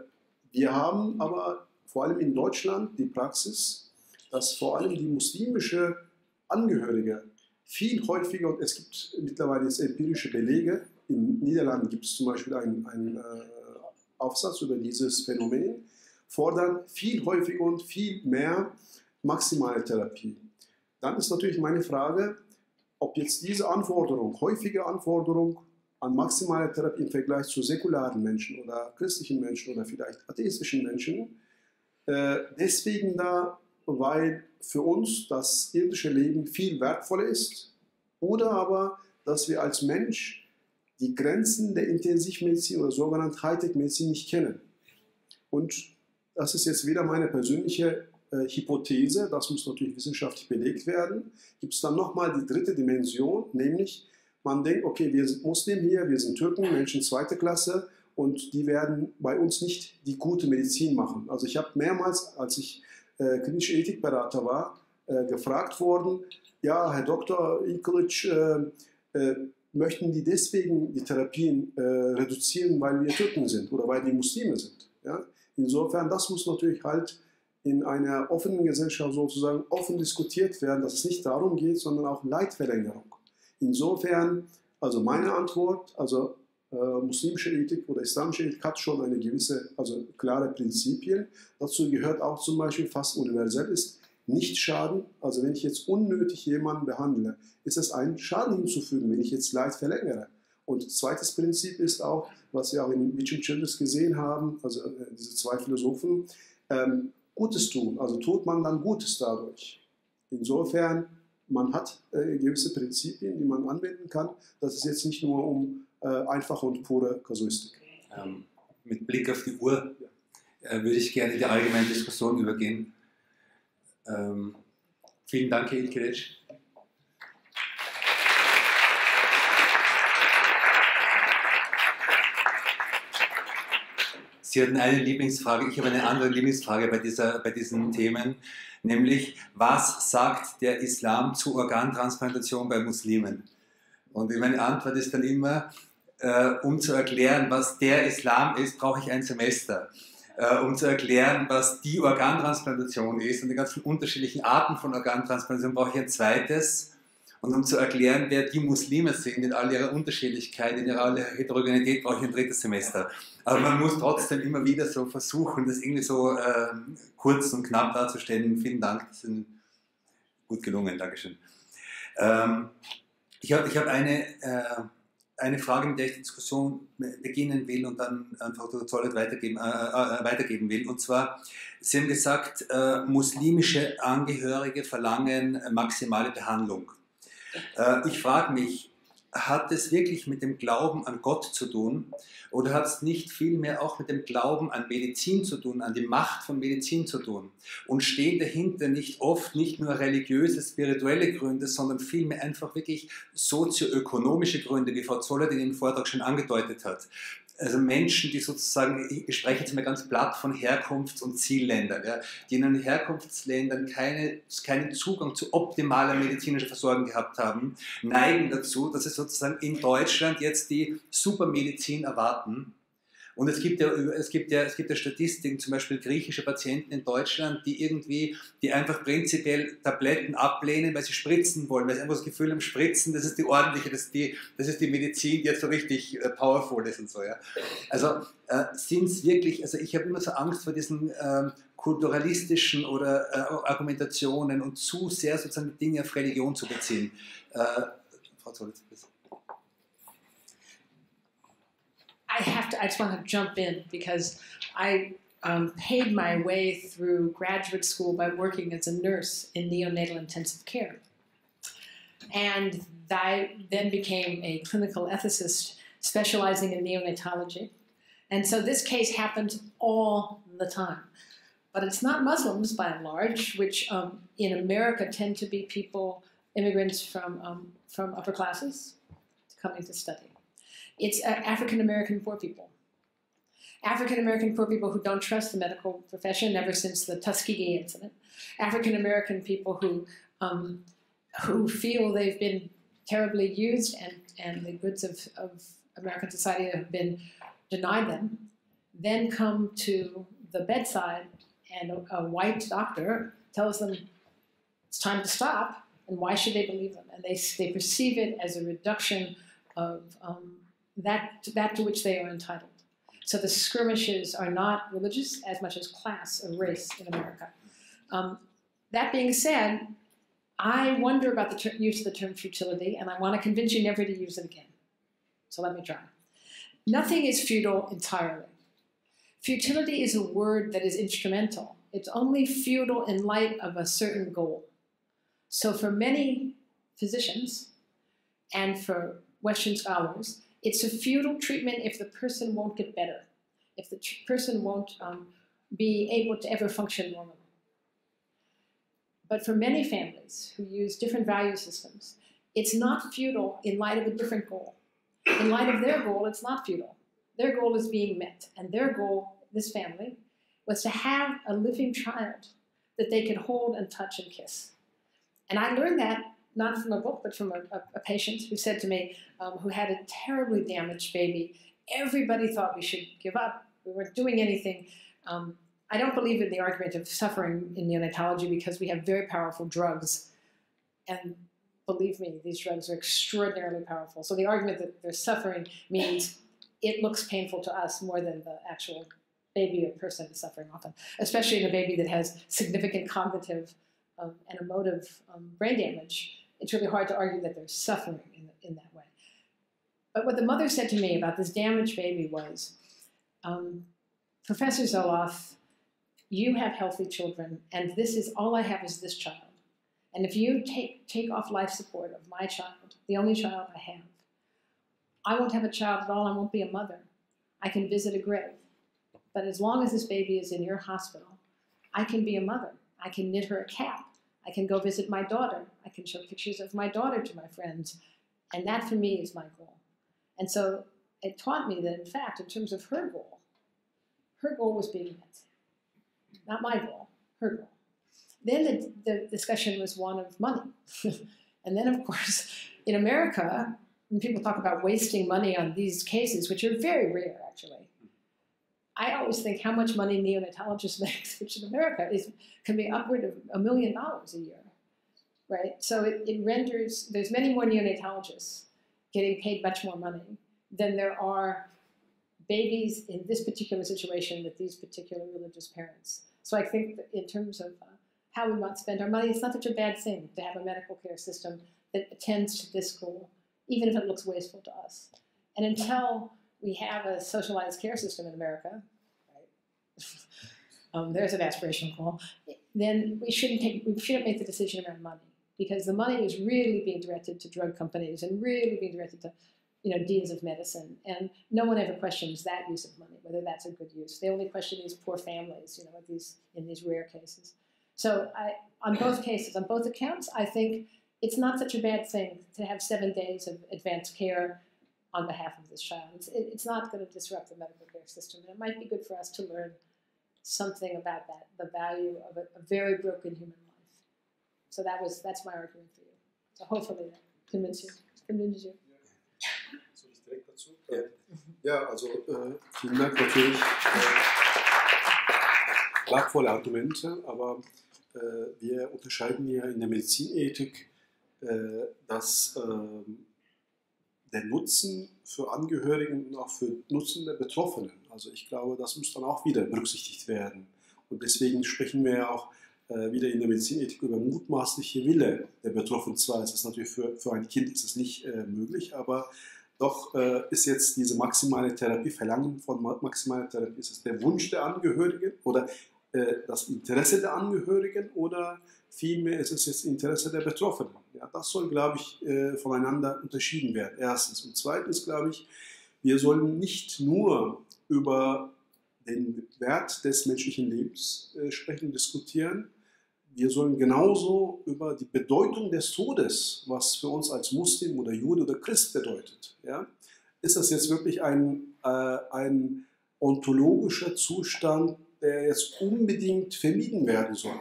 wir haben aber vor allem in Deutschland die Praxis, dass vor allem die muslimische Angehörige viel häufiger, und es gibt mittlerweile jetzt empirische Belege, in den Niederlanden gibt es zum Beispiel einen, einen äh, Aufsatz über dieses Phänomen, fordern viel häufiger und viel mehr maximale Therapie. Dann ist natürlich meine Frage, ob jetzt diese Anforderung, häufige Anforderung an maximale Therapie im Vergleich zu säkularen Menschen oder christlichen Menschen oder vielleicht atheistischen Menschen, äh, deswegen da, weil für uns das irdische Leben viel wertvoller ist, oder aber, dass wir als Mensch die Grenzen der Intensivmedizin oder sogenannten Hightech-Medizin nicht kennen. Und das ist jetzt wieder meine persönliche äh, Hypothese, das muss natürlich wissenschaftlich belegt werden, gibt es dann nochmal die dritte Dimension, nämlich man denkt, okay, wir sind Muslim hier, wir sind Türken, Menschen zweiter Klasse, und die werden bei uns nicht die gute Medizin machen. Also ich habe mehrmals, als ich Äh, klinische Ethikberater war, äh, gefragt worden, ja, Herr Doktor Ilkilic, äh, äh, möchten die deswegen die Therapien äh, reduzieren, weil wir Türken sind oder weil wir Muslime sind. Ja? Insofern, das muss natürlich halt in einer offenen Gesellschaft sozusagen offen diskutiert werden, dass es nicht darum geht, sondern auch Leidverlängerung. Insofern, also meine Antwort, also Äh, muslimische Ethik oder islamische Ethik hat schon eine gewisse, also klare Prinzipien. Dazu gehört auch zum Beispiel, fast universell ist, nicht Schaden. Also wenn ich jetzt unnötig jemanden behandle, ist es ein Schaden hinzufügen, wenn ich jetzt Leid verlängere. Und zweites Prinzip ist auch, was wir auch in Mitchell Childress gesehen haben, also äh, diese zwei Philosophen, ähm, Gutes tun, also tut man dann Gutes dadurch. Insofern, man hat äh, gewisse Prinzipien, die man anwenden kann. Das ist jetzt nicht nur um einfache und pure Kasuistik. Ähm, mit Blick auf die Uhr äh, würde ich gerne in die allgemeine Diskussion übergehen. Ähm, vielen Dank, Herr Ilkilic. Sie hatten eine Lieblingsfrage, ich habe eine andere Lieblingsfrage bei, dieser, bei diesen Themen, nämlich, was sagt der Islam zu Organtransplantation bei Muslimen? Und meine Antwort ist dann immer, Äh, um zu erklären, was der Islam ist, brauche ich ein Semester. Äh, um zu erklären, was die Organtransplantation ist und die ganzen unterschiedlichen Arten von Organtransplantation, brauche ich ein zweites. Und um zu erklären, wer die Muslime sind, in all ihrer Unterschiedlichkeit, in all ihrer Heterogenität, brauche ich ein drittes Semester. Aber man muss trotzdem immer wieder so versuchen, das irgendwie so äh, kurz und knapp darzustellen. Vielen Dank, das ist gut gelungen, Dankeschön. Ähm, ich habe ich hab eine... Äh, Eine Frage, mit der ich die Diskussion beginnen will und dann an Doktor Zoloth weitergeben, äh, weitergeben will. Und zwar, Sie haben gesagt, äh, muslimische Angehörige verlangen maximale Behandlung. Äh, ich frage mich, hat es wirklich mit dem Glauben an Gott zu tun oder hat es nicht vielmehr auch mit dem Glauben an Medizin zu tun, an die Macht von Medizin zu tun? Und stehen dahinter nicht oft nicht nur religiöse, spirituelle Gründe, sondern vielmehr einfach wirklich sozioökonomische Gründe, wie Frau Zoloth in dem Vortrag schon angedeutet hat. Also Menschen, die sozusagen, ich spreche jetzt mal ganz platt von Herkunfts- und Zielländern, ja, die in den Herkunftsländern keine, keinen Zugang zu optimaler medizinischer Versorgung gehabt haben, neigen dazu, dass sie sozusagen in Deutschland jetzt die Supermedizin erwarten. Und es gibt ja, es gibt ja, es gibt ja Statistiken, zum Beispiel griechische Patienten in Deutschland, die irgendwie, die einfach prinzipiell Tabletten ablehnen, weil sie spritzen wollen, weil sie einfach das Gefühl haben, Spritzen, das ist die ordentliche, das ist die, das ist die Medizin, die jetzt so richtig powerful ist und so, ja. Also äh, sind es wirklich, also ich habe immer so Angst vor diesen äh, kulturalistischen oder äh, Argumentationen und zu sehr sozusagen Dinge auf Religion zu beziehen. Äh, Frau Zolitz, bitte. I have to, I just want to jump in because I um, paid my way through graduate school by working as a nurse in neonatal intensive care. And I then became a clinical ethicist specializing in neonatology. And so this case happens all the time. But it's not Muslims by and large, which um, in America tend to be people, immigrants from, um, from upper classes coming to study. It's African-American poor people. African-American poor people who don't trust the medical profession ever since the Tuskegee incident. African-American people who, um, who feel they've been terribly used and, and the goods of, of American society have been denied them, then come to the bedside and a, a white doctor tells them it's time to stop, and why should they believe them? And they, they perceive it as a reduction of um, That, that to which they are entitled. So the skirmishes are not religious as much as class or race in America. Um, that being said, I wonder about the ter- use of the term futility, and I want to convince you never to use it again. So let me try. Nothing is futile entirely. Futility is a word that is instrumental. It's only futile in light of a certain goal. So for many physicians and for Western scholars, it's a futile treatment if the person won't get better, if the person won't um, be able to ever function normally. But for many families who use different value systems, it's not futile in light of a different goal. In light of their goal, it's not futile. Their goal is being met, and their goal, this family, was to have a living child that they could hold and touch and kiss. And I learned that not from a book, but from a, a patient who said to me, um, who had a terribly damaged baby. Everybody thought we should give up. We weren't doing anything. Um, I don't believe in the argument of suffering in neonatology because we have very powerful drugs. And believe me, these drugs are extraordinarily powerful. So the argument that they're suffering means it looks painful to us more than the actual baby or person is suffering often, especially in a baby that has significant cognitive um, and emotive um, brain damage. It's really hard to argue that they're suffering in, the, in that way. But what the mother said to me about this damaged baby was, um, Professor Zoloth, you have healthy children, and this is all I have is this child. And if you take, take off life support of my child, the only child I have, I won't have a child at all, I won't be a mother. I can visit a grave. But as long as this baby is in your hospital, I can be a mother. I can knit her a cap. I can go visit my daughter. I can show pictures of my daughter to my friends. And that, for me, is my goal. And so it taught me that, in fact, in terms of her goal, her goal was being met. Not my goal, her goal. Then the, the discussion was one of money. And then, of course, in America, when people talk about wasting money on these cases, which are very rare, actually, I always think how much money neonatologists make, which in America is, can be upward of a million dollars a year, right? So it, it renders, there's many more neonatologists getting paid much more money than there are babies in this particular situation with these particular religious parents. So I think that in terms of uh, how we want to spend our money, it's not such a bad thing to have a medical care system that attends to this goal, even if it looks wasteful to us. And until we have a socialized care system in America, right? um, there's an aspirational call, then we shouldn't, take, we shouldn't make the decision around money, because the money is really being directed to drug companies and really being directed to you know, deans of medicine, and no one ever questions that use of money, whether that's a good use. They only question these poor families, you know, in these, in these rare cases. So I, on both cases, on both accounts, I think it's not such a bad thing to have seven days of advanced care on behalf of this child. It's, it, it's not going to disrupt the medical care system, and it might be good for us to learn something about that, the value of a, a very broken human life. So that was, that's my argument for you. So hopefully that convinces you. Convince you. Soll ich direkt dazu? Ja, ja also äh, vielen Dank natürlich. Äh, Klagvolle Argumente, aber äh, wir unterscheiden ja in der Medizinethik, äh, dass äh, der Nutzen für Angehörigen und auch für Nutzen der Betroffenen, also ich glaube, das muss dann auch wieder berücksichtigt werden. Und deswegen sprechen wir ja auch äh, wieder in der Medizinethik über mutmaßliche Wille der Betroffenen. Zwar ist es natürlich für, für ein Kind ist es nicht äh, möglich, aber doch äh, ist jetzt diese maximale Therapie, Verlangen von maximaler Therapie, ist es der Wunsch der Angehörigen oder äh, das Interesse der Angehörigen oder vielmehr ist es jetzt Interesse der Betroffenen. Ja, das soll, glaube ich, äh, voneinander unterschieden werden, erstens. Und zweitens, glaube ich, wir sollen nicht nur über den Wert des menschlichen Lebens äh, sprechen und diskutieren, wir sollen genauso über die Bedeutung des Todes, was für uns als Muslim oder Jude oder Christ bedeutet. Ja? Ist das jetzt wirklich ein, äh, ein ontologischer Zustand, der jetzt unbedingt vermieden werden soll?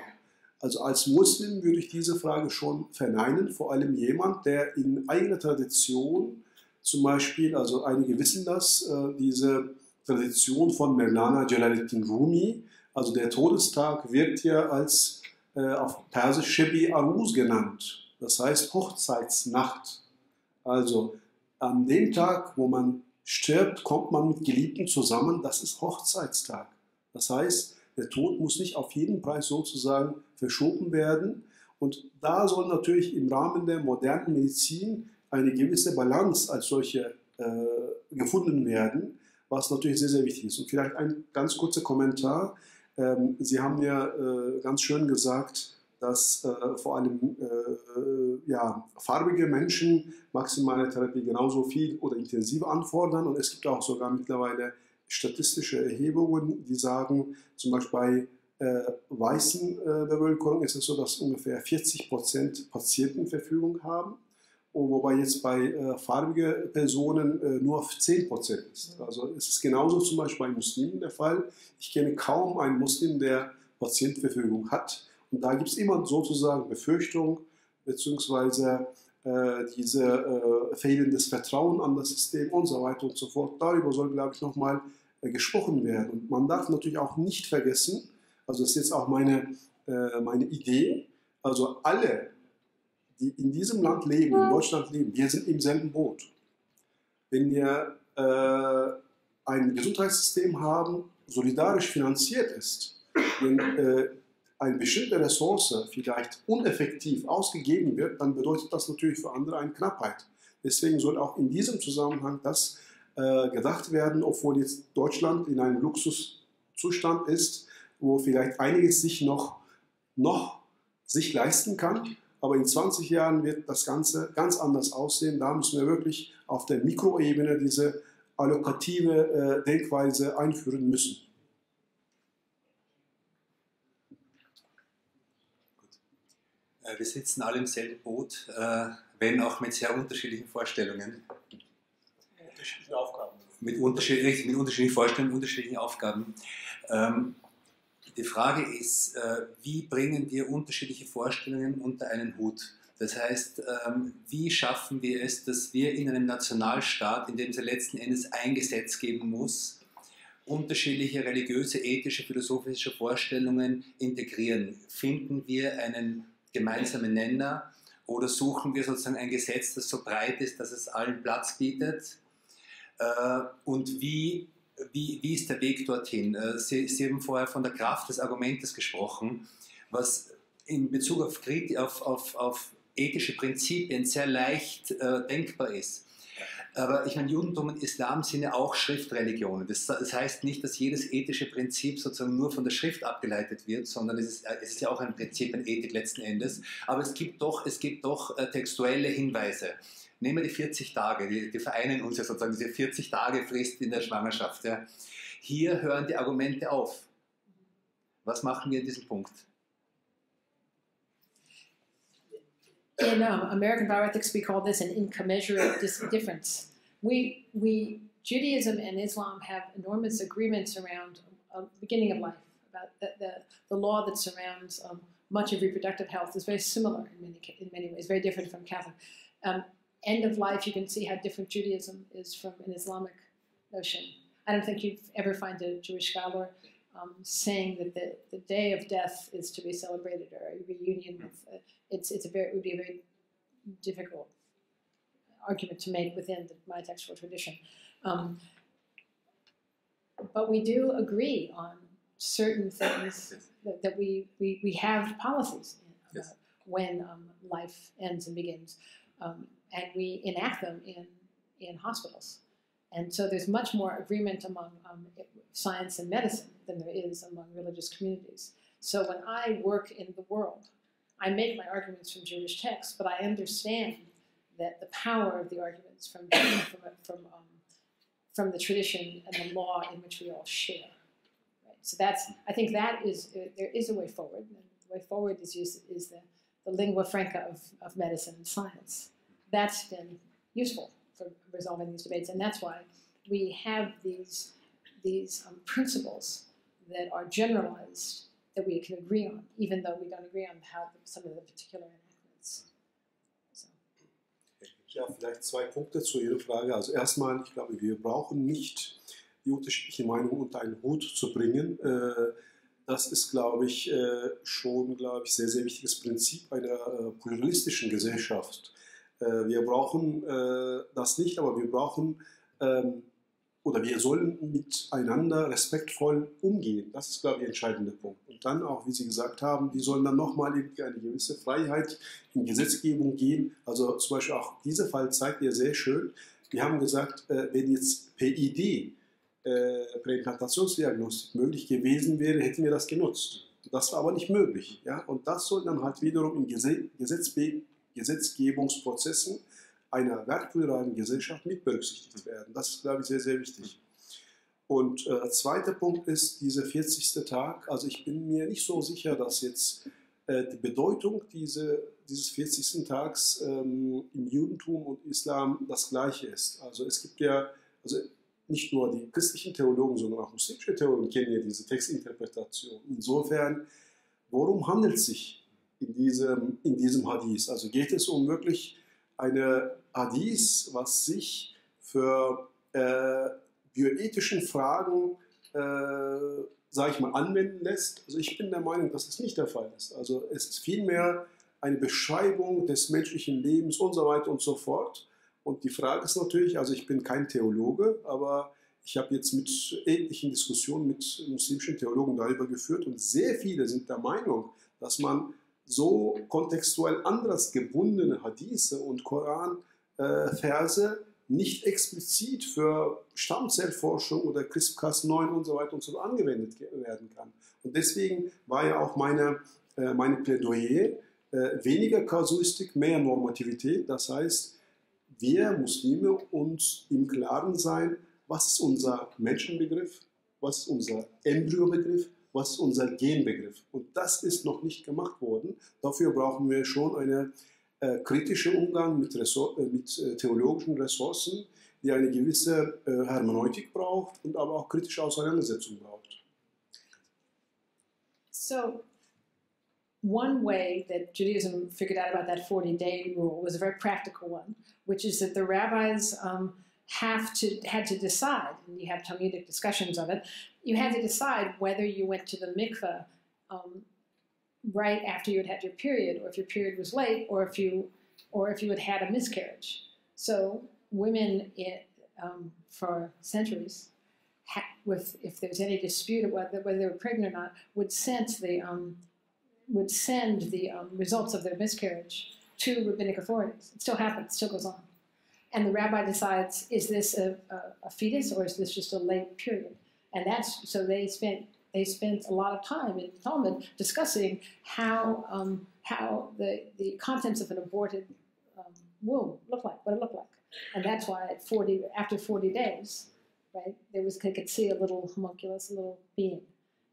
Also als Muslim würde ich diese Frage schon verneinen, vor allem jemand, der in eigener Tradition, zum Beispiel, also einige wissen das, äh, diese Tradition von Mevlana Jalaluddin Rumi, also der Todestag wirkt ja als auf Persisch Shebi Aruz genannt, das heißt Hochzeitsnacht. Also an dem Tag, wo man stirbt, kommt man mit Geliebten zusammen, das ist Hochzeitstag. Das heißt, der Tod muss nicht auf jeden Preis sozusagen verschoben werden. Und da soll natürlich im Rahmen der modernen Medizin eine gewisse Balance als solche äh, gefunden werden, was natürlich sehr, sehr wichtig ist. Und vielleicht ein ganz kurzer Kommentar. Ähm, Sie haben ja äh, ganz schön gesagt, dass äh, vor allem äh, ja, farbige Menschen maximale Therapie genauso viel oder intensiver anfordern. Und es gibt auch sogar mittlerweile statistische Erhebungen, die sagen, zum Beispiel bei äh, weißen äh, Bevölkerung ist es so, dass ungefähr vierzig Prozent Patientenverfügung haben, wobei jetzt bei äh, farbigen Personen äh, nur auf zehn Prozent ist. Also es ist genauso zum Beispiel bei Muslimen der Fall. Ich kenne kaum einen Muslim, der Patientenverfügung hat. Und da gibt es immer sozusagen Befürchtung beziehungsweise äh, diese äh, fehlendes Vertrauen an das System und so weiter und so fort. Darüber soll, glaube ich, nochmal äh, gesprochen werden. Und man darf natürlich auch nicht vergessen, also das ist jetzt auch meine, äh, meine Idee, also alle, die in diesem Land leben, in Deutschland leben, wir sind im selben Boot. Wenn wir äh, ein Gesundheitssystem haben, solidarisch finanziert ist, wenn äh, eine bestimmte Ressource vielleicht uneffektiv ausgegeben wird, dann bedeutet das natürlich für andere eine Knappheit. Deswegen soll auch in diesem Zusammenhang das äh, gedacht werden, obwohl jetzt Deutschland in einem Luxuszustand ist, wo vielleicht einiges sich noch, noch sich leisten kann. Aber in zwanzig Jahren wird das Ganze ganz anders aussehen. Da müssen wir wirklich auf der Mikroebene diese allokative äh, Denkweise einführen müssen. Gut. Wir sitzen alle im selben Boot, äh, wenn auch mit sehr unterschiedlichen Vorstellungen. Mit unterschiedlichen Aufgaben. Mit unterschiedlichen, mit unterschiedlichen Vorstellungen, unterschiedlichen Aufgaben. Ähm, Die Frage ist, wie bringen wir unterschiedliche Vorstellungen unter einen Hut? Das heißt, wie schaffen wir es, dass wir in einem Nationalstaat, in dem es ja letzten Endes ein Gesetz geben muss, unterschiedliche religiöse, ethische, philosophische Vorstellungen integrieren? Finden wir einen gemeinsamen Nenner oder suchen wir sozusagen ein Gesetz, das so breit ist, dass es allen Platz bietet? Und wie, wie, wie ist der Weg dorthin? Sie, Sie haben vorher von der Kraft des Argumentes gesprochen, was in Bezug auf, auf, auf, auf ethische Prinzipien sehr leicht äh, denkbar ist. Aber ich meine, Judentum und Islam sind ja auch Schriftreligionen. Das, das heißt nicht, dass jedes ethische Prinzip sozusagen nur von der Schrift abgeleitet wird, sondern es ist, es ist ja auch ein Prinzip, eine Ethik letzten Endes. Aber es gibt doch, es gibt doch äh, textuelle Hinweise. Nehmen wir die vierzig Tage, die, die vereinen uns ja sozusagen, diese vierzig Tage Frist in der Schwangerschaft. Ja. Hier hören die Argumente auf. Was machen wir in diesem Punkt? In um, American bioethics, we call this an incommensurate difference. We, we, Judaism and Islam have enormous agreements around um, beginning of life, about the, the, the law that surrounds um, much of reproductive health is very similar in many, in many ways, very different from Catholic. Um, end of life, you can see how different Judaism is from an Islamic notion. I don't think you'd ever find a Jewish scholar Um, saying that the, the day of death is to be celebrated or a reunion with, uh, it's, it's a very, it would be a very difficult argument to make within the, my textual tradition. Um, but we do agree on certain things that, that we, we, we have policies in, about yes. when um, life ends and begins, um, and we enact them in, in hospitals. And so there's much more agreement among um, science and medicine than there is among religious communities. So when I work in the world, I make my arguments from Jewish texts, but I understand that the power of the arguments from from, from, um, from the tradition and the law in which we all share. Right? So that's, I think that is, uh, there is a way forward. And the way forward is, used, is the, the lingua franca of, of medicine and science. That's been useful for resolving these debates, and that's why we have these these um, principles that are generalized that we can agree on, even though we don't agree on how the, some of the particular enactments. So. Ja, vielleicht zwei Punkte zu Ihrer Frage. Also erstmal, ich glaube, wir brauchen nicht jüdische Meinung unter einen Hut zu bringen. Äh, das ist, glaube ich, äh, schon, glaube ich, sehr, sehr wichtiges Prinzip einer äh, pluralistischen Gesellschaft. Äh, wir brauchen äh, das nicht, aber wir brauchen ähm, oder wir sollen miteinander respektvoll umgehen. Das ist, glaube ich, der entscheidende Punkt. Und dann auch, wie Sie gesagt haben, wir sollen dann nochmal irgendwie eine gewisse Freiheit in Gesetzgebung geben. Also zum Beispiel auch dieser Fall zeigt ja sehr schön, wir haben gesagt, wenn jetzt P I D, äh, Präimplantationsdiagnostik, möglich gewesen wäre, hätten wir das genutzt. Das war aber nicht möglich. Ja? Und das soll dann halt wiederum in Gesetz Gesetzbe Gesetzgebungsprozessen einer wertpluralen Gesellschaft mit berücksichtigt werden. Das ist, glaube ich, sehr, sehr wichtig. Und äh, zweiter Punkt ist dieser vierzigste Tag. Also ich bin mir nicht so sicher, dass jetzt äh, die Bedeutung diese, dieses vierzigsten Tags ähm, im Judentum und Islam das gleiche ist. Also es gibt ja, also nicht nur die christlichen Theologen, sondern auch muslimische Theologen kennen ja diese Textinterpretation. Insofern, worum handelt es sich in diesem, in diesem Hadith? Also geht es um wirklich eine Hadith, was sich für äh, bioethischen Fragen, äh, sage ich mal, anwenden lässt. Also ich bin der Meinung, dass das nicht der Fall ist. Also es ist vielmehr eine Beschreibung des menschlichen Lebens und so weiter und so fort. Und die Frage ist natürlich, also ich bin kein Theologe, aber ich habe jetzt mit ähnlichen Diskussionen mit muslimischen Theologen darüber geführt und sehr viele sind der Meinung, dass man so kontextuell anders gebundene Hadithe und Koranverse äh, nicht explizit für Stammzellforschung oder CRISPR Cas neun und so weiter und so angewendet werden kann. Und deswegen war ja auch meine, äh, meine Plädoyer, äh, weniger Kasuistik, mehr Normativität. Das heißt, wir Muslime uns im Klaren sein, was ist unser Menschenbegriff, was ist unser Embryobegriff, was ist unser Genbegriff? Und das ist noch nicht gemacht worden. Dafür brauchen wir schon einen äh, kritischen Umgang mit, Resor äh, mit äh, theologischen Ressourcen, die eine gewisse äh, Hermeneutik braucht und aber auch kritische Auseinandersetzung braucht. So, one way that Judaism figured out about that forty-day rule was a very practical one, which is that the rabbis um, have to, had to decide, and you have Talmudic discussions of it, you had to decide whether you went to the mikveh um, right after you had had your period, or if your period was late, or if you, or if you had had a miscarriage. So women in, um, for centuries, ha with if there was any dispute about whether, whether they were pregnant or not, would send the um, would send the um, results of their miscarriage to rabbinic authorities. It still happens. It still goes on. And the rabbi decides: is this a, a, a fetus, or is this just a late period? And that's so they spent. They spent a lot of time in Talmud discussing how, um, how the, the contents of an aborted um, womb looked like, what it looked like. And that's why at forty, after forty days, right, there was, they could see a little homunculus, a little being.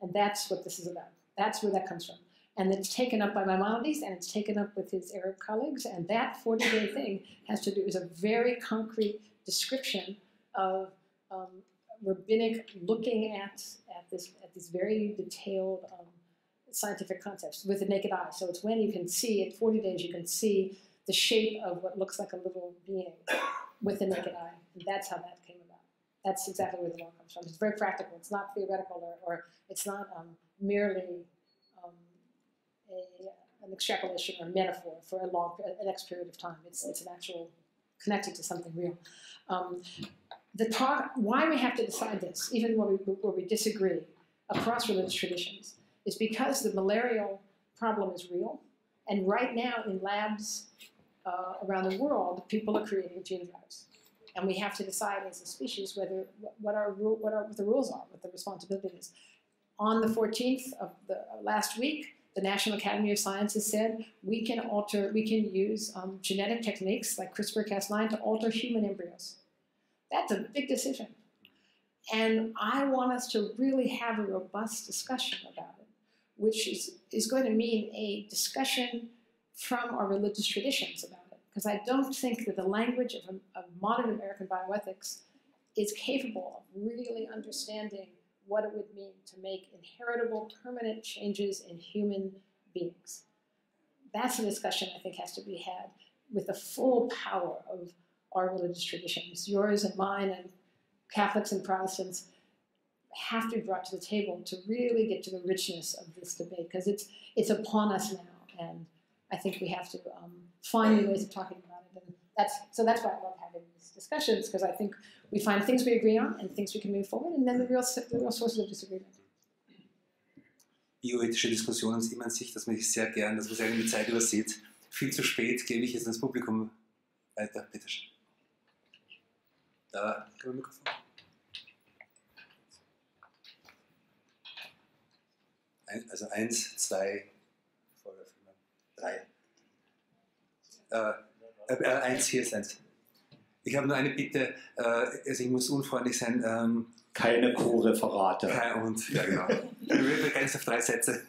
And that's what this is about. That's where that comes from. And it's taken up by Maimonides, and it's taken up with his Arab colleagues. And that forty-day thing has to do with a very concrete description of um, rabbinic looking at at this at these very detailed um, scientific concepts with the naked eye. So it's when you can see at forty days you can see the shape of what looks like a little being with the naked eye. And that's how that came about. That's exactly where the law comes from. It's very practical. It's not theoretical, or, or it's not um, merely um, a, an extrapolation or a metaphor for a long an X period of time. It's it's an actual connected to something real. Um, The talk, why we have to decide this, even where we, where we disagree across religious traditions, is because the malarial problem is real. And right now in labs uh, around the world, people are creating gene drives. And we have to decide as a species whether what our, what our, what the rules are, what the responsibility is. On the fourteenth of the, uh, last week, the National Academy of Sciences said we can alter, we can use um, genetic techniques like CRISPR Cas nine to alter human embryos. That's a big decision. And I want us to really have a robust discussion about it, which is, is going to mean a discussion from our religious traditions about it. Because I don't think that the language of, of modern American bioethics is capable of really understanding what it would mean to make inheritable, permanent changes in human beings. That's a discussion I think has to be had with the full power of our religious traditions, yours and mine and Catholics and Protestants, have to be brought to the table to really get to the richness of this debate, because it's it's upon us now, and I think we have to um, find new ways of talking about it. And that's so that's why I love having these discussions, because I think we find things we agree on and things we can move forward, and then the real the real sources of disagreement. Bioethische Diskussionen ist immer an sich, das mache ich sehr gern, das was ihr mit Zeit übersieht. Viel zu spät gebe ich jetzt ans Publikum weiter, bitte schön. Da, über Mikrofon. Ein, also eins, zwei, drei. Äh, äh, eins, hier ist eins. Ich habe nur eine Bitte, äh, also ich muss unfreundlich sein. Ähm, Keine Co-Referate. Und, ja, genau. Wir begrenzen auf drei Sätze.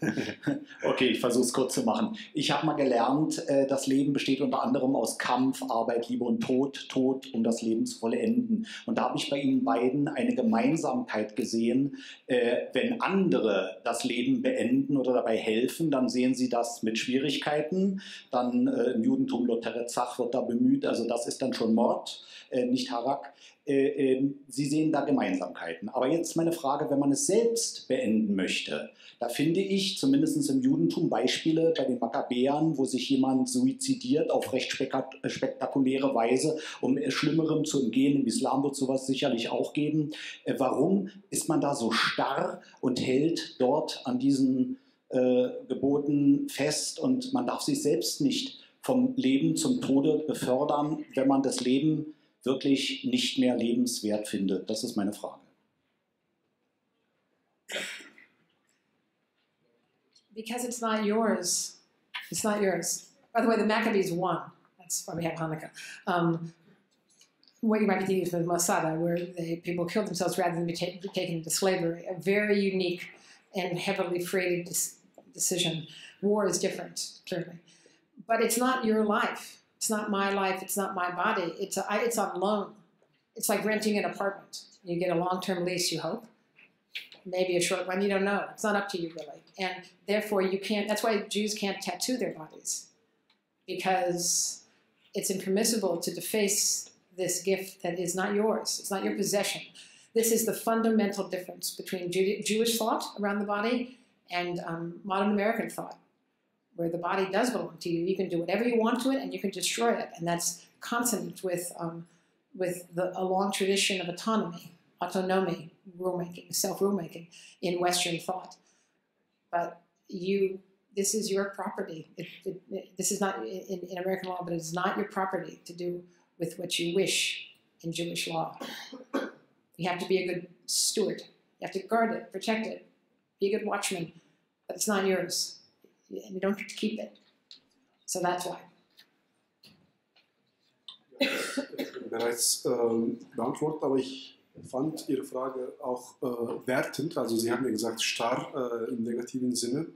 Okay, ich versuche es kurz zu machen. Ich habe mal gelernt, äh, das Leben besteht unter anderem aus Kampf, Arbeit, Liebe und Tod. Tod, um das Leben zu vollenden. Und da habe ich bei Ihnen beiden eine Gemeinsamkeit gesehen. Äh, wenn andere das Leben beenden oder dabei helfen, dann sehen Sie das mit Schwierigkeiten. Dann äh, im Judentum Loterezach wird da bemüht. Also das ist dann schon Mord, äh, nicht Harak. Sie sehen da Gemeinsamkeiten. Aber jetzt meine Frage, wenn man es selbst beenden möchte, da finde ich zumindest im Judentum Beispiele bei den Makkabäern, wo sich jemand suizidiert auf recht spektakuläre Weise, um Schlimmerem zu entgehen. Im Islam wird sowas sicherlich auch geben. Warum ist man da so starr und hält dort an diesen äh, Geboten fest, und man darf sich selbst nicht vom Leben zum Tode befördern, wenn man das Leben wirklich nicht mehr lebenswert findet? Das ist meine Frage. Because it's not yours. It's not yours. By the way, the Maccabees won. That's why we have Hanukkah. Um, what you might be thinking is the Masada, where they, people killed themselves rather than be, ta be taken into slavery. A very unique and heavily freighted dis decision. War is different, certainly. But it's not your life. It's not my life, it's not my body, it's, a, it's on loan. It's like renting an apartment. You get a long-term lease, you hope. maybe a short one, you don't know. It's not up to you really. And therefore you can't, that's why Jews can't tattoo their bodies, because it's impermissible to deface this gift that is not yours. It's not your possession. This is the fundamental difference between Jew Jewish thought around the body and um, modern American thought, where the body does belong to you. You can do whatever you want to it, and you can destroy it. And that's consonant with, um, with the, a long tradition of autonomy, autonomy, rulemaking, self-rulemaking in Western thought. But you, this is your property. It, it, it, this is not in, in American law, but it's not your property to do with what you wish in Jewish law. You have to be a good steward. You have to guard it, protect it, be a good watchman, but it's not yours. And you don't get to keep it. So that's why. Ja, ich bin bereits ähm, beantwortet, aber ich fand Ihre Frage auch äh, wertend. Also Sie haben ja gesagt, starr äh, im negativen Sinne.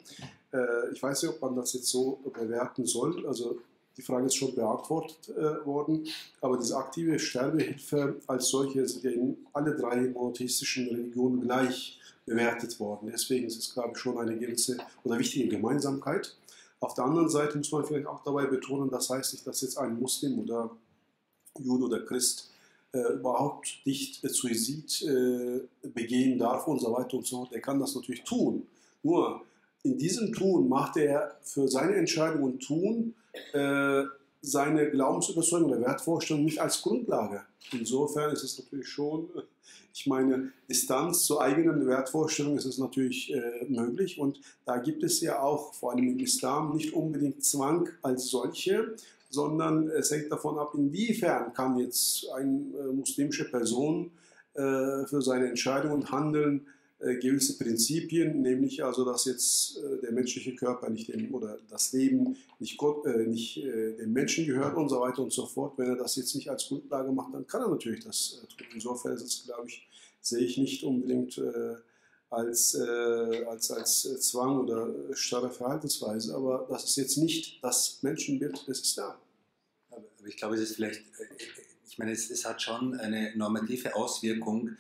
Äh, ich weiß nicht, ob man das jetzt so bewerten soll. Also die Frage ist schon beantwortet äh, worden. Aber diese aktive Sterbehilfe als solche sind ja in alle drei monotheistischen Religionen gleich bewertet worden. Deswegen ist es, glaube ich, schon eine gewisse oder wichtige Gemeinsamkeit. Auf der anderen Seite muss man vielleicht auch dabei betonen, das heißt nicht, dass jetzt ein Muslim oder Jude oder Christ äh, überhaupt nicht äh, Suizid äh, begehen darf und so weiter und so fort. Er kann das natürlich tun. Nur in diesem Tun macht er für seine Entscheidung und Tun äh, seine Glaubensüberzeugung oder Wertvorstellung nicht als Grundlage. Insofern ist es natürlich schon, ich meine, Distanz zur eigenen Wertvorstellung ist es natürlich äh, möglich. Und da gibt es ja auch, vor allem im Islam, nicht unbedingt Zwang als solche, sondern es hängt davon ab, inwiefern kann jetzt eine äh, muslimische Person äh, für seine Entscheidung und Handeln äh, gewisse Prinzipien, nämlich also, dass jetzt äh, der menschliche Körper nicht dem, oder das Leben nicht, Gott, äh, nicht äh, dem Menschen gehört und so weiter und so fort. Wenn er das jetzt nicht als Grundlage macht, dann kann er natürlich das äh, tun. Insofern ist es, glaube ich, sehe ich nicht unbedingt äh, als, äh, als, als äh, Zwang oder starre Verhaltensweise, aber das ist jetzt nicht das Menschenbild des Islam. Aber ich glaube, es ist vielleicht, ich meine, es, es hat schon eine normative Auswirkung,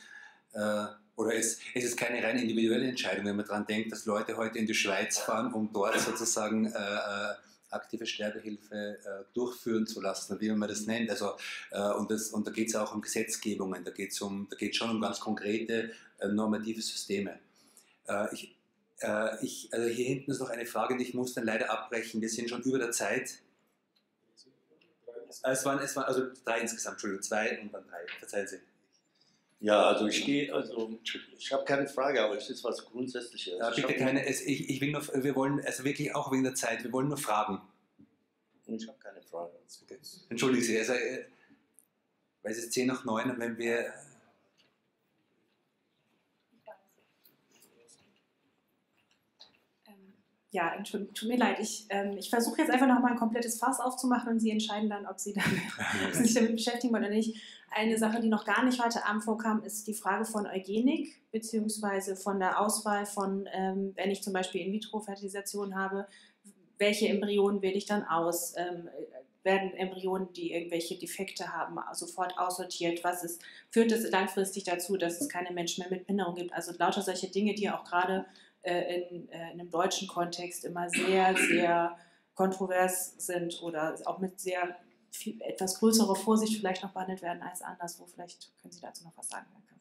äh, oder es, es ist keine rein individuelle Entscheidung, wenn man daran denkt, dass Leute heute in die Schweiz fahren, um dort sozusagen äh, aktive Sterbehilfe äh, durchführen zu lassen, wie man das nennt. Also, äh, und, das, und da geht es auch um Gesetzgebungen, da geht es um, da geht's schon um ganz konkrete äh, normative Systeme. Äh, ich, äh, ich, also hier hinten ist noch eine Frage, die ich muss dann leider abbrechen. Wir sind schon über der Zeit. Es waren, es waren also drei insgesamt, Entschuldigung, zwei und dann drei. Verzeihen Sie. Ja, also ich gehe, also ich habe keine Frage, aber es ist was Grundsätzliches. Ja, bitte keine, es, ich, ich will nur, wir wollen, also wirklich auch wegen der Zeit, wir wollen nur fragen. Ich habe keine Frage. Okay. Entschuldigen Sie, also, weil es ist zehn nach neun und wenn wir... Ja, Entschuldigung, tut mir leid. Ich, ähm, ich versuche jetzt einfach nochmal ein komplettes Fass aufzumachen und Sie entscheiden dann, ob Sie, dann, ob Sie sich damit beschäftigen wollen oder nicht. Eine Sache, die noch gar nicht heute Abend vorkam, ist die Frage von Eugenik, beziehungsweise von der Auswahl von, ähm, wenn ich zum Beispiel In-vitro-Fertilisation habe, welche Embryonen wähle ich dann aus? Ähm, werden Embryonen, die irgendwelche Defekte haben, sofort aussortiert? Was ist, führt es langfristig dazu, dass es keine Menschen mehr mit Behinderung gibt? Also lauter solche Dinge, die auch gerade In, in einem deutschen Kontext immer sehr, sehr kontrovers sind oder auch mit sehr viel, etwas größerer Vorsicht vielleicht noch behandelt werden als anderswo. Vielleicht können Sie dazu noch was sagen, danke.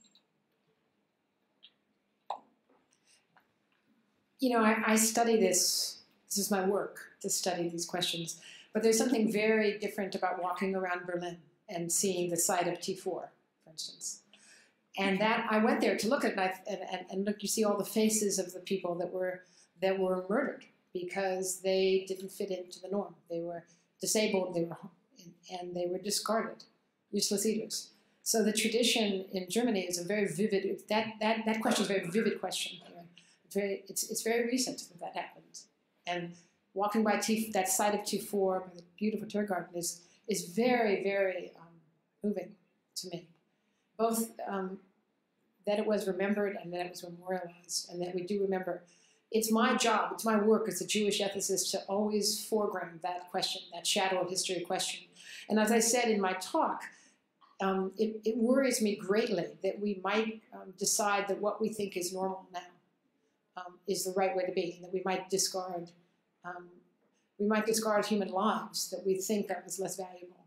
You know, I, I study this. This is my work, to study these questions. But there's something very different about walking around Berlin and seeing the site of T four, for instance. And that I went there to look at, and, I, and, and look, you see all the faces of the people that were that were murdered because they didn't fit into the norm. They were disabled, they were, and they were discarded, useless eaters. So the tradition in Germany is a very vivid. That that that question is a very vivid question. It's very it's it's very recent that that happened. And walking by T, that site of T four, the beautiful Tiergarten, is is very very um, moving to me. Both um, that it was remembered and that it was memorialized and that we do remember. It's my job, it's my work as a Jewish ethicist to always foreground that question, that shadow of history question. And as I said in my talk, um, it, it worries me greatly that we might um, decide that what we think is normal now um, is the right way to be, and that we might discard um, we might discard human lives that we think of as less valuable.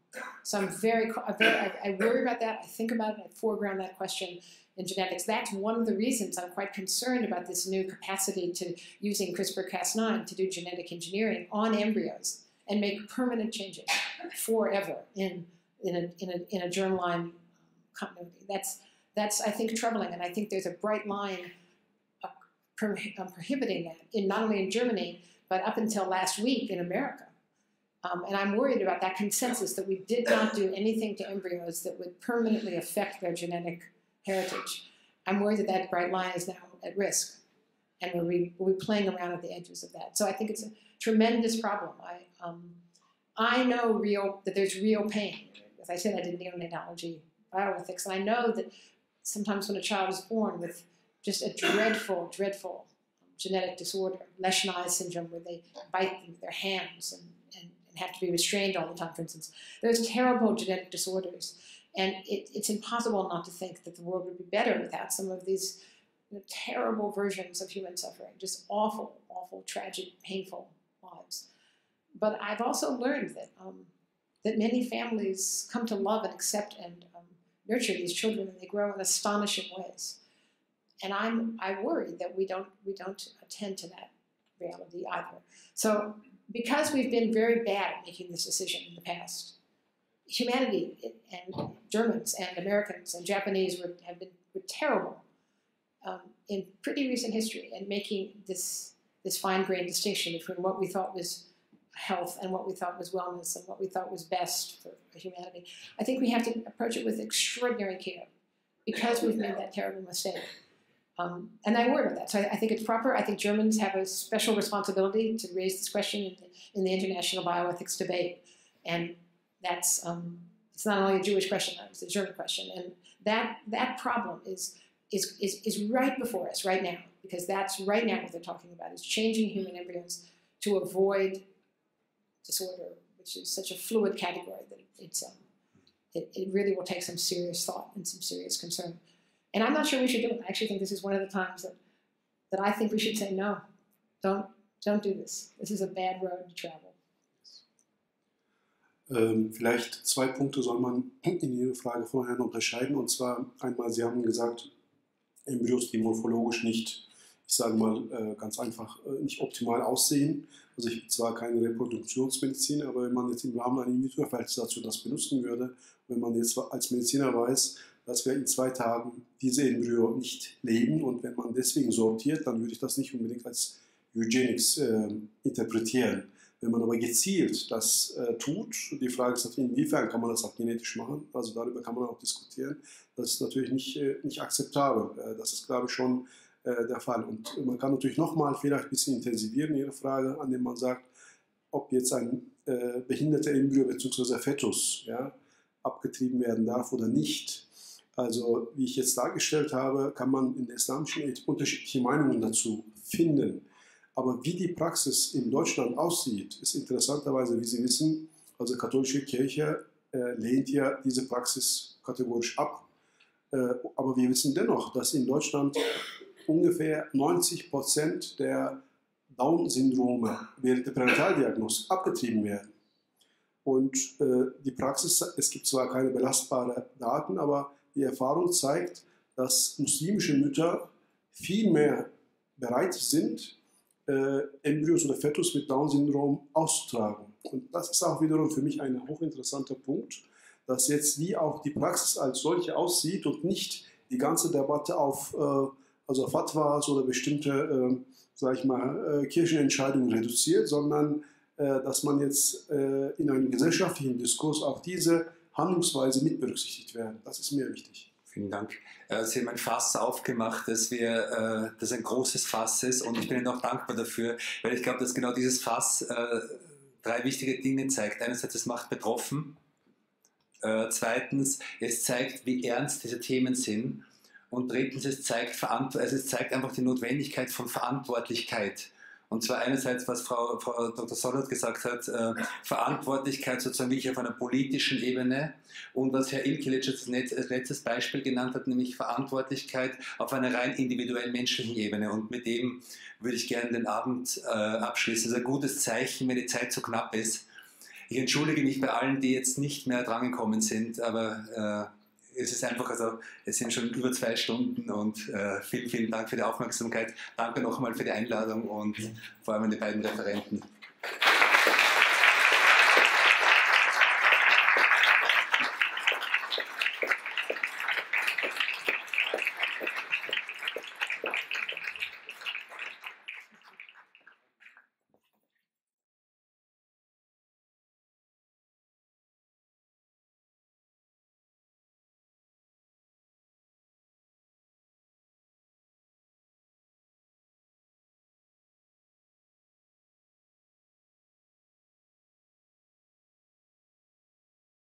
So I'm very, very I worry about that. I think about it. I foreground that question in genetics. That's one of the reasons I'm quite concerned about this new capacity to using CRISPR Cas nine to do genetic engineering on embryos and make permanent changes forever in in a in a in a germline continuity. That's that's I think troubling, and I think there's a bright line uh, pro uh, prohibiting that in not only in Germany but up until last week in America. Um, and I'm worried about that consensus that we did not do anything to embryos that would permanently affect their genetic heritage. I'm worried that that bright line is now at risk, and we're, re we're playing around at the edges of that. So I think it's a tremendous problem. I, um, I know real, that there's real pain. As I said, I did neonatology bioethics, and I know that sometimes when a child is born with just a dreadful, dreadful genetic disorder, Lesch-Nyes syndrome, where they bite them with their hands and have to be restrained all the time, for instance. There's terrible genetic disorders, and it, it's impossible not to think that the world would be better without some of these you know, terrible versions of human suffering, just awful, awful, tragic, painful lives. But I've also learned that, um, that many families come to love and accept and um, nurture these children, and they grow in astonishing ways. And I'm, I worry that we don't, we don't attend to that reality either. So, because we've been very bad at making this decision in the past, humanity and Germans and Americans and Japanese were, have been were terrible um, in pretty recent history at making this, this fine-grained distinction between what we thought was health and what we thought was wellness and what we thought was best for humanity. I think we have to approach it with extraordinary care because we've made that terrible mistake. Um, and I worry about that. So I, I think it's proper. I think Germans have a special responsibility to raise this question in the, in the international bioethics debate. And that's, um, it's not only a Jewish question, it's a German question. And that, that problem is, is, is, is right before us right now, because that's right now what they're talking about, is changing human embryos to avoid disorder, which is such a fluid category that it's, um, it, it really will take some serious thought and some serious concern. And I'm not sure we should do it. I actually think this is one of the times that, that I think we should say, no, don't, don't do this. This is a bad road to travel. Ähm, vielleicht zwei Punkte soll man in Ihre Frage vorher unterscheiden. Und zwar einmal, Sie haben gesagt, Embryos, die morphologisch nicht, ich sage mal äh, ganz einfach, äh, nicht optimal aussehen. Also ich bin zwar keine Reproduktionsmedizin, aber wenn man jetzt im Rahmen einer In-vitro-Fertilisation das benutzen würde, wenn man jetzt als Mediziner weiß, dass wir in zwei Tagen diese Embryo nicht leben, und wenn man deswegen sortiert, dann würde ich das nicht unbedingt als Eugenics äh, interpretieren. Wenn man aber gezielt das äh, tut, die Frage ist natürlich, inwiefern kann man das auch genetisch machen, also darüber kann man auch diskutieren, das ist natürlich nicht, äh, nicht akzeptabel, äh, das ist glaube ich schon äh, der Fall. Und man kann natürlich nochmal vielleicht ein bisschen intensivieren Ihre Frage, an dem man sagt, ob jetzt ein äh, behinderter Embryo bzw. Fetus ja, abgetrieben werden darf oder nicht. Also, wie ich jetzt dargestellt habe, kann man in der islamischen Ethik unterschiedliche Meinungen dazu finden. Aber wie die Praxis in Deutschland aussieht, ist interessanterweise, wie Sie wissen, also die katholische Kirche äh, lehnt ja diese Praxis kategorisch ab. Äh, aber wir wissen dennoch, dass in Deutschland ungefähr neunzig Prozent der Down-Syndrome während der Pränataldiagnose abgetrieben werden. Und äh, die Praxis, es gibt zwar keine belastbaren Daten, aber die Erfahrung zeigt, dass muslimische Mütter viel mehr bereit sind, äh, Embryos oder Fetus mit Down-Syndrom auszutragen. Und das ist auch wiederum für mich ein hochinteressanter Punkt, dass jetzt wie auch die Praxis als solche aussieht und nicht die ganze Debatte auf äh, also Fatwas oder bestimmte äh, sag ich mal, äh, Kirchenentscheidungen reduziert, sondern äh, dass man jetzt äh, in einem gesellschaftlichen Diskurs auch diese Handlungsweise mit berücksichtigt werden. Das ist mir wichtig. Vielen Dank. Sie haben ein Fass aufgemacht, dass wir, dass ein großes Fass ist, und ich bin Ihnen auch dankbar dafür, weil ich glaube, dass genau dieses Fass drei wichtige Dinge zeigt. Einerseits, es macht betroffen. Zweitens, es zeigt, wie ernst diese Themen sind. Und drittens, es zeigt, also es zeigt einfach die Notwendigkeit von Verantwortlichkeit. Und zwar einerseits, was Frau, Frau Doktor Zoloth gesagt hat, äh, Verantwortlichkeit sozusagen wirklich auf einer politischen Ebene, und was Herr Ilkilic als letztes Beispiel genannt hat, nämlich Verantwortlichkeit auf einer rein individuell menschlichen Ebene. Und mit dem würde ich gerne den Abend äh, abschließen. Das ist ein gutes Zeichen, wenn die Zeit so knapp ist. Ich entschuldige mich bei allen, die jetzt nicht mehr drangekommen sind, aber äh, es ist einfach, also es sind schon über zwei Stunden und äh, vielen, vielen Dank für die Aufmerksamkeit. Danke nochmal für die Einladung und vor allem an die beiden Referenten.